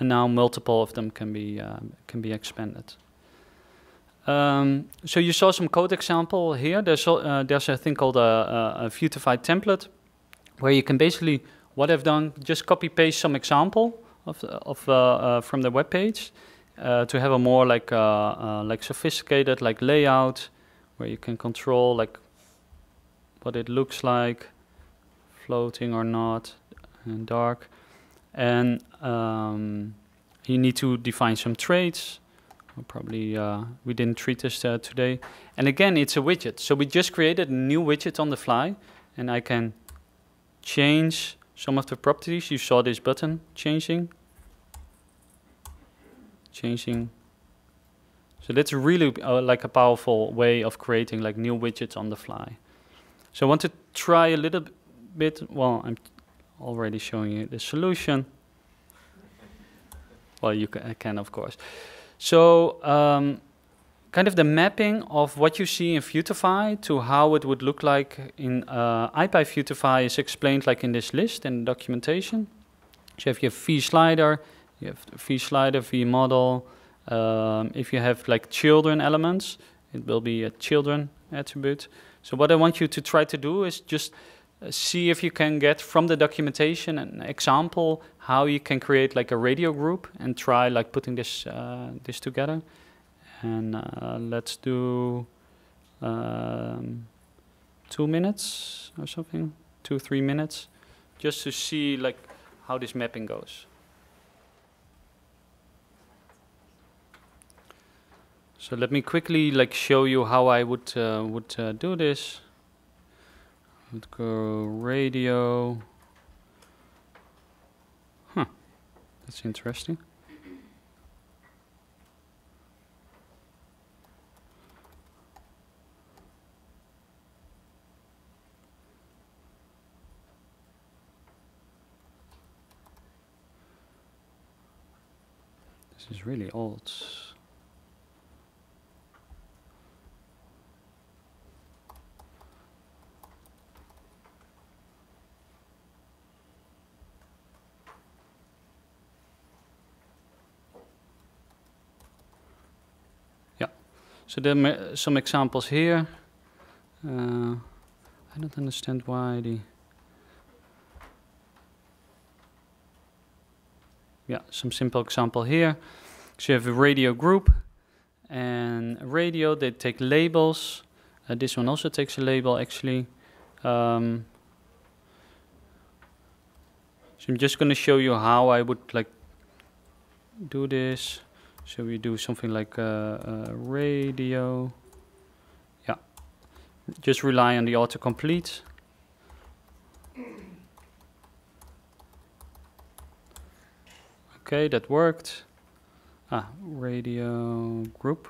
And now multiple of them can be expanded. So you saw some code example here. There's a thing called a Vuetify template, where you can basically, what I've done, just copy paste some example from the web page to have a more like sophisticated like layout, where you can control like what it looks like, floating or not, and dark, and you need to define some traits. Probably we didn't treat this today. And again, it's a widget. So we just created a new widget on the fly, and I can change some of the properties. You saw this button changing. So that's really like a powerful way of creating like new widgets on the fly. So I want to try a little bit. Well, I'm already showing you the solution. Well, I can of course. So kind of the mapping of what you see in Vuetify to how it would look like in IPyVuetify is explained like in this list in the documentation. So if you have vSlider, you have vSlider, vModel. If you have like children elements, it will be a children attribute. So what I want you to try to do is just see if you can get from the documentation an example how you can create like a radio group and try like putting this this together. And let's do 2 minutes or something, 2-3 minutes, just to see like how this mapping goes. So let me quickly like show you how I would do this. I would go radio. That's interesting. This is really old. So there are some examples here. I don't understand why the... Yeah, some simple example here. So you have a radio group and a radio, they take labels. This one also takes a label actually. So I'm just going to show you how I would like do this. So we do something like a radio. Yeah, just rely on the autocomplete. Okay, that worked. Ah, radio group.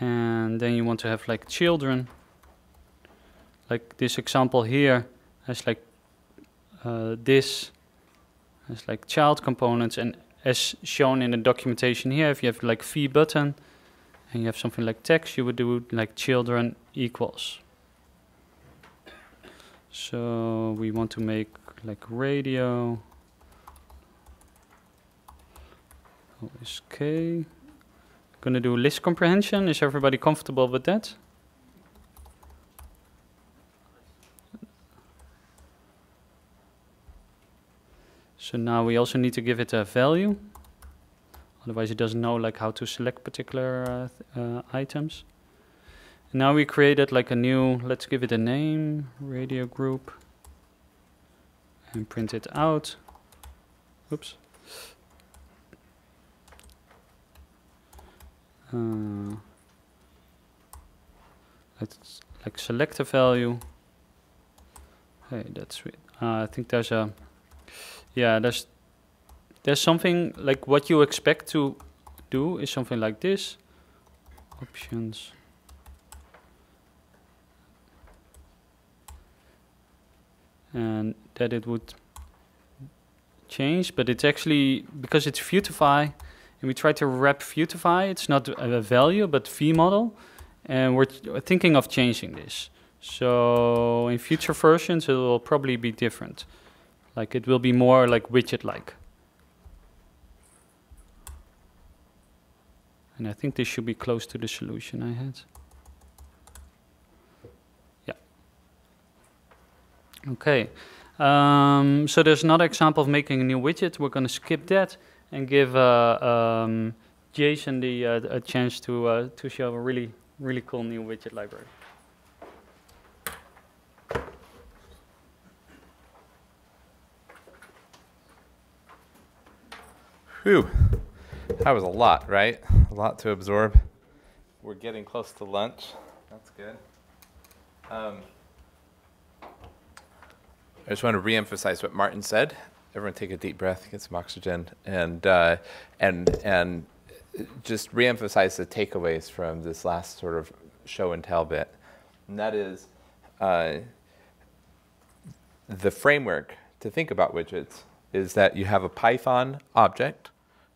And then you want to have like children. Like this example here has like this has like child components, and as shown in the documentation here, if you have like v button and you have something like text, you would do like children equals. So we want to make like radio is K. Gonna do list comprehension. Is everybody comfortable with that? So now we also need to give it a value, otherwise it doesn't know like how to select particular items. And now we created like a new, let's give it a name, radio group, and print it out. Oops. Let's like select a value. Hey, that's it. I think there's a, yeah, there's something like what you expect to do is something like this. Options. And that it would change, but it's actually, because it's Vuetify, and we try to wrap Vuetify, it's not a value, but vmodel, and we're thinking of changing this. So in future versions, it will probably be different. Like it will be more like widget-like. And I think this should be close to the solution I had. Yeah. Okay. So there's another example of making a new widget. We're going to skip that and give Jason the a chance to show a really cool new widget library. Whew, that was a lot, right? A lot to absorb. We're getting close to lunch. That's good. I just want to reemphasize what Martin said. Everyone take a deep breath, get some oxygen, and just reemphasize the takeaways from this last sort of show and tell bit. And that is the framework to think about widgets is that you have a Python object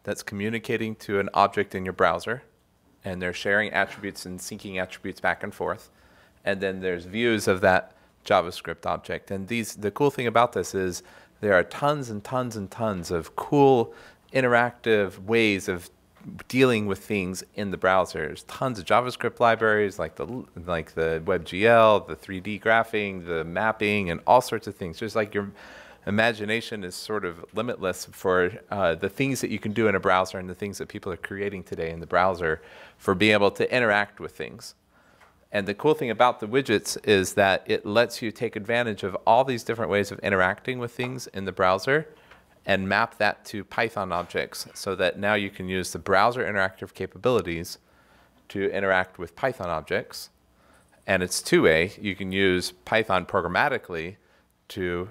that's communicating to an object in your browser, and they're sharing attributes and syncing attributes back and forth. And then there's views of that JavaScript object. And these, the cool thing about this is there are tons and tons and tons of cool interactive ways of dealing with things in the browsers. Tons of JavaScript libraries like the WebGL, the 3D graphing, the mapping, and all sorts of things. Just like your imagination is sort of limitless for the things that you can do in a browser and the things that people are creating today in the browser for being able to interact with things. And the cool thing about the widgets is that it lets you take advantage of all these different ways of interacting with things in the browser and map that to Python objects so that now you can use the browser interactive capabilities to interact with Python objects. And it's two-way. You can use Python programmatically to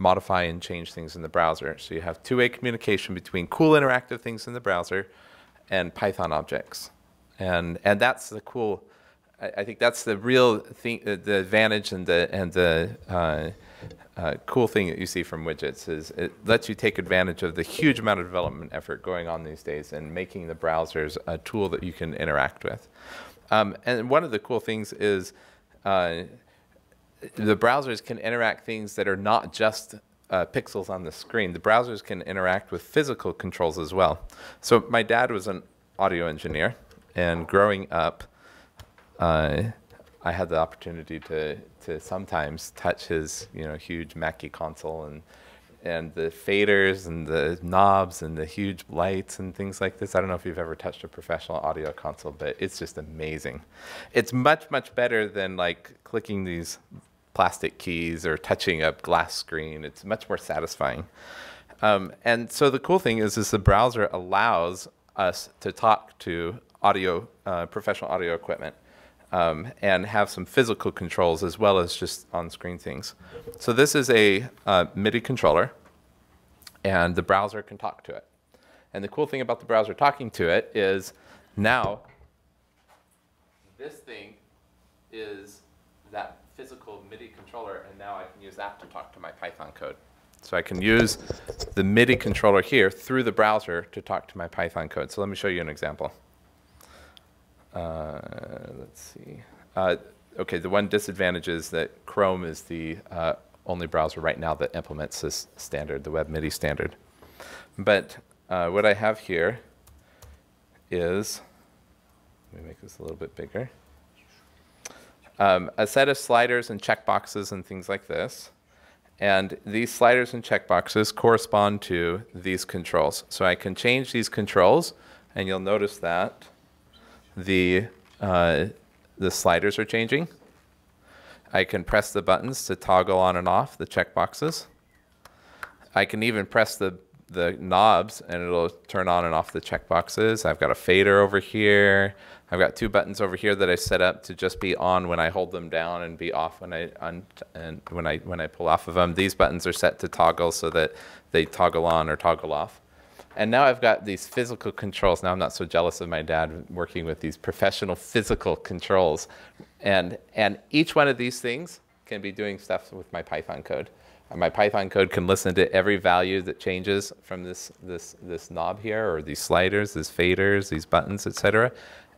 modify and change things in the browser. So you have two-way communication between cool interactive things in the browser and Python objects. And that's the cool, I think that's the real thing, the advantage and the cool thing that you see from widgets is it lets you take advantage of the huge amount of development effort going on these days and making the browsers a tool that you can interact with. And one of the cool things is the browsers can interact things that are not just pixels on the screen. The browsers can interact with physical controls as well. So my dad was an audio engineer, and growing up, I had the opportunity to sometimes touch his, you know, huge Mackie console and the faders and the knobs and the huge lights and things like this. I don't know if you've ever touched a professional audio console, but it's just amazing. It's much, much better than like clicking these plastic keys or touching a glass screen. It's much more satisfying. And so the cool thing is the browser allows us to talk to audio, professional audio equipment, and have some physical controls as well as just on-screen things. So this is a MIDI controller, and the browser can talk to it. And the cool thing about the browser talking to it is now this thing is that physical MIDI controller, and now I can use that to talk to my Python code. So I can use the MIDI controller here through the browser to talk to my Python code. So let me show you an example. Let's see. OK, the one disadvantage is that Chrome is the only browser right now that implements this standard, the Web MIDI standard. But what I have here is, let me make this a little bit bigger, a set of sliders and checkboxes and things like this. And these sliders and checkboxes correspond to these controls. So I can change these controls, and you'll notice that the sliders are changing. I can press the buttons to toggle on and off the checkboxes. I can even press the knobs, and it'll turn on and off the checkboxes. I've got a fader over here. I've got two buttons over here that I set up to just be on when I hold them down and be off when I when I pull off of them. These buttons are set to toggle so that they toggle on or toggle off. And now I've got these physical controls. Now I'm not so jealous of my dad working with these professional physical controls. And each one of these things can be doing stuff with my Python code. And my Python code can listen to every value that changes from this knob here, or these sliders, these faders, these buttons, et cetera,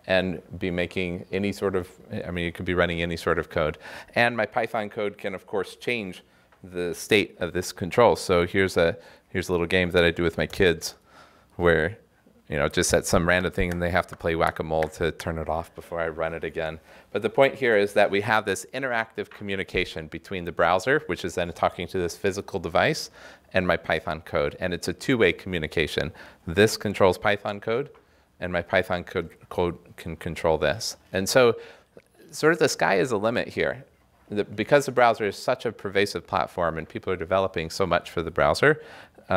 and be making any sort of, I mean, you could be running any sort of code. And my Python code can, of course, change the state of this control. So here's a little game that I do with my kids where, you know, just set some random thing and they have to play whack-a-mole to turn it off before I run it again. But the point here is that we have this interactive communication between the browser, which is then talking to this physical device, and my Python code. And it's a two-way communication. This controls Python code, and my Python code can control this. And so sort of the sky is the limit here. Because the browser is such a pervasive platform and people are developing so much for the browser,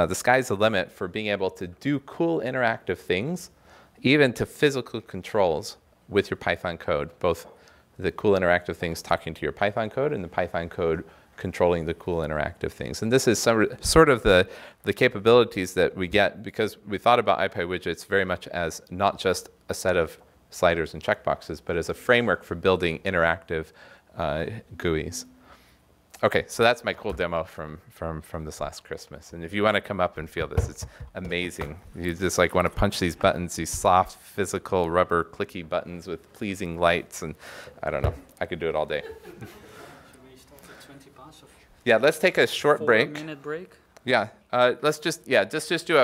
the sky's the limit for being able to do cool interactive things, even to physical controls with your Python code, both the cool interactive things talking to your Python code and the Python code controlling the cool interactive things. And this is some, sort of the capabilities that we get because we thought about iPyWidgets very much as not just a set of sliders and checkboxes, but as a framework for building interactive GUIs. Okay, so that's my cool demo from this last Christmas. And if you want to come up and feel this, it's amazing. You just like want to punch these buttons, these soft, physical, rubber, clicky buttons with pleasing lights. And I don't know, I could do it all day. Yeah, let's take a short break. 4-minute break? Yeah, let's just do a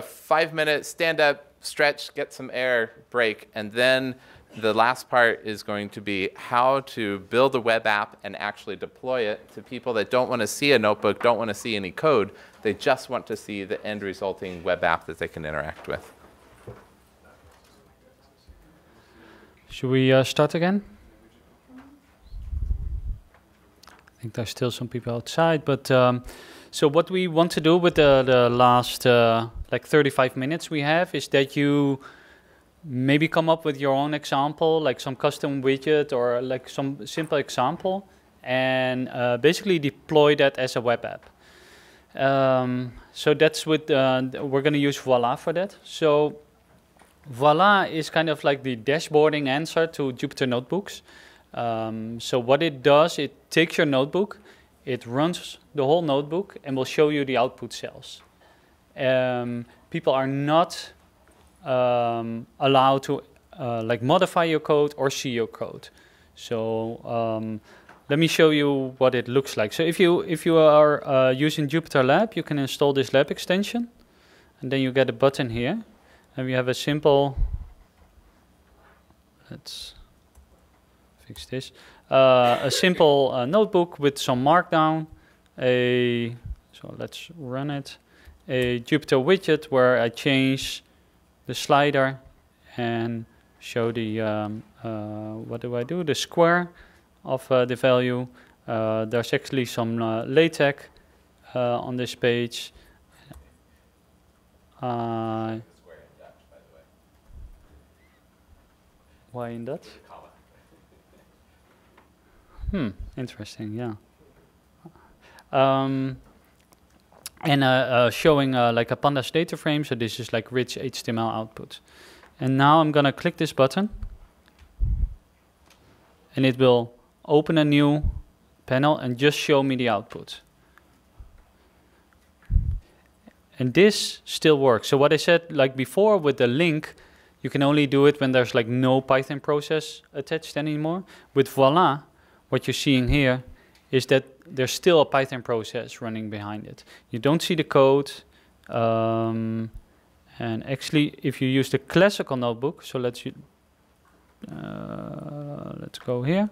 5-minute stand up, stretch, get some air break, and then the last part is going to be how to build a web app and actually deploy it to people that don't want to see a notebook, don't want to see any code. They just want to see the end resulting web app that they can interact with. Should we start again? I think there's still some people outside, but so what we want to do with the last like 35 minutes we have is that you maybe come up with your own example, like some custom widget or like some simple example, and basically deploy that as a web app. So that's what we're going to use Voila for that. So Voila is kind of like the dashboarding answer to Jupyter Notebooks. So what it does, it takes your notebook, it runs the whole notebook, and will show you the output cells. People are not allowed to like modify your code or see your code. So let me show you what it looks like. So if you are using JupyterLab, you can install this lab extension, and then you get a button here, and we have a simple. Let's fix this. A simple notebook with some markdown. So let's run it. A Jupyter widget where I change the slider and show the what do I do? The square of the value. There's actually some LaTeX on this page. Why in Dutch? Interesting, yeah. And showing like a pandas data frame, so this is like rich HTML output. And now I'm gonna click this button, and it will open a new panel and just show me the output. And this still works. So what I said like before with the link, you can only do it when there's like no Python process attached anymore. With Voila, what you're seeing here is that there's still a Python process running behind it. You don't see the code. And actually, if you use the classical notebook, so let's go here.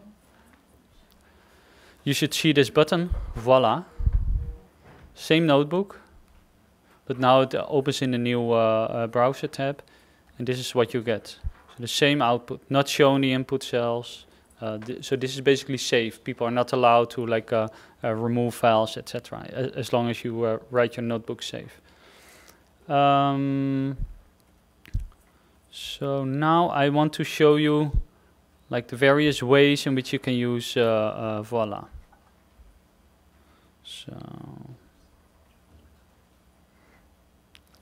You should see this button, Voila. Same notebook, but now it opens in the new browser tab. And this is what you get. So the same output, not showing the input cells. So this is basically safe. People are not allowed to like remove files, etc. As long as you write your notebook safe. So now I want to show you like the various ways in which you can use Voila. So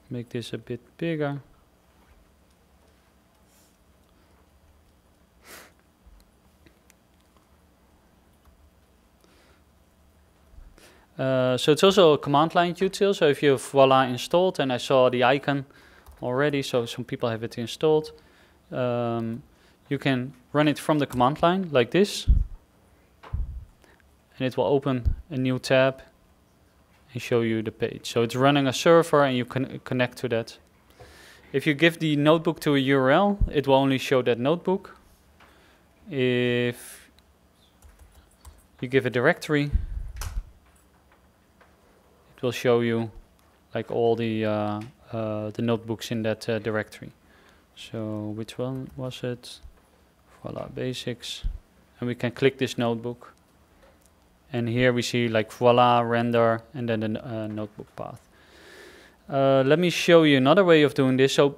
make this a bit bigger. So it's also a command line util, so if you have Voila installed, and I saw the icon already, so some people have it installed, you can run it from the command line like this, and it will open a new tab and show you the page. So it's running a server, and you can connect to that. If you give the notebook to a URL, it will only show that notebook. If you give a directory, will show you like all the notebooks in that directory. So which one was it? Voila basics, and we can click this notebook, and here we see like Voila render and then the notebook path. Let me show you another way of doing this. So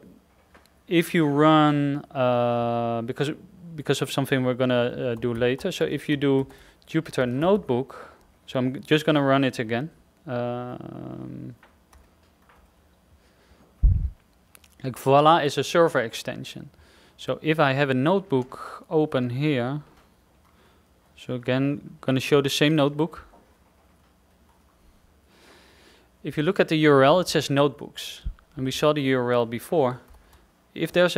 if you run because of something we're gonna do later. So if you do Jupyter notebook, so I'm just gonna run it again. Like Voila is a server extension. So if I have a notebook open here, so again, gonna show the same notebook. If you look at the URL, it says notebooks, and we saw the URL before. If there's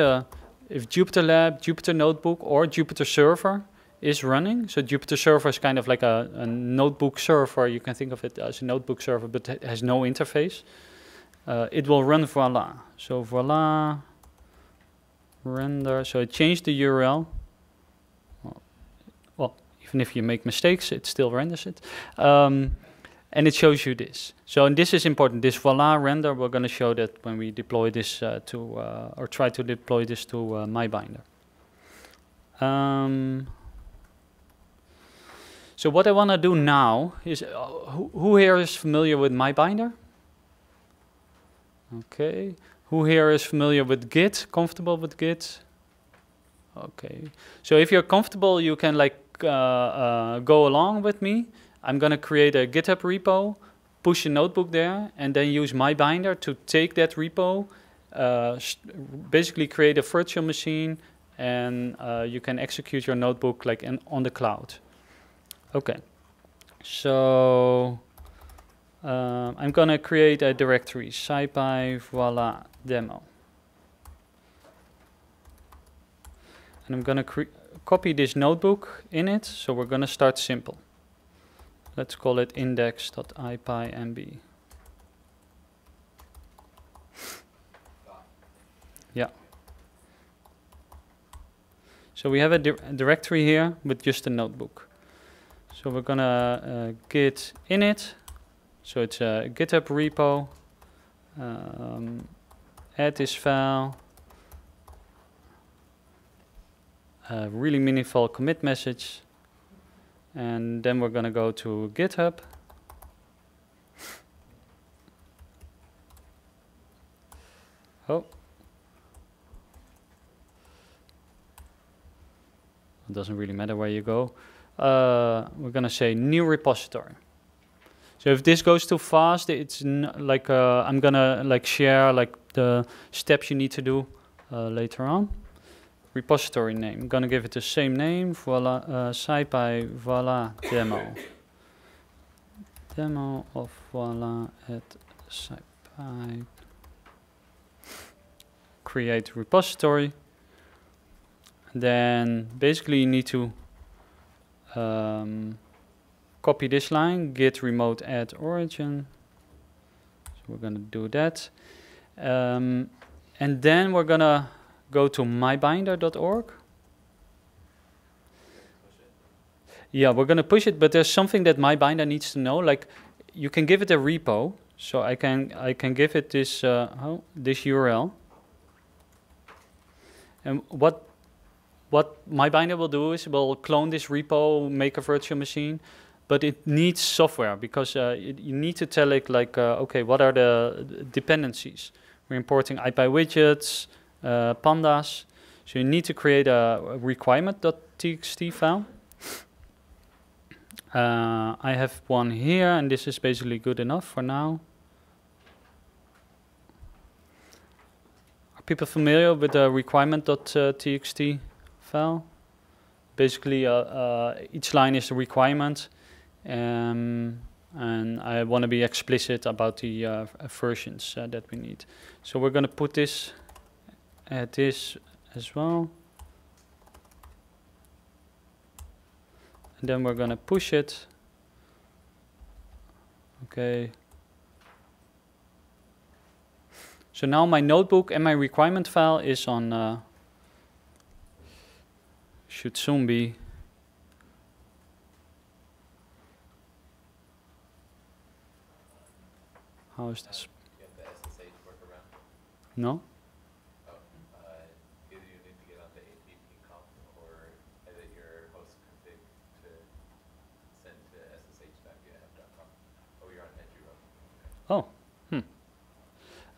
if JupyterLab, Jupyter Notebook, or Jupyter Server is running. So Jupyter Server is kind of like a notebook server. You can think of it as a notebook server, but it has no interface. It will run Voila. So Voila render. So it changed the URL. Well, even if you make mistakes, it still renders it. And it shows you this. So, and this is important. This Voila render, we're going to show that when we deploy this or try to deploy this to MyBinder. So what I want to do now is, who here is familiar with MyBinder? Okay. Who here is familiar with Git? Comfortable with Git? Okay. So if you're comfortable, you can like go along with me. I'm going to create a GitHub repo, push a notebook there, and then use MyBinder to take that repo, basically create a virtual machine, and you can execute your notebook like on the cloud. Okay, so I'm gonna create a directory, SciPy Voila demo. And I'm gonna copy this notebook in it, so we're gonna start simple. Let's call it index.ipymb. Yeah. So we have a directory here with just a notebook. So we're gonna git init, so it's a GitHub repo, add this file, a really meaningful commit message, And then we're going to go to GitHub. Oh. It doesn't really matter where you go. We're going to say new repository. So if this goes too fast, it's like I'm going to like share like the steps you need to do later on. Repository name. I'm going to give it the same name. Voila, SciPy Voila demo. Demo of Voila at SciPy. Create repository. Then basically you need to copy this line, git remote add origin. So we're going to do that. And then we're going to go to mybinder.org. Yeah, we're going to push it, but there's something that MyBinder needs to know. Like, you can give it a repo. So I can give it this this URL. And what MyBinder will do is it will clone this repo, make a virtual machine, but it needs software because you need to tell it like, okay, what are the dependencies? We're importing IPyWidgets, pandas, so you need to create a requirement.txt file. I have one here, and this is basically good enough for now. Are people familiar with the requirement.txt file? Basically, each line is a requirement, and I want to be explicit about the versions that we need. So we're going to put this. Add this as well, and then we're going to push it. Okay. So now my notebook and my requirement file is on. Should soon be. How is this? You have the SSH workaround? No.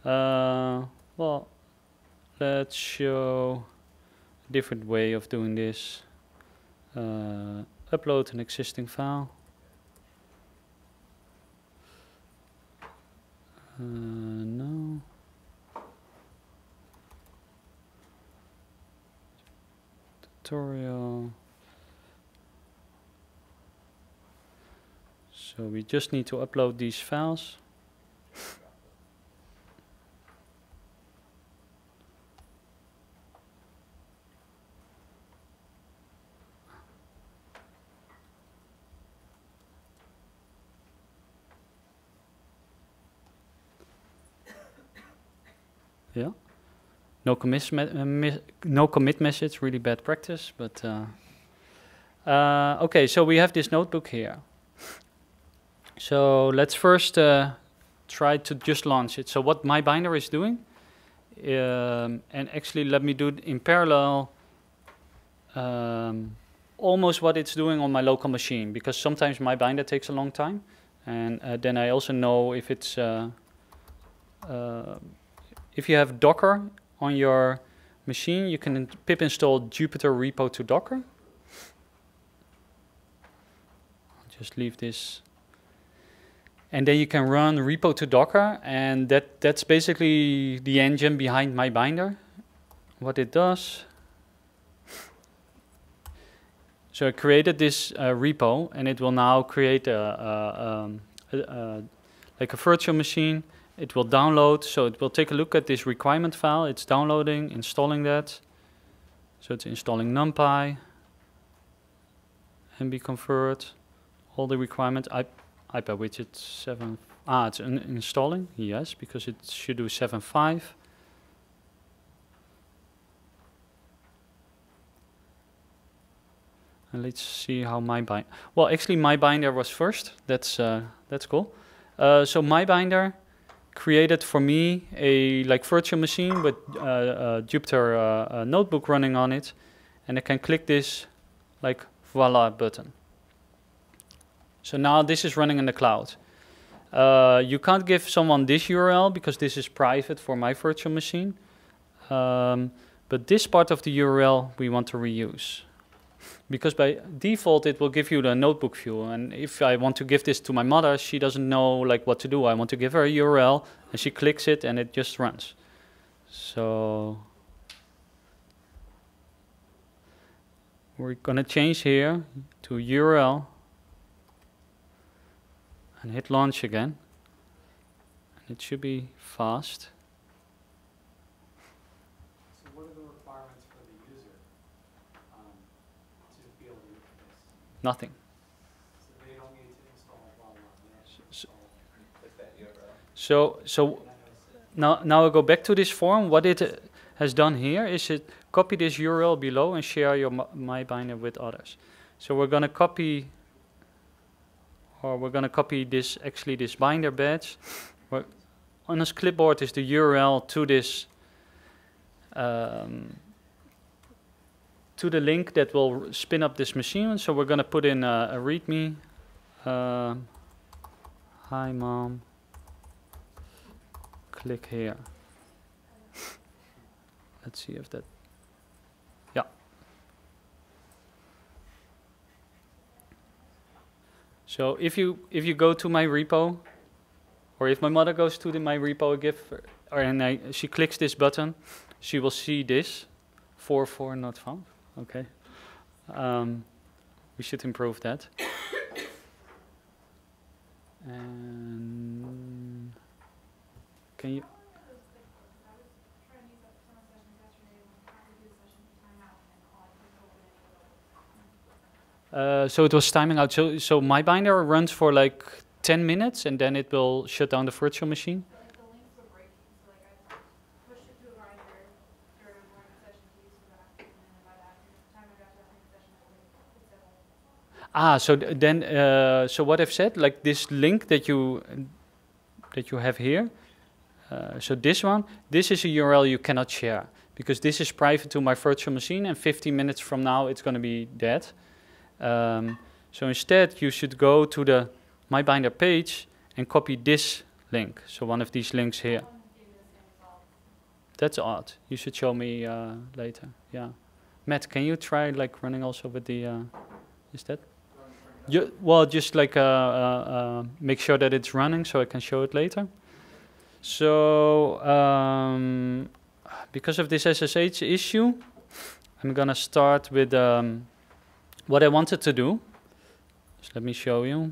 Oh, well, let's show a different way of doing this. Upload an existing file. No. Tutorial. So we just need to upload these files. Yeah, no commit message, really bad practice, but okay, so we have this notebook here. So let's first try to just launch it. So what MyBinder is doing, and actually let me do it in parallel almost what it's doing on my local machine, because sometimes MyBinder takes a long time, and then I also know if it's if you have Docker on your machine, you can pip install Jupyter repo2docker. I'll just leave this. And then you can run repo2docker, and that's basically the engine behind MyBinder. What it does. So I created this repo, and it will now create like a virtual machine. It will download, so it will take a look at this requirement file. It's downloading, installing that. So it's installing NumPy, mbconvert, all the requirements. IPyWidget 7. Ah, it's installing. Yes, because it should do 7.5. And let's see how MyBinder. Well, actually, MyBinder was first. That's cool. So MyBinder created for me a like virtual machine with Jupyter notebook running on it, and I can click this like voila button. So now this is running in the cloud. You can't give someone this URL because this is private for my virtual machine. But this part of the URL we want to reuse. Because by default, it will give you the notebook view. And if I want to give this to my mother, she doesn't know like what to do. I want to give her a URL, and she clicks it, and it just runs. So we're going to change here to URL and hit launch again. And it should be fast. So what are the requirements for the user to be able to do this? Nothing. So they don't need to install Voila. Now I go back to this form. What it has done here is it copy this URL below and share your MyBinder with others. So we're going to copy this, actually this binder badge. On this clipboard is the URL to this, to the link that will spin up this machine. So we're going to put in a README. Hi mom, click here. Let's see if that, yeah. So if you go to my repo, or if my mother goes to my repo, she clicks this button, she will see this 4.4 not found. Okay, we should improve that. And can you? So it was timing out. So MyBinder runs for like 10 minutes, and then it will shut down the virtual machine. So like the links were breaking. So like I pushed it to a binder during one session to use for that, and then by the time I got to that next session, I would. So what I've said, like this link that you have here. So this one, this is a URL you cannot share because this is private to my virtual machine, and 15 minutes from now it's going to be dead. So instead, you should go to the MyBinder page and copy this link. So one of these links here. That's odd. You should show me later. Yeah, Matt, can you try like running also with the? Is that? You, well, just like make sure that it's running so I can show it later. So because of this SSH issue, I'm gonna start with. What I wanted to do, just let me show you,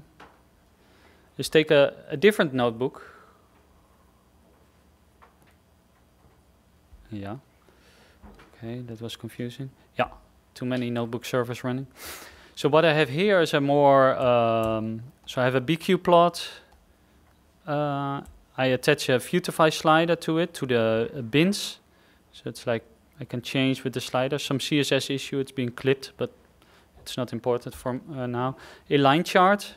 is take a different notebook. Yeah. Okay, that was confusing. Yeah, too many notebook servers running. So what I have here is a more, so I have a bqplot. I attach a Vuetify slider to it, to the bins. So it's like, I can change with the slider. Some CSS issue, it's being clipped, but it's not important for now. A line chart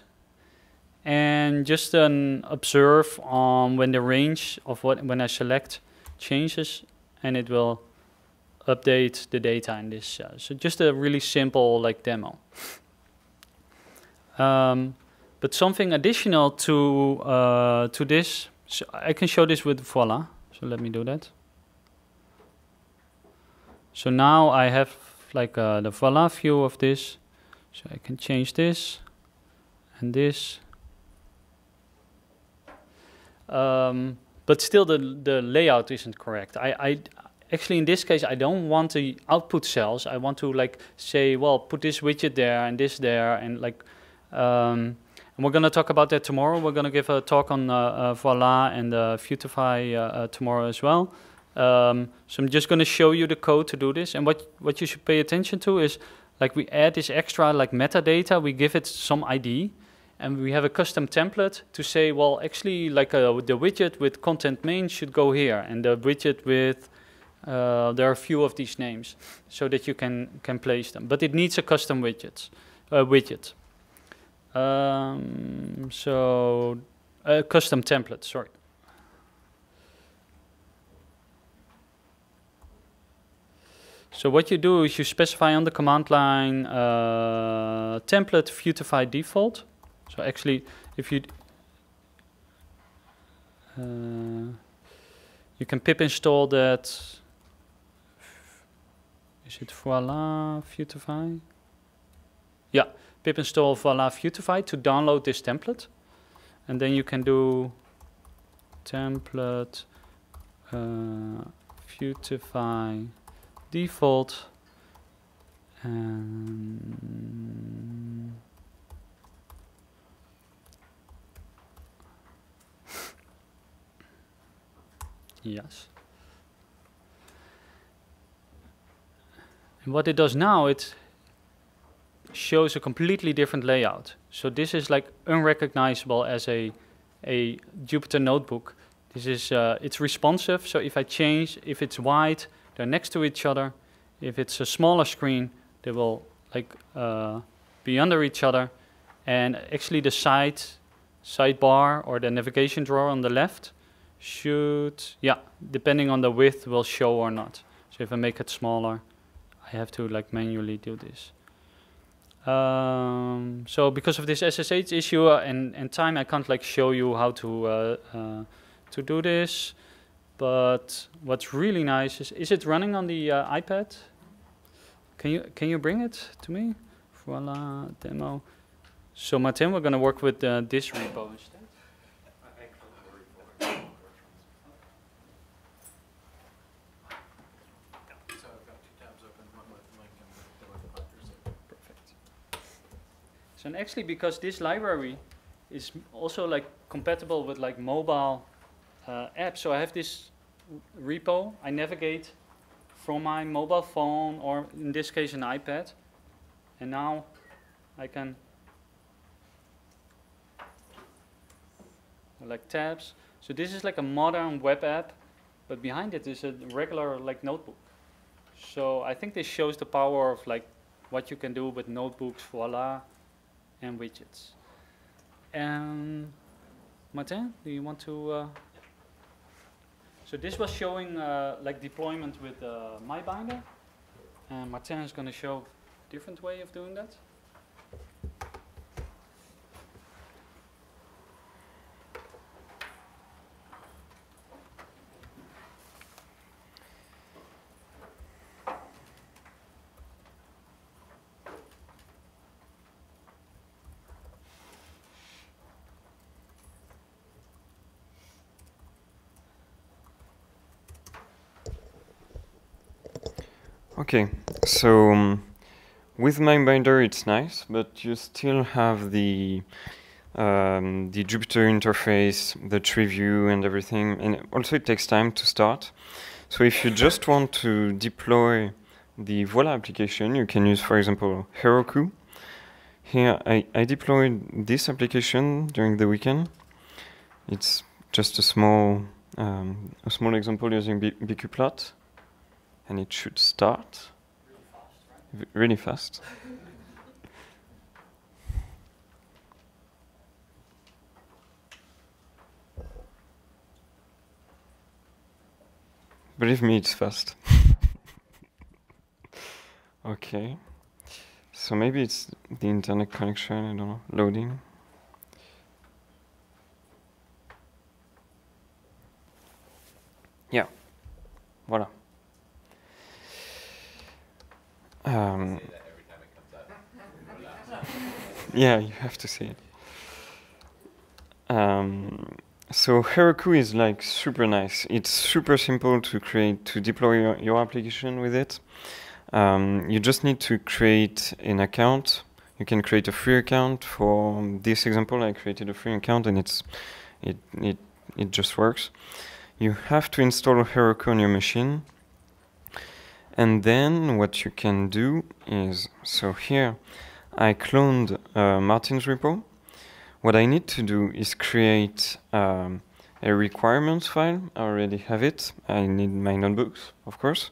and just an observe on when the range of when I select changes, and it will update the data in this. So just a really simple like demo. But something additional to this, so I can show this with Voila. So let me do that. So now I have like the Voila view of this. So I can change this and this. But still the layout isn't correct. I actually in this case, I don't want the output cells. I want to like say, well, put this widget there and this there, and like, and we're gonna talk about that tomorrow. We're gonna give a talk on Voila and Vuetify tomorrow as well. So I'm just going to show you the code to do this, and what you should pay attention to is like we add this extra like metadata, we give it some ID, and we have a custom template to say, well, actually like the widget with content main should go here, and the widget with there are a few of these names so that you can place them, but it needs a custom widget. So a custom template, sorry. So what you do is you specify on the command line template Vuetify default. So actually, if you you can pip install that. Is it Voila Vuetify? Yeah, pip install Voila Vuetify to download this template, and then you can do template Vuetify default. Yes. And what it does now, it shows a completely different layout. So this is like unrecognizable as a Jupyter notebook. This is it's responsive. So if I change, if it's wide, they're next to each other. If it's a smaller screen, they will like be under each other. And actually, the sidebar or the navigation drawer on the left should, yeah, depending on the width, will show or not. So if I make it smaller, I have to like manually do this. So because of this SSH issue and time, I can't like show you how to do this. But what's really nice is it running on the iPad? Can you bring it to me? Voila demo. So Martin, we're gonna work with this repo instead. So and actually, because this library is also like compatible with like mobile apps, so I have this repo. I navigate from my mobile phone, or in this case, an iPad, and now I can like tabs. So this is like a modern web app, but behind it is a regular like notebook. So I think this shows the power of like what you can do with notebooks. Voila. And widgets. Martin, do you want to? So this was showing like deployment with MyBinder, and Martin is going to show a different way of doing that. Okay, so with MyBinder it's nice, but you still have the Jupyter interface, the tree view and everything, and also it takes time to start. So if you just want to deploy the Voila application, you can use, for example, Heroku. Here I deployed this application during the weekend. It's just a small example using bqplot. And it should start really fast. Believe me, it's fast. Okay. So maybe it's the internet connection, I don't know, loading. Yeah, voila. Yeah, you have to see it. So Heroku is like super nice. It's super simple to create, to deploy your application with it. You just need to create an account. You can create a free account. For this example, I created a free account, and it just works. You have to install Heroku on your machine. And then what you can do is, so here I cloned Martin's repo. What I need to do is create a requirements file. I already have it. I need my notebooks, of course.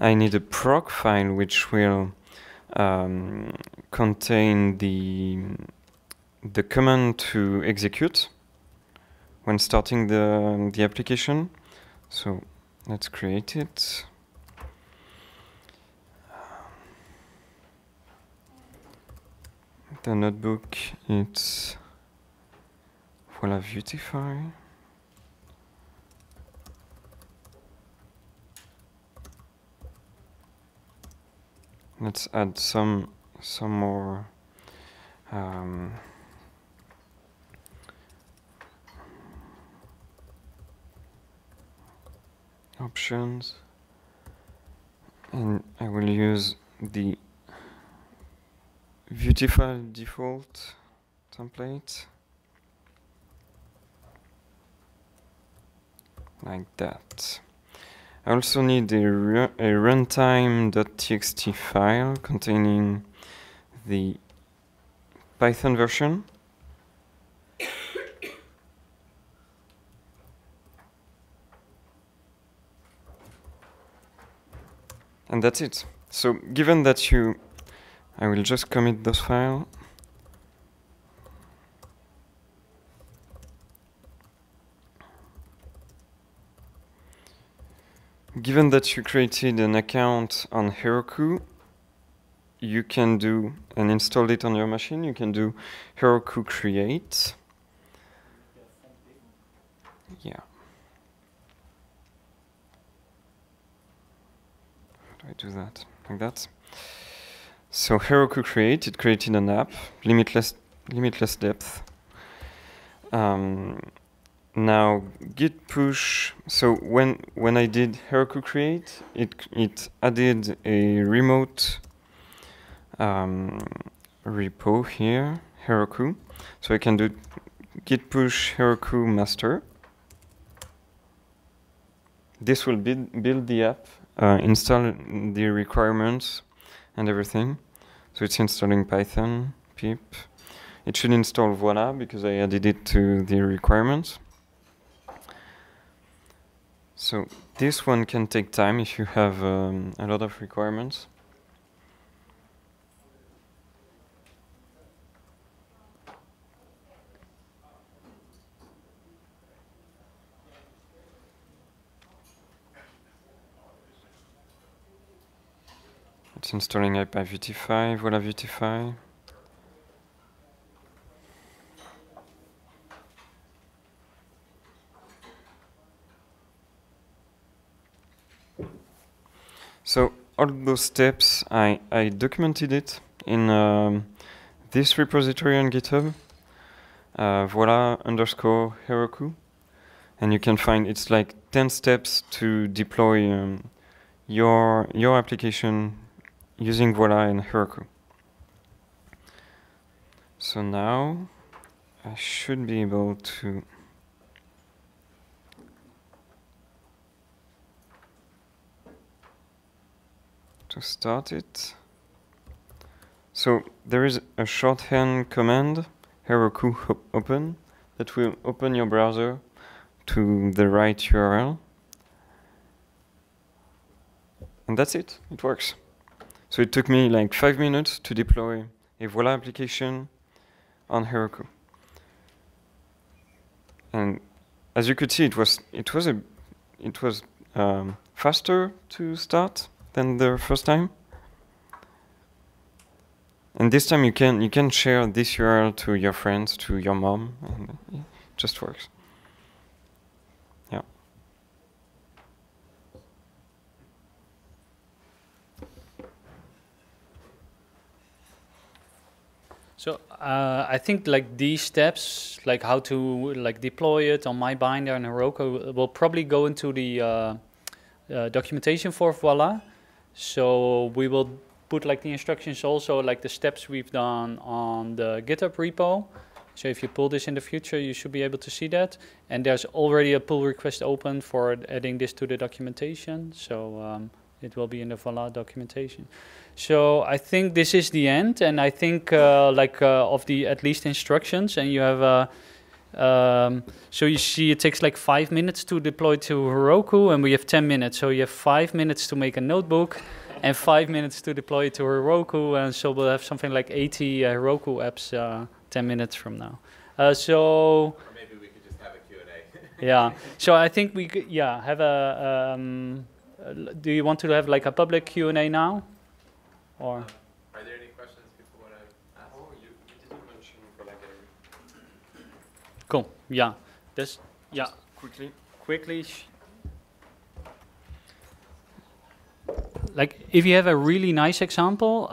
I need a proc file which will contain the command to execute when starting the application. So let's create it. the notebook, it's Voila Vuetify. Let's add some more options, and I will use the Vuetify default template like that. I also need a runtime.txt file containing the Python version. And that's it. So given that I will just commit this file. Given that you created an account on Heroku, you can do and install it on your machine. You can do Heroku create. Yeah. How do I do that? Like that. So Heroku create, it created an app, limitless depth. Now git push. So when I did Heroku create, it added a remote repo here, Heroku. So I can do git push Heroku master. This will build the app, install the requirements and everything. So it's installing Python, pip. It should install Voila because I added it to the requirements. So this one can take time if you have a lot of requirements. It's installing IPyVuetify, Voila Vuetify. So all those steps, I documented it in this repository on GitHub, Voila _ Heroku. And you can find it's like 10 steps to deploy your application using Voila and Heroku. So now I should be able to start it. So there is a shorthand command, Heroku open, that will open your browser to the right URL. And that's it. It works. So it took me like 5 minutes to deploy a Voila application on Heroku. And as you could see, it was faster to start than the first time. And this time you can share this URL to your friends, to your mom, and it just works. Yeah. So I think like these steps, like how to like deploy it on MyBinder and Heroku, will probably go into the documentation for Voila. So we will put like the instructions also, like the steps we've done on the GitHub repo. So if you pull this in the future, you should be able to see that. And there's already a pull request open for adding this to the documentation. So it will be in the Voila documentation. So I think this is the end. And I think of the at least instructions, and you have so you see it takes like 5 minutes to deploy to Heroku, and we have 10 minutes. So you have 5 minutes to make a notebook and 5 minutes to deploy to Heroku. And so we'll have something like 80 Heroku apps 10 minutes from now. Or maybe we could just have a Q&A. Yeah. So I think we could, yeah, have a, do you want to have like a public Q&A now? Or? Are there any questions people want to ask? Oh, you solution for library. Cool. Yeah. This. Yeah. Quickly. Like, if you have a really nice example,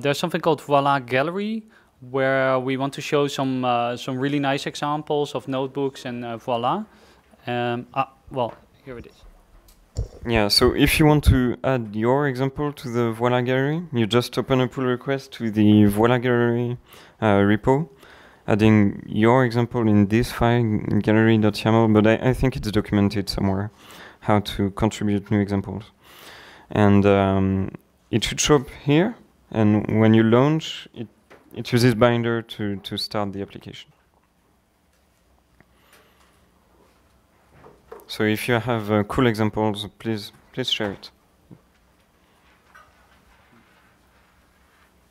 there's something called Voila Gallery, where we want to show some really nice examples of notebooks and Voila. Well, here it is. Yeah, so if you want to add your example to the Voila Gallery, you just open a pull request to the Voila Gallery repo, adding your example in this file, gallery.yml, but I think it's documented somewhere, how to contribute new examples. And it should show up here, and when you launch, it uses Binder to start the application. So if you have cool examples, please share it.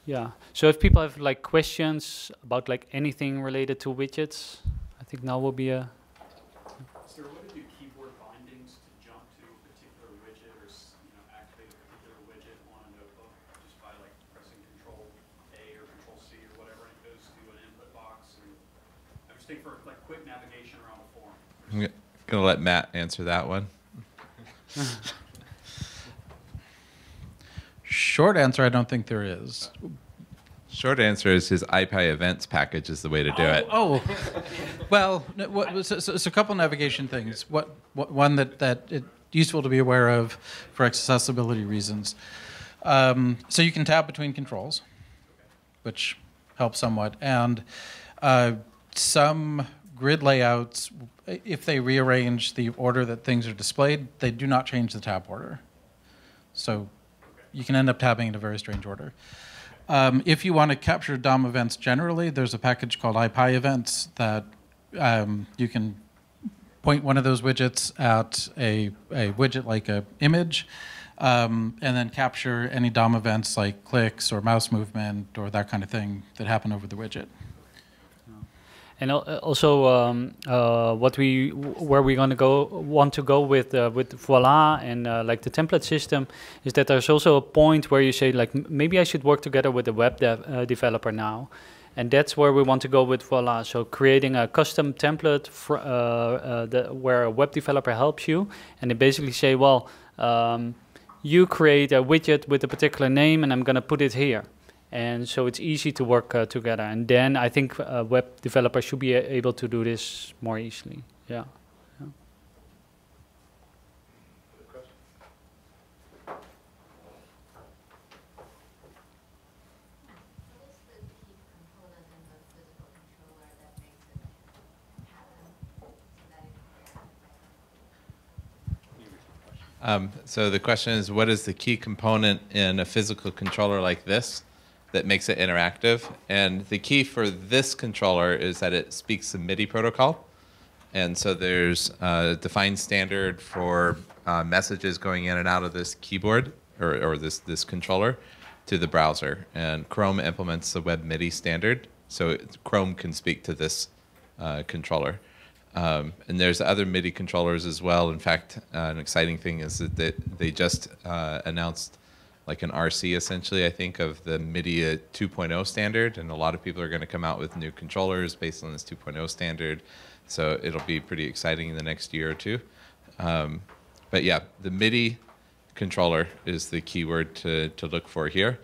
Yeah. So if people have like questions about like anything related to widgets, I think now will be a. Sir, what do you do keyboard bindings to jump to a particular widget, or activate a particular widget on a notebook just by like pressing Control A or Control C or whatever, and it goes to an input box? And I'm just thinking for like quick navigation around a form. Okay. Gonna let Matt answer that one. Short answer, I don't think there is. Short answer is his IPy events package is the way to do it. Oh, well, so a couple navigation things. One that it's useful to be aware of for accessibility reasons. So you can tab between controls, which helps somewhat, and some grid layouts, if they rearrange the order that things are displayed, they do not change the tab order. So you can end up tabbing in a very strange order. If you want to capture DOM events generally, there's a package called IPyEvents that you can point one of those widgets at a widget like an image, and then capture any DOM events like clicks or mouse movement or that kind of thing that happen over the widget. And also, where we want to go with Voila and like the template system is that there's also a point where you say like maybe I should work together with the web developer now, and that's where we want to go with Voila. So creating a custom template where a web developer helps you, and they basically say, well, you create a widget with a particular name, and I'm going to put it here. And so it's easy to work together. And then I think web developers should be able to do this more easily. Yeah. So the question is, what is the key component in a physical controller like this that makes it interactive? And the key for this controller is that it speaks the MIDI protocol. And so there's a defined standard for messages going in and out of this keyboard or this controller to the browser. And Chrome implements the Web MIDI standard. So Chrome can speak to this controller. And there's other MIDI controllers as well. In fact, an exciting thing is that they just announced like an RC, essentially, I think, of the MIDI 2.0 standard, and a lot of people are going to come out with new controllers based on this 2.0 standard, so it'll be pretty exciting in the next year or two. But yeah, the MIDI controller is the keyword to look for here,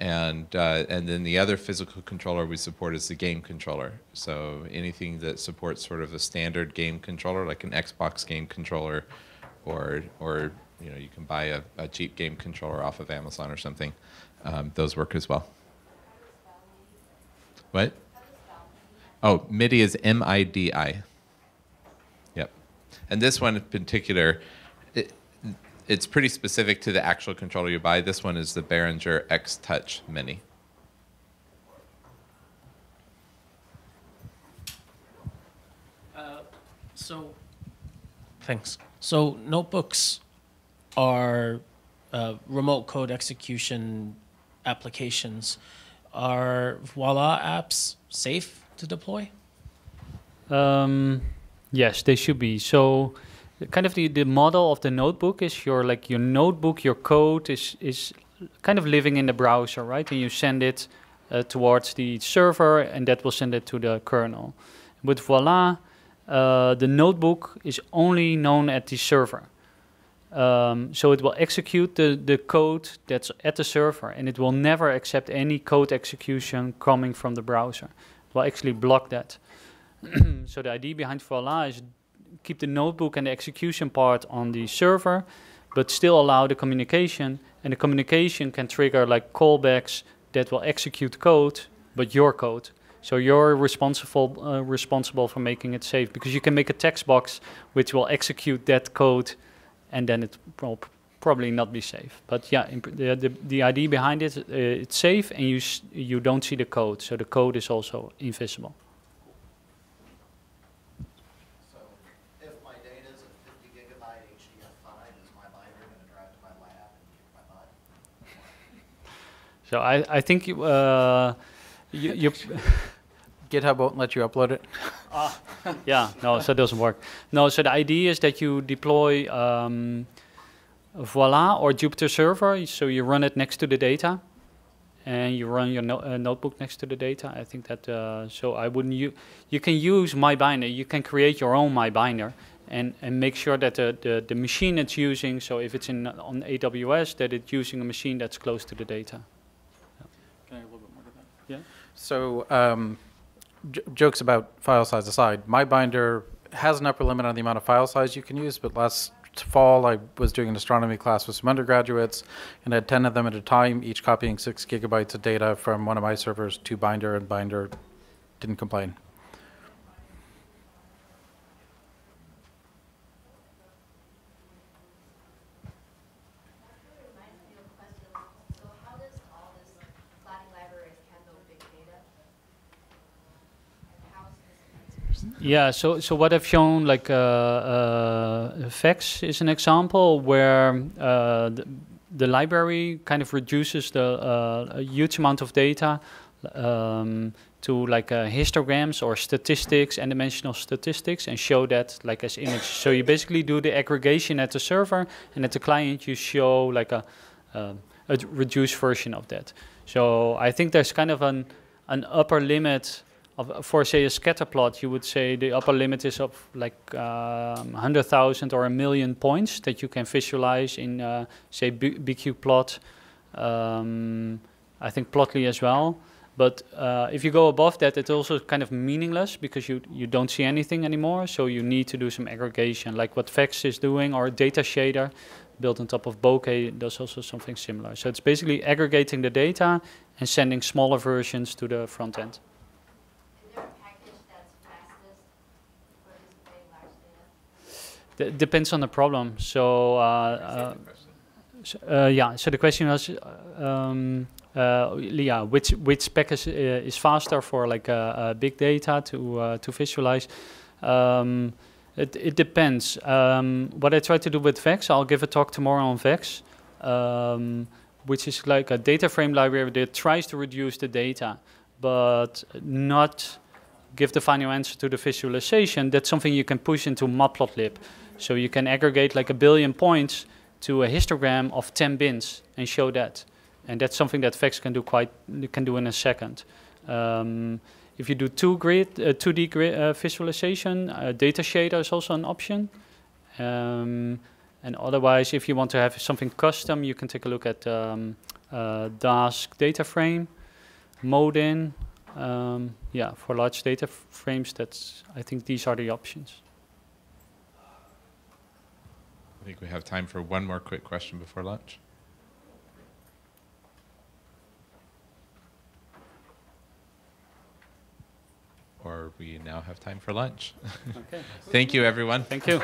and then the other physical controller we support is the game controller, so anything that supports sort of a standard game controller, like an Xbox game controller, or you can buy a cheap game controller off of Amazon or something. Those work as well. What? Oh, MIDI is M-I-D-I. Yep. And this one in particular, it's pretty specific to the actual controller you buy. This one is the Behringer X-Touch Mini. Thanks. So notebooks are remote code execution applications. Are Voila apps safe to deploy? Yes, they should be. So kind of the model of the notebook is your notebook, your code is kind of living in the browser, right? And you send it towards the server, and that will send it to the kernel. With Voila, the notebook is only known at the server. So it will execute the code that's at the server, and it will never accept any code execution coming from the browser. It will actually block that. So the idea behind Voila is keep the notebook and the execution part on the server, but still allow the communication, and the communication can trigger like callbacks that will execute code, but your code. So you're responsible for making it safe, because you can make a text box which will execute that code, and then it will probably not be safe. But yeah, the idea behind it, it's safe, and you don't see the code, so the code is also invisible. So if my data is a 50 gigabyte HDF file, is my binder going to drive to my lab and get my body? So I think you GitHub won't let you upload it. Yeah, no, so it doesn't work. No, so the idea is that you deploy Voila or Jupyter Server, so you run it next to the data, and you run your notebook next to the data. I think that, so I wouldn't use, you can use MyBinder, you can create your own MyBinder, and make sure that the machine it's using, so if it's on AWS, that it's using a machine that's close to the data. Yeah. Can I add a little bit more to that? Yeah. So, jokes about file size aside, MyBinder has an upper limit on the amount of file size you can use, but last fall I was doing an astronomy class with some undergraduates and had 10 of them at a time, each copying 6 gigabytes of data from one of my servers to Binder, and Binder didn't complain. Yeah, so what I've shown, like Vaex is an example where the library kind of reduces the a huge amount of data to like histograms or statistics and dimensional statistics, and show that like as image. So you basically do the aggregation at the server, and at the client you show like a reduced version of that. So I think there's kind of an upper limit. For say a scatter plot, you would say the upper limit is of like 100,000 or 1 million points that you can visualize in say bqplot, I think Plotly as well. But if you go above that, it's also kind of meaningless because you don't see anything anymore. So you need to do some aggregation, like what Vaex is doing, or Data Shader built on top of Bokeh does also something similar. So it's basically aggregating the data and sending smaller versions to the front end. Depends on the problem. So, yeah. So the question was, yeah, which package is faster for like big data to visualize? It depends. What I try to do with Vaex, I'll give a talk tomorrow on Vaex, which is like a data frame library that tries to reduce the data, but not give the final answer to the visualization. That's something you can push into matplotlib. So you can aggregate like 1 billion points to a histogram of 10 bins and show that. And that's something that Vaex can do in a second. If you do 2D grid visualization, Data Shader is also an option. And otherwise, if you want to have something custom, you can take a look at Dask Data Frame, Modin. Yeah, for large data frames, I think these are the options. I think we have time for one more quick question before lunch. Or we now have time for lunch. Okay. Thank you, everyone. Thank you.